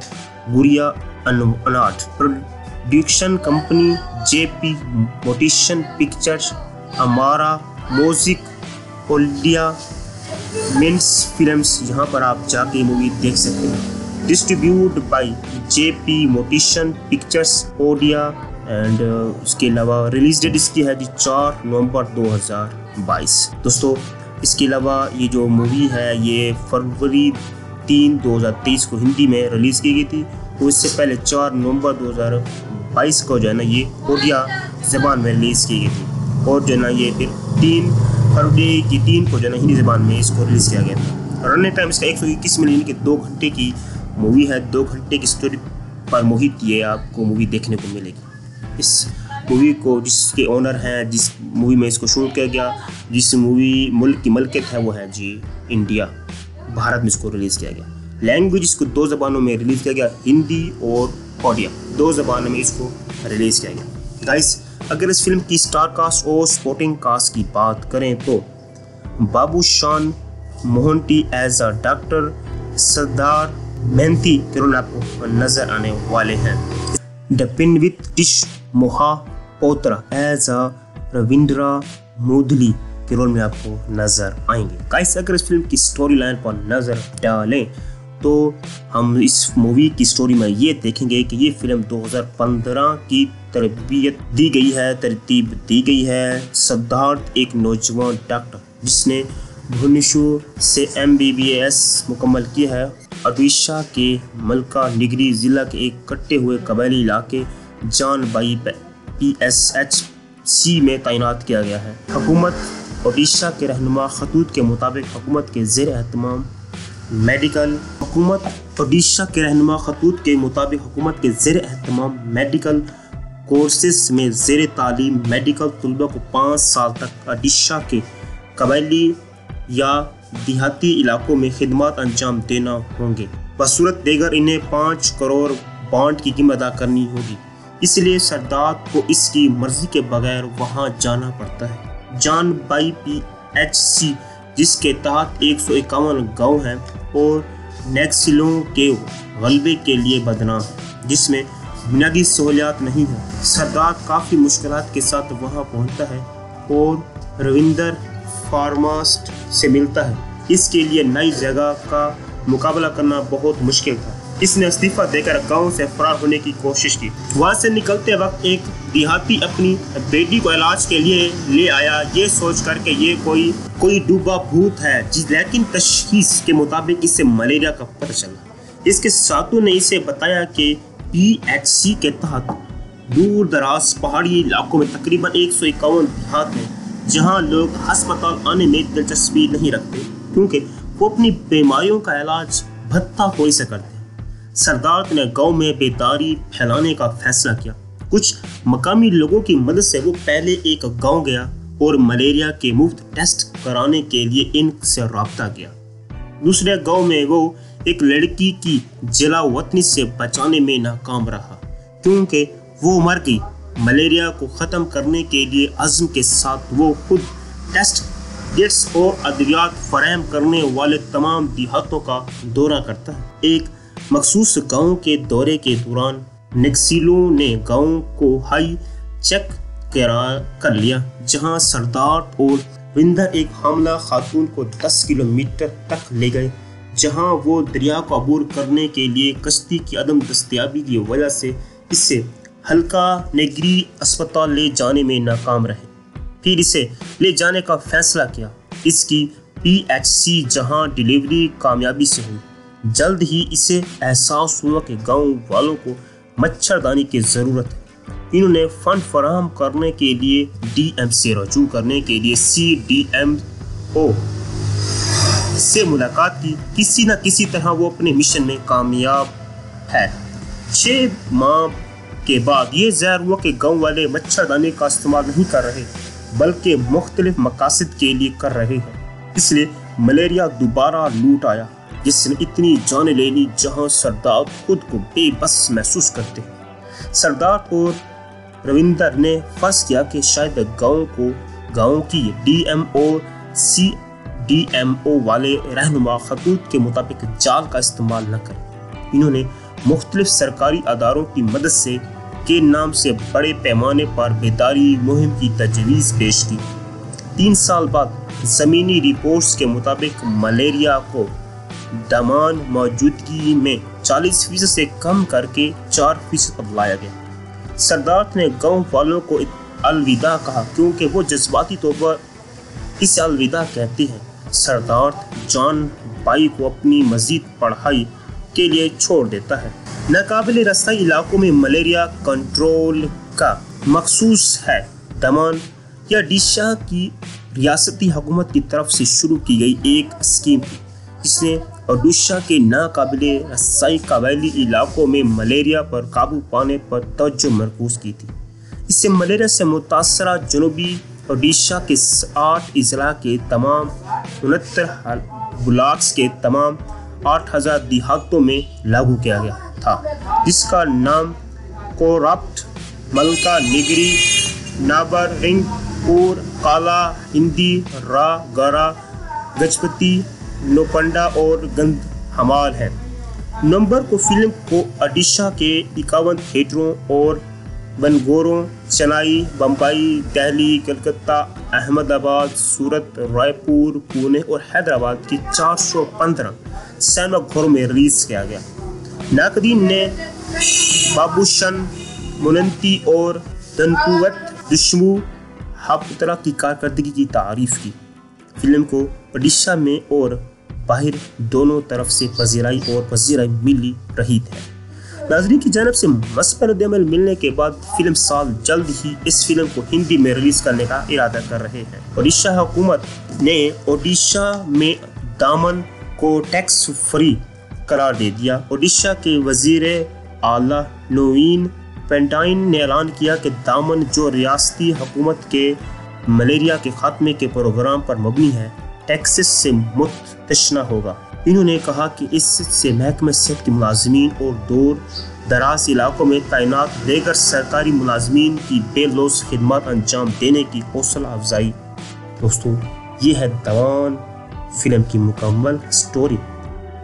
गुड़िया अनाट। Production company JP मोटिशन pictures, Amara music, ओल्डिया mince films, यहाँ पर आप जाके मूवी देख सकते हैं। Distribute by JP मोटिशन pictures Odia and उसके अलावा रिलीज डेट इसकी है 4 नवंबर 2022। दोस्तों, इसके अलावा ये जो मूवी है ये फरवरी 3, 2023 को हिंदी में रिलीज़ की गई थी और इससे पहले 4 नवंबर 2022 को जो है ना ये ओडिया जबान में रिलीज़ की गई थी और जो है ना ये फिर 3 फरवरी 2023 को जो है हिंदी जबान में इसको रिलीज़ किया गया था। रनिंग टाइम इसका 121 मिलियन के 2 घंटे की मूवी है, 2 घंटे की स्टोरी पर मोहित ये आपको मूवी देखने को मिलेगी। इस मूवी को जिसके ओनर हैं, जिस मूवी में इसको शूट किया गया, जिस मूवी मुल्क की मलकियत है वो है जी इंडिया, भारत में इसको रिलीज़ किया गया। लैंग्वेज इसको 2 ज़बानों में रिलीज़ किया गया, हिंदी और ओडिया, 2 ज़बानों में इसको रिलीज़ किया गया। गाइस अगर इस फिल्म की स्टार कास्ट और सपोर्टिंग कास्ट की बात करें तो बाबू शान मोहंती एज अ डॉक्टर, सरदार मेहनती के रोल आपको नजर आने वाले हैं। द पिनवित टिश मोहा पोत्रा एज अ रविंद्रा मोदली के रोल में आपको नजर आएंगे। गाइस अगर इस फिल्म की स्टोरी लाइन पर नजर डालें तो हम इस मूवी की स्टोरी में ये देखेंगे कि ये फिल्म 2015 की तरबियत दी गई है, तरतीब दी गई है। सिद्धार्थ एक नौजवान डॉक्टर जिसने भुवनेश्वर से MBBS मुकम्मल किया है, ओडिशा के मलकानगिरी ज़िला के एक कटे हुए कबायली इलाके जानबाई PSHC में तैनात किया गया है। हुकूमत ओडिशा के रहनुमा खतूत के मुताबिक हुकूमत के ज़ेर एहतमाम मेडिकल कोर्सेस में ज़ेर तालीम मेडिकल तलबा को 5 साल तक ओडिशा के कबायली या देहाती इलाकों में खिदमत अंजाम देना होंगे। बसूरत देगर इन्हें 5 करोड़ बॉन्ड की कीमत अदा करनी होगी, इसलिए सरदार को इसकी मर्जी के बगैर वहां जाना पड़ता है। जानबाई PHC जिसके तहत 151 गाँव हैं और नक्सलियों के गलबे के लिए बदनाम है, जिसमें बुनियादी सहूलियात नहीं है। सरदार काफ़ी मुश्किलात के साथ वहां पहुंचता है और रविंदर फार्मास्ट से मिलता है। इसके लिए नई जगह का मुकाबला करना बहुत मुश्किल था। इसने इस्तीफा देकर गांव से फरार होने की कोशिश की। वहां से निकलते वक्त एक देहाती अपनी बेटी को इलाज के लिए ले आया, ये सोच कर के ये कोई डूबा भूत है, लेकिन तशखीस के मुताबिक इसे मलेरिया का पता चला। इसके साथियों ने इसे बताया कि PHC के तहत दूर दराज पहाड़ी इलाकों में तकरीबन 151 देहात हैं जहां लोग अस्पताल आने में दिलचस्पी नहीं रखते क्योंकि वो अपनी बीमारियों का इलाज भत्ता खोरी से करते हैं। सरदार ने गांव में बेदारी फैलाने का फैसला किया। कुछ मकामी लोगों की मदद से वो पहले एक गांव गया और मलेरिया के मुफ्त टेस्ट कराने के लिए इनसे रब्ता किया। दूसरे गांव में वो एक लड़की की जलावतनी से बचाने में नाकाम रहा क्योंकि वो मर गई। मलेरिया को ख़त्म करने के लिए अज़्म के साथ वो खुद टेस्ट किट्स और अद्वियात फराहम करने वाले तमाम देहातों का दौरा करता है। एक मखसूस गाँव के दौरे के दौरान नक्सलियों ने गाँव को हाई चेक कर लिया, जहां सरदार और विंदर एक हमला खातून को 10 किलोमीटर तक ले गए, जहां वो दरिया को अबूर करने के लिए कश्ती की अदम दस्तियाबी की वजह से इससे हल्का नेगरी अस्पताल ले जाने में नाकाम रहे। फिर इसे ले जाने का फैसला किया। इसकी PHC जहां डिलीवरी कामयाबी से हुई। जल्द ही इसे एहसास हुआ कि गांव वालों को मच्छरदानी की ज़रूरत है। इन्होंने फंड फराहम करने के लिए DM से रजू करने के लिए CDMO से मुलाकात की। किसी न किसी तरह वो अपने मिशन में कामयाब है। 6 माह के बाद ये ज़ाहिर हुआ कि गाँव वाले मच्छरदानी का इस्तेमाल नहीं कर रहे बल्कि मुख्तलिफ मकासद के लिए कर रहे हैं। इसलिए मलेरिया दोबारा लूट आया जिसने इतनी जानें ले ली जहाँ सरदार खुद को बेबस महसूस करते हैं। सरदार और रविंदर ने फर्ज किया कि शायद गाँव की CDMO वाले रहनुमा खतूत के मुताबिक जाल का इस्तेमाल न करें। इन्होंने मुख्तलिफ सरकारी अदारों की मदद से के नाम से बड़े पैमाने पर बेदारी मुहिम की तजवीज़ पेश की। 3 साल बाद ज़मीनी रिपोर्ट्स के मुताबिक मलेरिया को दमान मौजूदगी में 40% से कम करके 4% पर लाया गया। सरदार ने गांव वालों को अलविदा कहा क्योंकि वो जज्बाती तौर पर इसे अलविदा कहती हैं। सरदार जान बाई को अपनी मज़ीद पढ़ाई के लिए छोड़ देता है। नाकाबिल रास्ताई इलाकों में मलेरिया कंट्रोल का मखसूस है। दमन या ओडिशा की रियासती हुकूमत की तरफ से शुरू की गई एक स्कीम थी जिसने ओडिशा के नाकाबिले रसाई कबायली इलाकों में मलेरिया पर काबू पाने पर तवज्जो मरकूज की थी। इससे मलेरिया से मुतासरा जनूबी ओडिशा के 8 इजला के तमाम 69 ब्लॉक्स के तमाम 8000 देहातों में लागू किया गया था, जिसका नाम कोराप्ट, मलकानगिरी, नाबरिंगपुर, काला हिंदी, रा गरा, गजपति, नोपंडा और गंधमाल है। नवंबर को फिल्म को ओडिशा के 51 थिएटरों और बनगोरों, चेन्नई, बम्बई, दिल्ली, कलकत्ता, अहमदाबाद, सूरत, रायपुर, पुणे और हैदराबाद की 415 सिनेमा घरों में रिलीज किया गया। नाकदीन ने बाबूशन, मुनंती और धनकुवत दुश्मू हापुतरा की कारकर्दगी की तारीफ की। फिल्म को ओडिशा में और बाहर दोनों तरफ से पजीराई मिली रही है। नाजरीन की जानब से मस्बत अमल मिलने के बाद फिल्म साल जल्द ही इस फिल्म को हिंदी में रिलीज करने का इरादा कर रहे हैं। ओडिशा हुकूमत ने ओडिशा में दामन को टैक्स फ्री करार दे दिया। ओडिशा के वजीर आला नवीन पेंटाइन ने ऐलान किया कि दामन, जो रियासती हुकूमत के मलेरिया के खात्मे के प्रोग्राम पर मबनी है, टैक्सेस से मुतशना होगा। इन्होंने कहा कि इससे महकमे सेहत के मुलाजमीन और दूर दराज इलाकों में तैनात देगर सरकारी मुलाजमीन की बेलोस खिदमत अंजाम देने की हौसला अफजाई। दोस्तों, ये है दवान फिल्म की मुकम्मल स्टोरी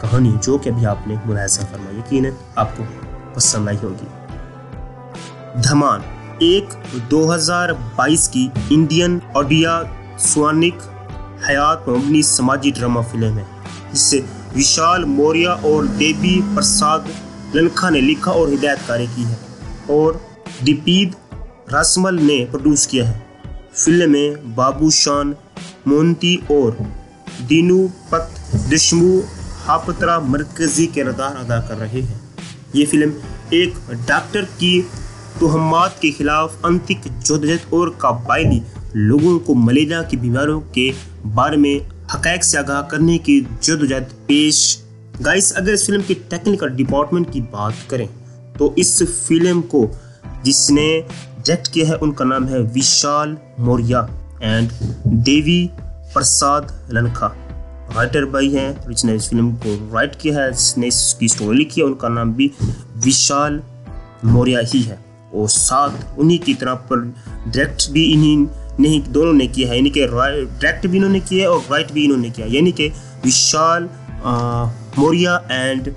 कहानी, जो कि अभी आपने मुलाहिजा फरमाई। यकीनन आपको पसंद आई होगी। धमान एक 2022 की इंडियन ओडिया स्वानिक हयात पर मबनी समाजी ड्रामा फिल्म है, जिसे विशाल मौर्या और देवी प्रसाद ललखा ने लिखा और हिदायतकारी की है और दीपीद रासमल ने प्रोड्यूस किया है। फिल्म में बाबूशान, मोंती और दीनू पत दुश्मू हापत्रा मरकजी किरदार अदा कर रहे हैं। ये फिल्म एक डॉक्टर की तोहमात के खिलाफ अंतिक जदोजहद और काबायली लोगों को मलेरिया की बीमारियों के बारे में हक़ीक़त से आगाह करने की जदोजहद पेश। गाइस, अगर इस फिल्म के टेक्निकल डिपार्टमेंट की बात करें तो इस फिल्म को जिसने डायरेक्ट किया है उनका नाम है Vishal Maurya and Devi Prasad Lenka. Writer भाई हैं जिसने इस फिल्म को राइट किया है, जिसने इसकी स्टोरी लिखी है उनका नाम भी विशाल मौर्या ही है और साथ उन्हीं की तरह पर डायरेक्ट भी इन्हीं नहीं दोनों ने किया है, यानी कि डायरेक्ट भी इन्होंने किया है और राइट भी इन्होंने किया, यानी कि Vishal Maurya and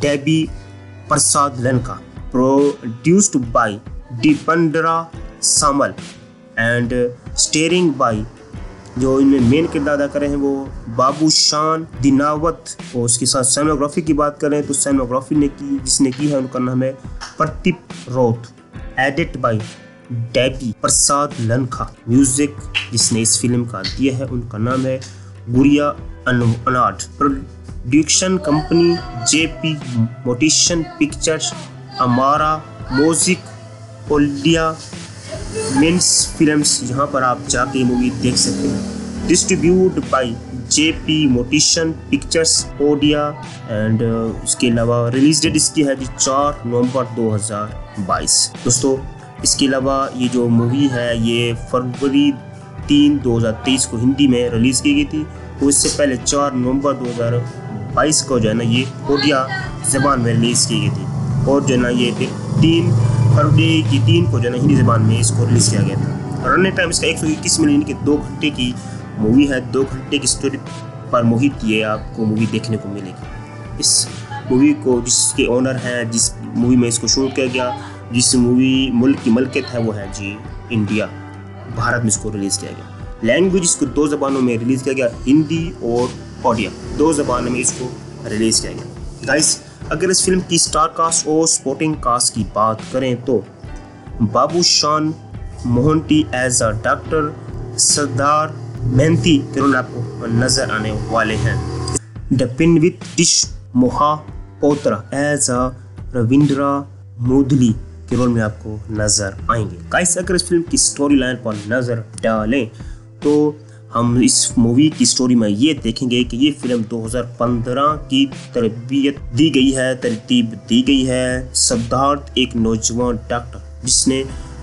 Debi Prasad Lanka. Produced by Dipendra Samal and starring by, जो इनमें मेन किरदार अदा करें हैं वो बाबूशान दिनावत और उसके साथ सिनेमाग्राफी की बात करें तो सिनेमाग्राफी ने की जिसने की है उनका नाम है Pradeep Raut. Edit by Debi Prasad Lenka. Music जिसने इस फिल्म का दिया है उनका नाम है गुड़िया अनाड। Production company JP मोटिशन pictures, Amara music, ओल्डिया mince films, यहाँ पर आप जाके मूवी देख सकते हैं। Distribute by JP मोटिशन pictures Odia and उसके अलावा रिलीज डेट इसकी है जी 4 नवंबर 2022। दोस्तों, इसके अलावा ये जो मूवी है ये फरवरी 3, 2023 को हिंदी में रिलीज़ की गई थी और इससे पहले 4 नवंबर 2022 को जो है ना ये ओडिया ज़बान में रिलीज़ की गई थी और जो है ना ये फिर 3 फरवरी 2023 को जो है ना हिंदी ज़बान में इसको रिलीज़ किया गया था। रनिंग टाइम इसका 121 मिनट के 2 घंटे की मूवी है। 2 घंटे की स्टोरी पर मोहित ये आपको मूवी देखने को मिलेगी। इस मूवी को जिसके ओनर हैं, जिस मूवी में इसको शूट किया गया, जिस मूवी मुल्क की मलकियत है वो है जी इंडिया, भारत में इसको रिलीज़ किया गया। लैंग्वेज इसको 2 ज़बानों में रिलीज़ किया गया, हिंदी और ओडिया 2 ज़बानों में इसको रिलीज़ किया गया। गाइस, अगर इस फिल्म की स्टार कास्ट और सपोर्टिंग कास्ट की बात करें तो Babushan Mohanty as a doctor, सरदार मेहंती किरण आपको नज़र आने वाले हैं, डपिनवित डिश मोहा पोत्रा एज अ रविंद्रा मोदली के रोल में आपको नज़र आएंगे। गाइस, अगर इस फिल्म की स्टोरी लाइन पर नज़र डालें तो हम इस मूवी की स्टोरी में ये देखेंगे कि ये फिल्म 2015 की तरबियत दी गई है, तरतीब दी गई है। सिद्धार्थ एक नौजवान डॉक्टर जिसने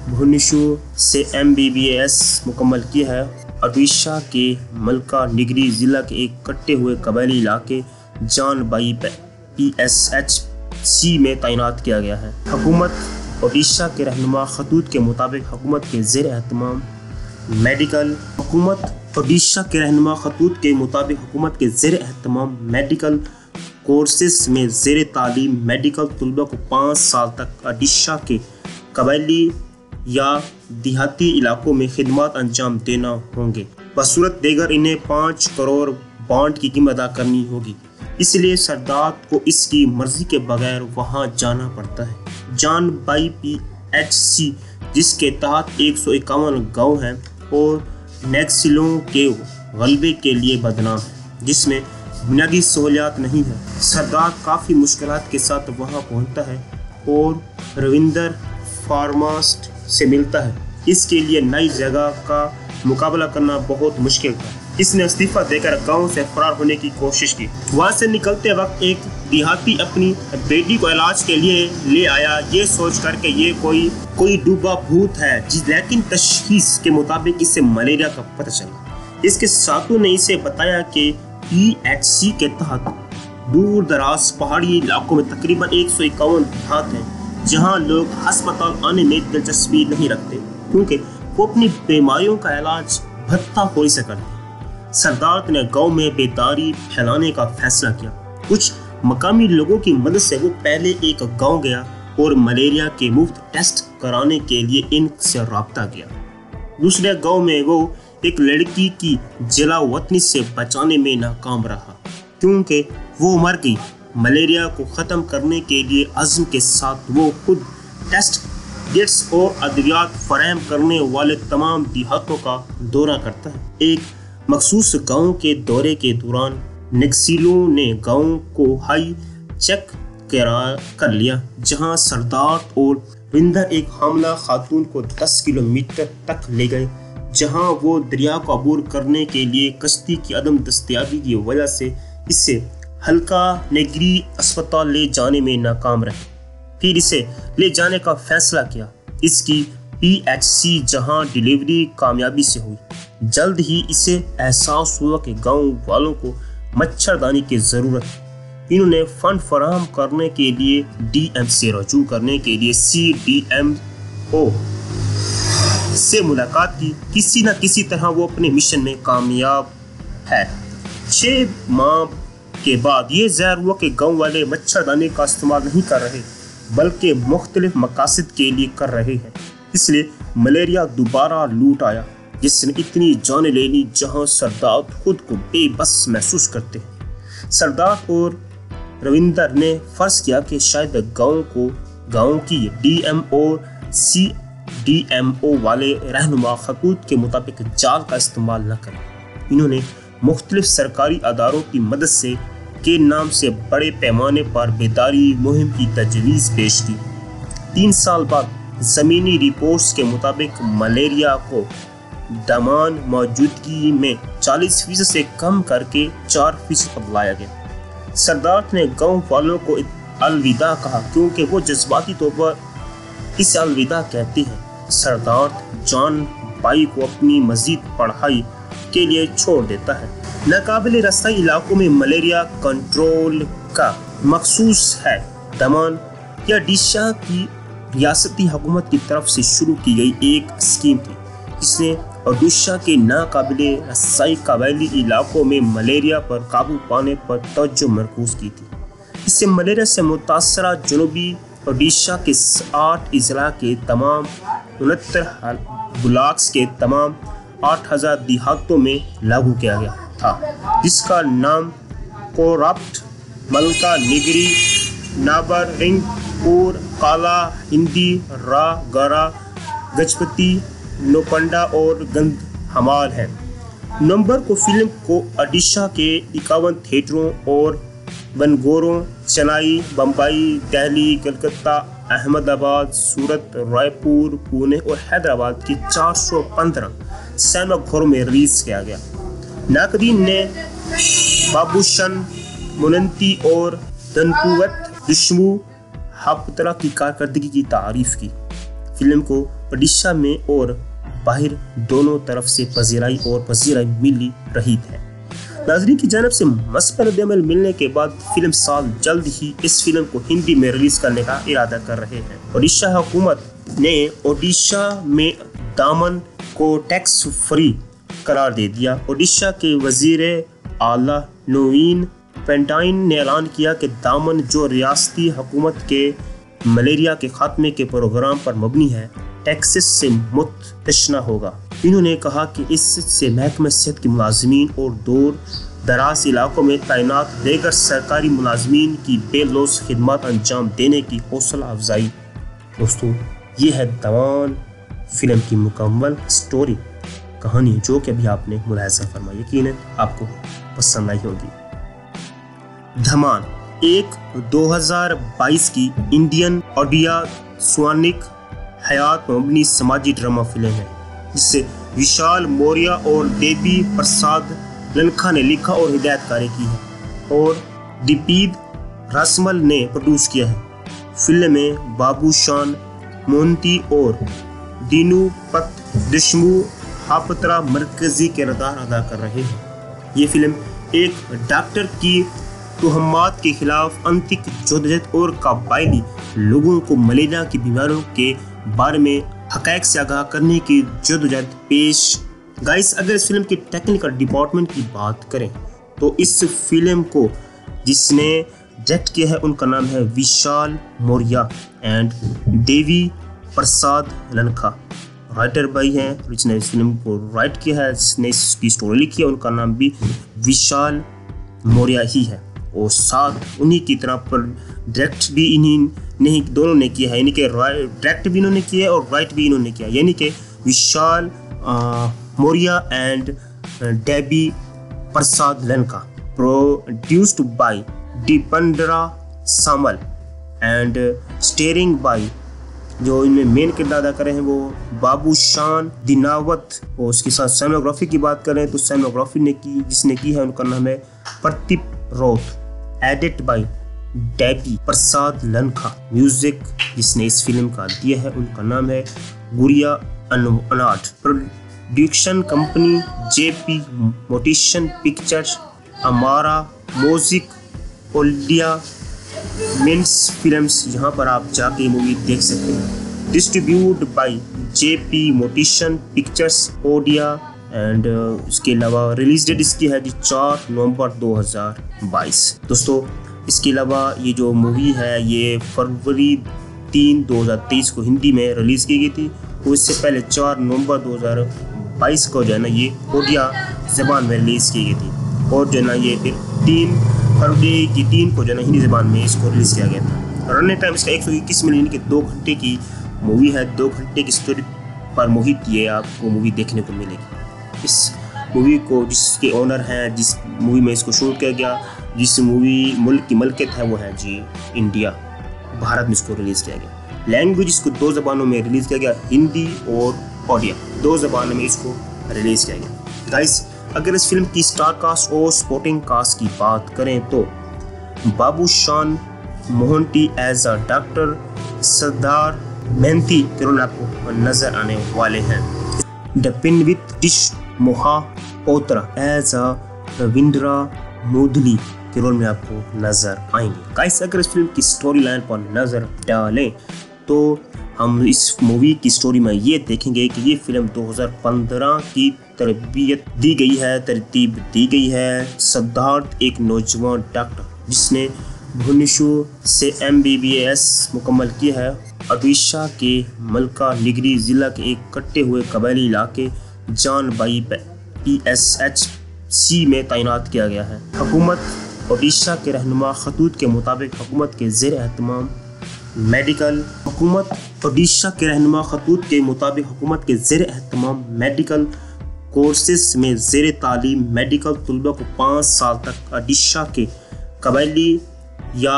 भुवनेश्वर से MBBS मुकम्मल किया है, ओडिशा के मलकानगिरी जिला के एक कटे हुए कबायली इलाके जानबाई पर PSHC में तैनात किया गया है। हुकूमत ओडिशा के रहनुमा खतूत के मुताबिक हुकूमत के ज़ेर एहतमाम मेडिकल कोर्सेस में ज़ेर तालीम मेडिकल तलबा को 5 साल तक ओडिशा के कबायली या देहाती इलाकों में खिदमत अंजाम देना होंगे। बसूरत देगर इन्हें 5 करोड़ बॉन्ड की कीमत अदा करनी होगी, इसलिए सरदार को इसकी मर्जी के बगैर वहां जाना पड़ता है। जानबाई PHC जिसके तहत 151 गाँव हैं और नक्सलियों के गलबे के लिए बदनाम है, जिसमें बुनियादी सहूलियात नहीं है। सरदार काफ़ी मुश्किलात के साथ वहां पहुंचता है और रविंदर फार्मास्ट से मिलता है। इसके लिए नई जगह का मुकाबला करना बहुत मुश्किल था। इसने इस्तीफा देकर गांव से फरार होने की कोशिश की। वहां से निकलते वक्त एक देहाती अपनी बेटी को इलाज के लिए ले आया, ये सोच कर के ये कोई डूबा भूत है, लेकिन तशखीस के मुताबिक इसे मलेरिया का पता चला। इसके साथों ने इसे बताया कि PHC के तहत दूर दराज पहाड़ी इलाकों में तकरीबन 151 देहात हैं जहाँ लोग अस्पताल आने में दिलचस्पी नहीं रखते क्योंकि वो अपनी बीमारियों का इलाज भत्ता खोरी से करते। सरदार ने गांव में बेदारी फैलाने का फैसला किया। कुछ मकामी लोगों की मदद से वो पहले एक गांव गया और मलेरिया के मुफ्त टेस्ट कराने के लिए इनसे रब्ता किया। दूसरे गांव में वो एक लड़की की जला वतनी से बचाने में नाकाम रहा क्योंकि वो मर गई। मलेरिया को ख़त्म करने के लिए अज़्म के साथ वो खुद टेस्ट किट्स और अद्वियात फराहम करने वाले तमाम देहातों का दौरा करता है। एक मखसूस गाँव के दौरे के दौरान नक्सलियों ने गाँव को हाई चेक कर लिया, जहां सरदार और रविंदर एक हमला खातून को 10 किलोमीटर तक ले गए, जहां वो दरिया को अबूर करने के लिए कश्ती की अदम दस्तयाबी की वजह से इसे हल्का नगरी अस्पताल ले जाने में नाकाम रहे। फिर इसे ले जाने का फैसला किया। इसकी PHC जहाँ डिलीवरी कामयाबी से हुई। जल्द ही इसे एहसास हुआ कि गांव वालों को मच्छरदानी की ज़रूरत है। इन्होंने फंड फराहम करने के लिए DM से रजू करने के लिए CDMO से मुलाकात की। किसी न किसी तरह वो अपने मिशन में कामयाब है। 6 माह के बाद ये ज़ाहिर हुआ कि गांव वाले मच्छरदानी का इस्तेमाल नहीं कर रहे बल्कि मुख्तलिफ मकासद के लिए कर रहे हैं, इसलिए मलेरिया दोबारा लूट आया जिसने इतनी जान ले ली जहाँ सरदार खुद को बेबस महसूस करते हैं। सरदार और रविंदर ने फर्ज किया कि शायद गाँव की DMO वाले रहनुमा खतूत के मुताबिक जाल का इस्तेमाल न करें। इन्होंने मुख्तलिफ सरकारी अदारों की मदद से के नाम से बड़े पैमाने पर बेदारी मुहिम की तजवीज़ पेश की। 3 साल बाद ज़मीनी रिपोर्ट्स के मुताबिक मलेरिया को दमान मौजूदगी में 40% से कम करके 4% तक लाया गया। सरदार ने गाँव वालों को अलविदा कहा क्योंकि वो जज्बाती तौर पर इसे अलविदा कहते हैं। सरदार जानबाई को अपनी मज़ीद पढ़ाई के लिए छोड़ देता है। नाकाबिल रास्ताई इलाकों में मलेरिया कंट्रोल का मखसूस है। दमन या ओडिशा की रियासती हुकूमत की तरफ से शुरू की गई एक स्कीम थी जिसने ओडिशा के नाकाबिले रसाई कबायली इलाकों में मलेरिया पर काबू पाने पर तवज्जो मरकूज़ की थी। इससे मलेरिया से मुतासरा जनूबी ओडिशा के 8 अजला के तमाम 69 ब्लॉक्स के तमाम 8000 देहातों में लागू किया गया था जिसका नाम कोराप्ट मलकानगिरी नाबरिंगपुर काला हिंदी रा गरा गजपति नोपंडा और गंधमाल है। नवंबर को फिल्म को ओडिशा के 51 थिएटरों और बनगोरों चेन्नई, बम्बई, दिल्ली, कलकत्ता, अहमदाबाद, सूरत, रायपुर, पुणे और हैदराबाद की 415 सैनबर्ग फोरम में रिलीज किया गया। नाकदीन ने बाबूशन, मुनंती और तनकुवत दुश्मू हापुत्रा की कारकर्दगी की तारीफ की। फिल्म को ओडिशा में और बाहर दोनों तरफ से पजीराई और पजीराई मिली रही है। नाजरीन की जानब से मस्पर रद्दमल मिलने के बाद फिल्म साल जल्द ही इस फिल्म को हिंदी में रिलीज करने का इरादा कर रहे हैं। ओडिशा हुकूमत ने ओडिशा में दामन को टैक्स फ्री करार दे दिया। ओडिशा के वजीर आला नवीन पेंटाइन ने ऐलान किया कि दामन, जो रियासती हुकूमत के मलेरिया के खात्मे के प्रोग्राम पर मबनी है, टैक्सेस से मुतशना होगा। इन्होंने कहा कि इससे महकमे सेहत के मुलाजमीन और दूर दराज इलाकों में तैनात देगर सरकारी मुलाजमीन की बेलोस खिदमत अंजाम देने की हौसला अफजाई। दोस्तों, ये है तमाम फिल्म की मुकम्मल स्टोरी कहानी, जो कि अभी आपने मुलाहजा फरमाई। यकीनन आपको पसंद आई होगी। धमाल एक 2022 की इंडियन ओडिया स्वानिक हयात पर मबनी समाजी ड्रामा फिल्म है, जिसे विशाल मौर्या और देवी प्रसाद लंखा ने लिखा और हिदायतकारी की है और दीपीद रासमल ने प्रोड्यूस किया है। फिल्म में बाबूशान, मोंती और दीनू पत दुश्मू हापत्रा मरकजी किरदार अदा कर रहे हैं। ये फिल्म एक डॉक्टर की तोहमात के खिलाफ अंतिक जदोजहद और काबाइली लोगों को मलेरिया की बीमारियों के बारे में हक़ाइक़ से आगाह करने की जदोजहद पेश। गाइस, अगर इस फिल्म के टेक्निकल डिपार्टमेंट की बात करें तो इस फिल्म को जिसने डायरेक्ट किया है उनका नाम है Vishal Maurya and Devi Prasad Lanka. Writer भाई हैं जिसने इस फिल्म को राइट किया है, जिसने इसकी स्टोरी लिखी है, उनका नाम भी विशाल मौर्या ही है और साथ उन्हीं की तरह पर डायरेक्ट भी इन्हीं नहीं दोनों ने किया है, यानी कि डायरेक्ट भी इन्होंने किया है और राइट भी इन्होंने किया, यानी कि Vishal Maurya and Debi Prasad Lanka. Produced by Dipendra Samal and starring by, जो इनमें मेन किरदार अदा करें हैं वो बाबूशान दिनावत और उसके साथ सैनोग्राफी की बात करें तो सैनोग्राफी ने की जिसने की है उनका नाम है Pradeep Roth. Edit by Debi Prasad Lanka. Music जिसने इस फिल्म का दिया है उनका नाम है गुड़िया अनाट। Production company JP मोटिशन pictures, Amara music, ओल्डिया mince films, यहाँ पर आप जाके मूवी देख सकते हैं। Distribute by JP मोटिशन pictures Odia and इसके अलावा रिलीज डेट इसकी है 4 नवंबर 2022। दोस्तों, इसके अलावा ये जो मूवी है ये फरवरी 3, 2023 को हिंदी में रिलीज़ की गई थी और इससे पहले 4 नवंबर 2022 को जो है ना ये ओडिया ज़बान में रिलीज़ की गई थी और जो है ना ये फिर 3 फरवरी 2023 को जो है ना हिंदी ज़बान में इसको रिलीज़ किया गया था। रनिंग टाइम इसका 121 मिनट, यानी कि 2 घंटे की मूवी है। 2 घंटे की स्टोरी पर मोहित ये आपको मूवी देखने को मिलेगी। इस मूवी को जिसके ओनर हैं, जिस मूवी में इसको शूट किया गया, जिस मूवी मुल्क की मलकियत है वो है जी इंडिया, भारत में इसको रिलीज़ किया गया। लैंग्वेज इसको 2 ज़बानों में रिलीज़ किया गया, हिंदी और ओडिया, 2 ज़बानों में इसको रिलीज़ किया गया। गाइस, अगर इस फिल्म की स्टार कास्ट और सपोर्टिंग कास्ट की बात करें तो Babushan Mohanty as a doctor, सरदार मेहनती किरण आपको नजर आने वाले हैं। दपिनवित डिश मोहा पोत्रा एज अ रविंद्रा मोदली के रोल में आपको नज़र आएंगे। गाइस, अगर इस फिल्म की स्टोरी लाइन पर नज़र डालें तो हम इस मूवी की स्टोरी में ये देखेंगे कि ये फिल्म 2015 की तरबियत दी गई है, तरतीब दी गई है। सिद्धार्थ एक नौजवान डॉक्टर जिसने भुवनेश्वर से MBBS मुकम्मल किया है, ओडिशा के मलकानगिरी ज़िला के एक कटे हुए कबायली इलाके जानबाई PSHC में तैनात किया गया है। हुकूमत ओडिशा के रहनुमा खतूत के मुताबिक हुकूमत के ज़ेर एहतमाम मेडिकल कोर्सेस में ज़ेर तालीम मेडिकल तलबा को 5 साल तक ओडिशा के कबायली या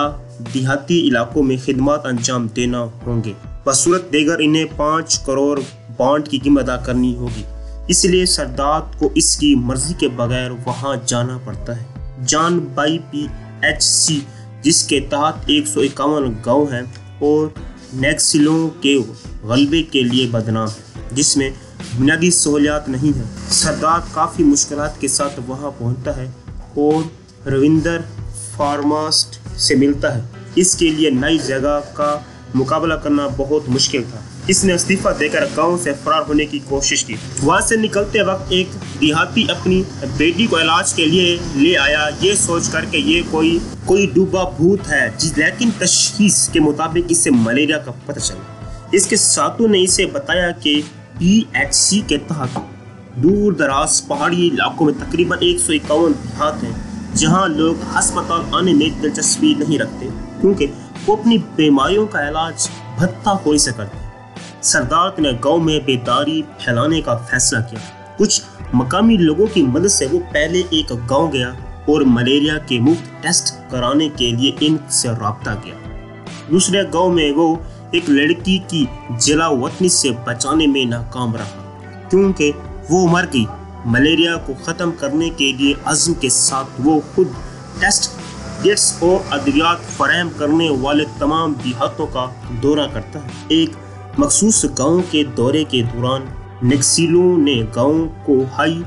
देहाती इलाकों में खिदमत अंजाम देना होंगे। बसूरत देगर इन्हें 5 करोड़ बॉन्ड की कीमत अदा करनी होगी। इसलिए सरदार को इसकी मर्जी के बगैर वहां जाना पड़ता है। जान बाई PHC जिसके तहत 151 गाँव हैं और नक्सलियों के गलबे के लिए बदनाम है, जिसमें बुनियादी सहूलियात नहीं है। सरदार काफ़ी मुश्किलात के साथ वहां पहुंचता है और रविंदर फार्मास्ट से मिलता है। इसके लिए नई जगह का मुकाबला करना बहुत मुश्किल था। इसने इस्तीफा देकर गांव से फरार होने की कोशिश की। वहां से निकलते वक्त एक देहाती अपनी बेटी को इलाज के लिए ले आया, ये सोच कर के ये कोई डूबा भूत है, लेकिन तशखीस के मुताबिक इसे मलेरिया का पता चला। इसके साथों ने इसे बताया कि PHC के तहत दूर दराज पहाड़ी इलाकों में तकरीबन 151 देहात हैं जहां लोग अस्पताल आने में दिलचस्पी नहीं रखते क्योंकि वो अपनी बीमारियों का इलाज भत्ता खोरी से करते। सरदार ने गांव में बेदारी फैलाने का फैसला किया। कुछ मकामी लोगों की मदद से वो पहले एक गांव गया और मलेरिया के मुफ्त टेस्ट कराने के लिए इनसे रब्ता किया। दूसरे गांव में वो एक लड़की की जलावतनी से बचाने में नाकाम रहा क्योंकि वो मर गई। मलेरिया को ख़त्म करने के लिए अज़्म के साथ वो खुद टेस्ट किट्स और अद्वियात फराहम करने वाले तमाम देहातों का दौरा करता है। एक मखसूस गाँव के दौरे के दौरान नक्सलियों ने गाँव को हाई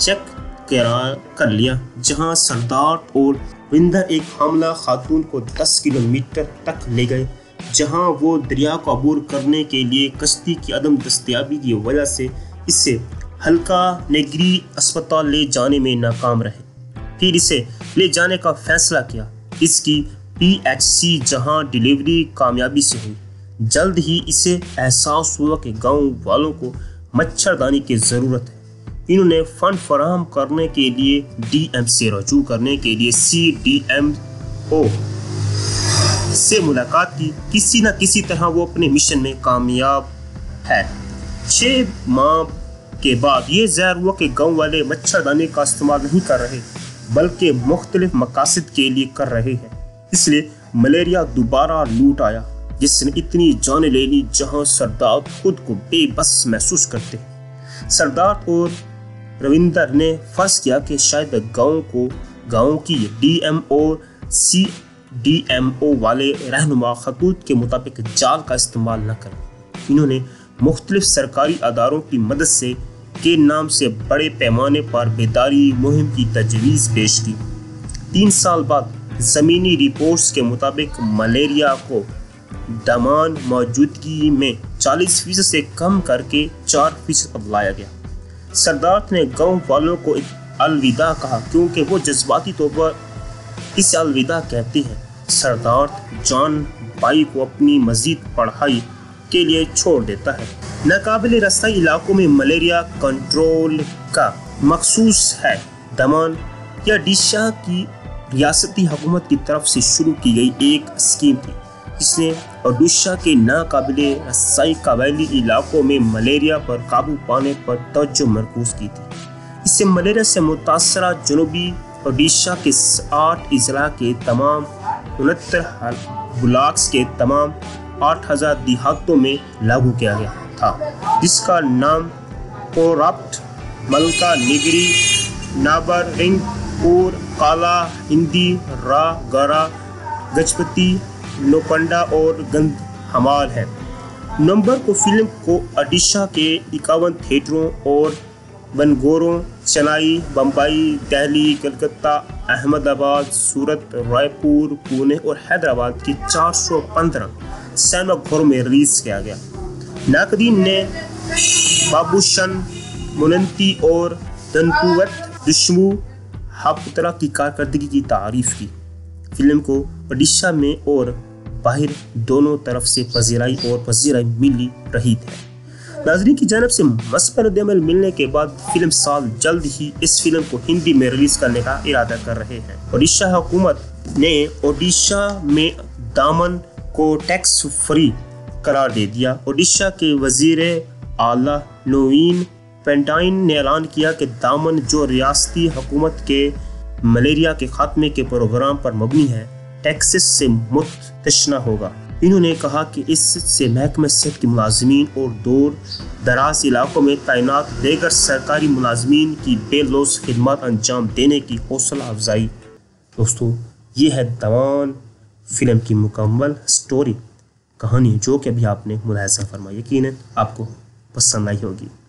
चेक कर लिया, जहाँ सरदार और विंदर एक हमला खातून को 10 किलोमीटर तक ले गए, जहां वो दरिया को अबूर करने के लिए कश्ती की अदम दस्तयाबी की वजह से इसे हल्का नेगरी अस्पताल ले जाने में नाकाम रहे। फिर इसे ले जाने का फैसला किया। इसकी PHC जहां डिलीवरी कामयाबी से हुई। जल्द ही इसे एहसास हुआ कि गांव वालों को मच्छरदानी की ज़रूरत है। इन्होंने फंड फराहम करने के लिए DM से रजू करने के लिए CDMO से मुलाकात की। किसी न किसी तरह वो अपने मिशन में कामयाब है। 6 माह के बाद ये ज़ाहिर हुआ कि गाँव वाले मच्छरदानी का इस्तेमाल नहीं कर रहे बल्कि मुख्तलिफ मकासद के लिए कर रहे हैं। इसलिए मलेरिया दोबारा लूट आया जिसने इतनी जान ले ली जहाँ सरदार खुद को बेबस महसूस करते। सरदार और रविंदर ने फर्ज किया कि शायद गाँव की DMO वाले रहनुमा खतूत के मुताबिक जाल का इस्तेमाल न करें। इन्होंने मुख्तलिफ सरकारी अदारों की मदद से के नाम से बड़े पैमाने पर बेदारी मुहिम की तजवीज़ पेश की। 3 साल बाद ज़मीनी रिपोर्ट्स के मुताबिक मलेरिया को दमान मौजूदगी में 40% से कम करके 4% पर लाया गया। सरदार ने गाँव वालों को अलविदा कहा क्योंकि वो जज्बाती तौर पर इस अलविदा कहती है। सरदार जान बाई को अपनी मजीद पढ़ाई के लिए छोड़ देता है। नाकाबिल रास्ता इलाकों में मलेरिया कंट्रोल का मखसूस है। दमन या डीशा की रियासती हुकूमत की तरफ से शुरू की गई एक स्कीम थी जिसने ओडिशा के नाकाबिल रसाई कबायली इलाकों में मलेरिया पर काबू पाने पर तवज्जो मरकूज की थी। इससे मलेरिया से मुतासरा जनूबी ओडिशा के 8 इजला के तमाम 69 ब्लॉक्स के तमाम 8000 देहातों में लागू किया गया था जिसका नाम कोरप्ट मलका निगरी नाबरिंगपुर काला हिंदी रा गरा गजपति नोपंडा और गंध हमाल है। नवंबर को फिल्म को ओडिशा के 51 थिएटरों और बनगोरों चेन्नई, बम्बई, दिल्ली, कलकत्ता, अहमदाबाद, सूरत, रायपुर, पुणे और हैदराबाद की 415 सिनेमा घरों में रिलीज किया गया। नाकदीन ने बाबूशन मुनंती और दनकुवत दुश्मू हापुतरा की कारकर्दगी की तारीफ की। फिल्म को ओडिशा में और बाहर दोनों तरफ से पजीराई मिली रही थी। नाजरीन की जानब से मस्पर अमल मिलने के बाद फिल्म साल जल्द ही इस फिल्म को हिंदी में रिलीज करने का इरादा कर रहे हैं। ओडिशा हुकूमत ने ओडिशा में दामन को टैक्स फ्री करार दे दिया। ओडिशा के वजीर आला नवीन पेंटाइन ने ऐलान किया कि दामन जो रियासती हुकूमत के मलेरिया के खात्मे के प्रोग्राम पर मबनी है टैक्सेस से मुक्त होगा। इन्होंने कहा कि इससे महकमा सेहत के मुलाजमीन और दूर दराज इलाकों में तैनात दीगर सरकारी मुलाजमीन की बेलौस खिदमत अंजाम देने की हौसला अफजाई। दोस्तों, ये है दवान फिल्म की मुकम्मल स्टोरी कहानी, जो कि अभी आपने मुलाहिजा फरमाई। यकीनन आपको पसंद आई होगी।